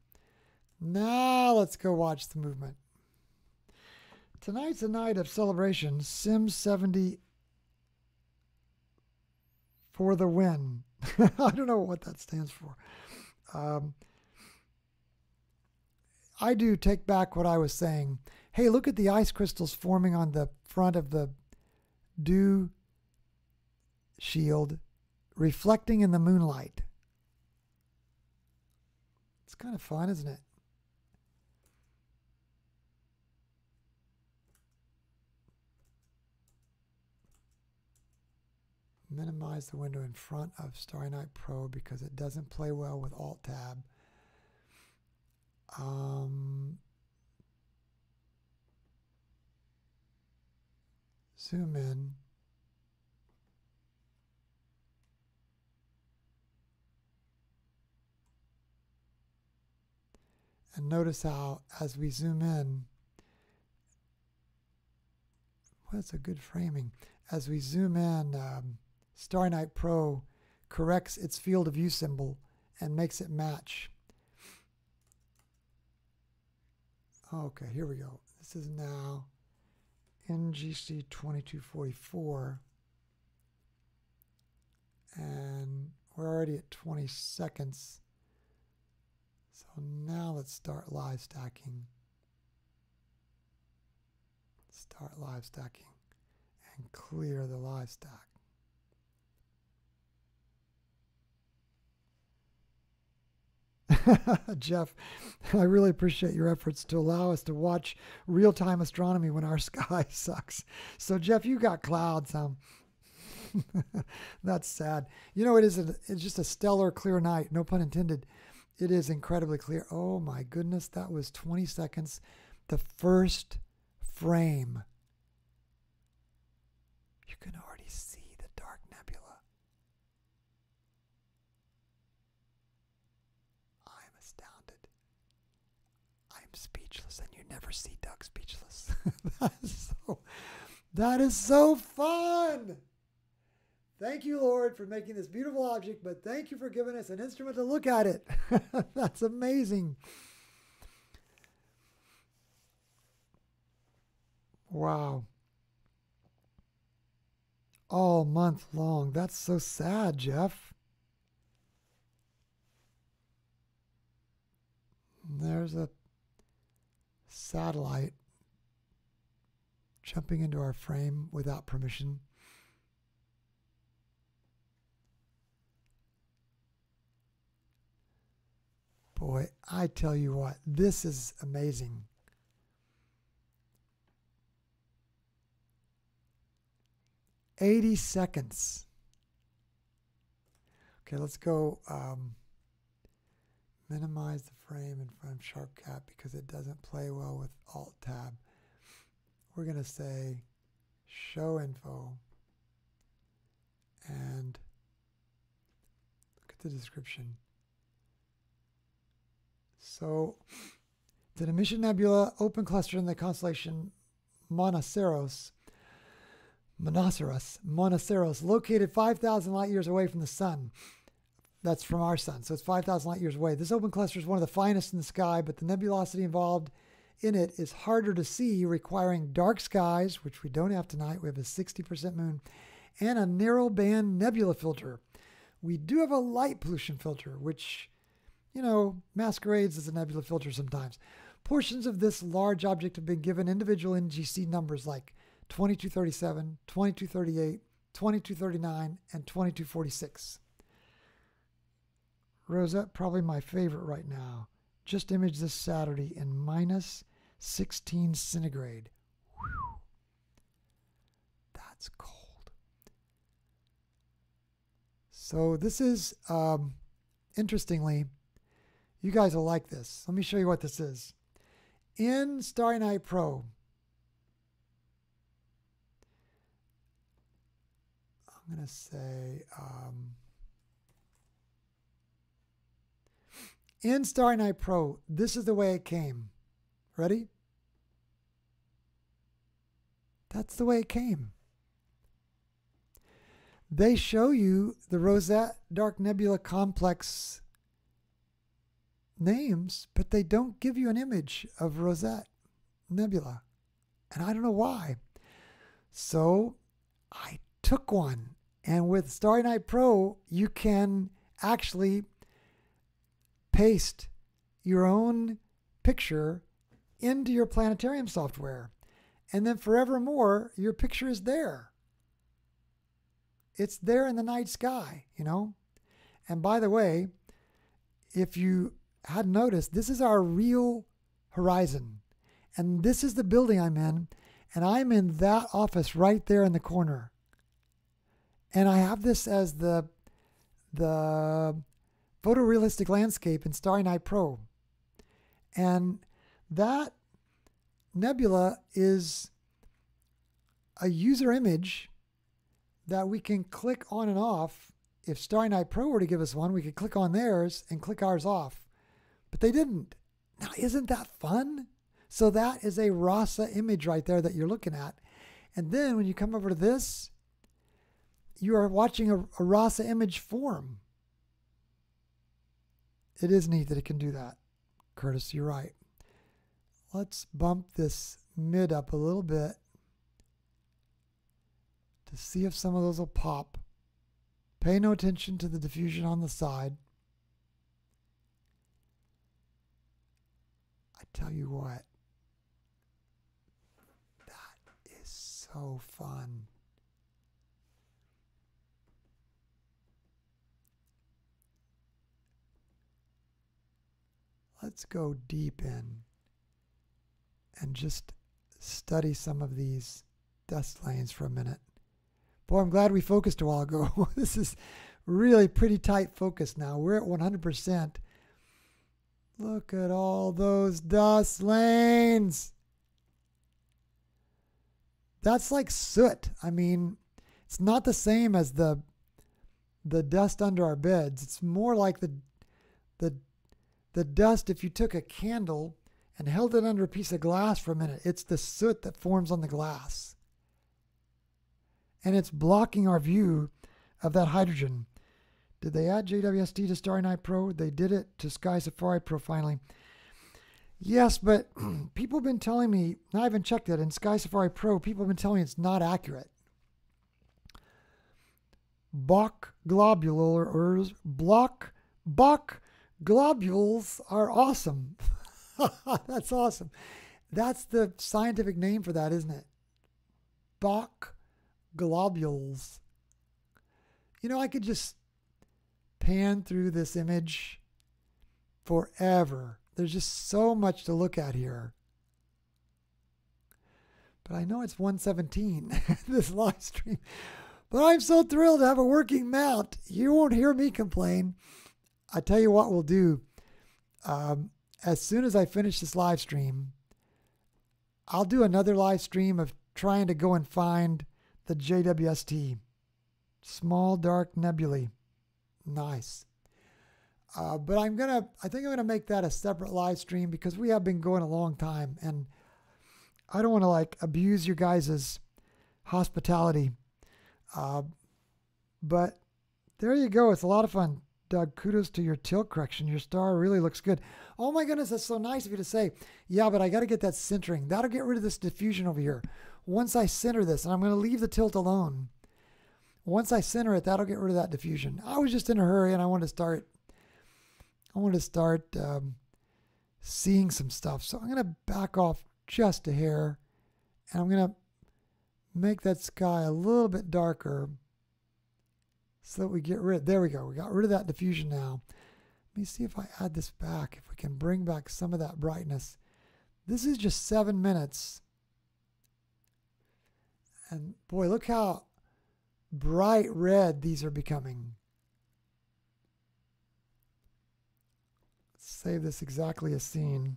Now let's go watch the movement. Tonight's a night of celebration. Sim seventy for the win. I don't know what that stands for. Um, I do take back what I was saying. Hey, look at the ice crystals forming on the front of the dew shield, reflecting in the moonlight. It's kind of fun, isn't it? Minimize the window in front of Starry Night Pro because it doesn't play well with Alt-Tab. Um, zoom in. And notice how, as we zoom in, well, that's a good framing. As we zoom in, um, Starry Night Pro corrects its field of view symbol and makes it match. Okay, here we go. This is now N G C twenty-two forty-four. And we're already at twenty seconds. So now let's start live stacking. Start live stacking and clear the live stack. Jeff, I really appreciate your efforts to allow us to watch real-time astronomy when our sky sucks. So, Jeff, you got clouds. Um, that's sad. You know, it is a, it's just a stellar clear night. No pun intended. It is incredibly clear. Oh, my goodness. That was twenty seconds. The first frame. You can already see the dark nebula. I'm astounded. I'm speechless, and you never see Doug speechless. That is so, that is so fun. Thank you, Lord, for making this beautiful object, but thank you for giving us an instrument to look at it. That's amazing. Wow. All month long. That's so sad, Jeff. There's a satellite jumping into our frame without permission. Boy, I tell you what, this is amazing. eighty seconds. Okay, let's go um, minimize the frame in front of SharpCap because it doesn't play well with Alt-Tab. We're going to say show info and look at the description. So, it's an emission nebula, open cluster in the constellation Monoceros, Monoceros, Monoceros, located five thousand light years away from the sun. That's from our sun, so it's five thousand light years away. This open cluster is one of the finest in the sky, but the nebulosity involved in it is harder to see, requiring dark skies, which we don't have tonight. We have a sixty percent moon, and a narrow band nebula filter. We do have a light pollution filter, which, you know, masquerades as a nebula filter sometimes. Portions of this large object have been given individual N G C numbers like twenty-two thirty-seven, twenty-two thirty-eight, twenty-two thirty-nine, and twenty-two forty-six. Rosette, probably my favorite right now. Just imaged this Saturday in minus sixteen centigrade. Whew. That's cold. So this is, um, interestingly, you guys will like this. Let me show you what this is. In Starry Night Pro, I'm going to say, um, in Starry Night Pro, this is the way it came. Ready? That's the way it came. They show you the Rosette Dark Nebula Complex names, but they don't give you an image of Rosette Nebula, and I don't know why. So I took one, and with Starry Night Pro you can actually paste your own picture into your planetarium software, and then forevermore your picture is there. It's there in the night sky, you know. And by the way, if you had noticed, this is our real horizon, and this is the building I'm in, and I'm in that office right there in the corner, and I have this as the the photorealistic landscape in Starry Night Pro, and that nebula is a user image that we can click on and off. If Starry Night Pro were to give us one, we could click on theirs and click ours off. But they didn't. Now, isn't that fun? So that is a RASA image right there that you're looking at. And then when you come over to this, you are watching a, a RASA image form. It is neat that it can do that. Curtis, you're right. Let's bump this mid up a little bit to see if some of those will pop. Pay no attention to the diffusion on the side. I tell you what, that is so fun. Let's go deep in and just study some of these dust lanes for a minute. Boy, I'm glad we focused a while ago. This is really pretty tight focus now. We're at one hundred percent. Look at all those dust lanes. That's like soot. I mean, it's not the same as the the dust under our beds. It's more like the the the dust if you took a candle and held it under a piece of glass for a minute. It's the soot that forms on the glass. And it's blocking our view of that hydrogen. Did they add J W S T to Starry Night Pro? They did it to Sky Safari Pro finally. Yes, but people have been telling me, and I haven't checked it, in Sky Safari Pro, people have been telling me it's not accurate. Bok globular, block, Bok globules are awesome. That's awesome. That's the scientific name for that, isn't it? Bok globules. You know, I could just pan through this image forever. There's just so much to look at here. But I know it's one seventeen, this live stream. But I'm so thrilled to have a working mount. You won't hear me complain. I tell you what we'll do. Um, as soon as I finish this live stream, I'll do another live stream of trying to go and find the J W S T. Small dark nebulae. Nice. Uh, but I'm going to, I think I'm going to make that a separate live stream because we have been going a long time and I don't want to like abuse your guys' hospitality. Uh, but there you go. It's a lot of fun. Doug, kudos to your tilt correction. Your star really looks good. Oh my goodness, that's so nice of you to say. Yeah, but I got to get that centering. That'll get rid of this diffusion over here. Once I center this, and I'm going to leave the tilt alone. Once I center it, that'll get rid of that diffusion. I was just in a hurry, and I wanted to start. I wanted to start um, seeing some stuff. So I'm going to back off just a hair, and I'm going to make that sky a little bit darker, so that we get rid. There we go. We got rid of that diffusion now. Let me see if I add this back. If we can bring back some of that brightness. This is just seven minutes. And boy, look how bright red these are becoming. Let's save this exactly as seen.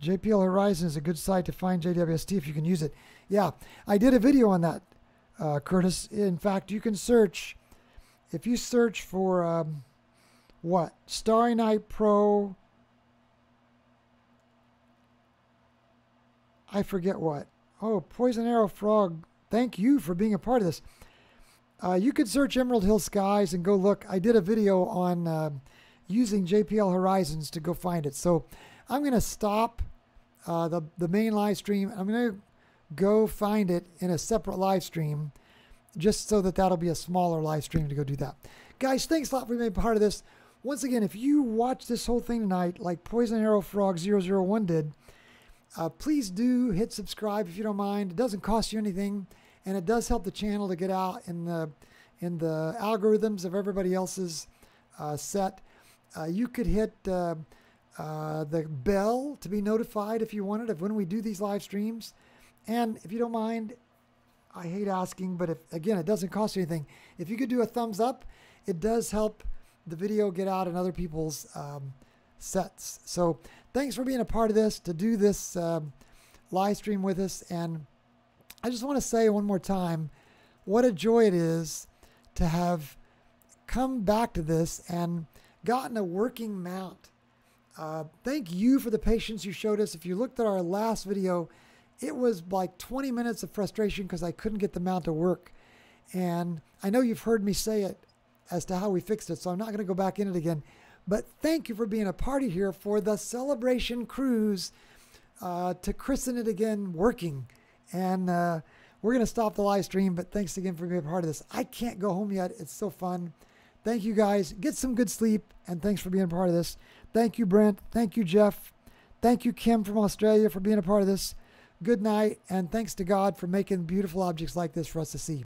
J P L Horizon is a good site to find J W S T if you can use it. Yeah, I did a video on that, uh, Curtis. In fact, you can search, if you search for um, what? Starry Night Pro. I forget what. Oh, Poison Arrow Frog, thank you for being a part of this. Uh, you could search Emerald Hills Skies and go look. I did a video on uh, using J P L Horizons to go find it. So I'm going to stop uh, the, the main live stream. I'm going to go find it in a separate live stream just so that that'll be a smaller live stream to go do that. Guys, thanks a lot for being a part of this. Once again, if you watch this whole thing tonight like Poison Arrow Frog zero zero one did, Uh, please do hit subscribe if you don't mind. It doesn't cost you anything, and it does help the channel to get out in the in the algorithms of everybody else's uh, set. Uh, you could hit uh, uh, the bell to be notified if you wanted of when we do these live streams. And if you don't mind, I hate asking, but if again, it doesn't cost you anything. If you could do a thumbs up, it does help the video get out in other people's um, sets. So thanks for being a part of this, to do this um, live stream with us. And I just want to say one more time, what a joy it is to have come back to this and gotten a working mount. Uh, thank you for the patience you showed us. If you looked at our last video, it was like twenty minutes of frustration because I couldn't get the mount to work. And I know you've heard me say it as to how we fixed it, so I'm not going to go back in it again. But thank you for being a party here for the celebration cruise, uh, to christen it again working. And uh, we're going to stop the live stream, but thanks again for being a part of this. I can't go home yet. It's so fun. Thank you guys. Get some good sleep, and thanks for being a part of this. Thank you, Brent. Thank you, Jeff. Thank you, Kim from Australia, for being a part of this. Good night, and thanks to God for making beautiful objects like this for us to see.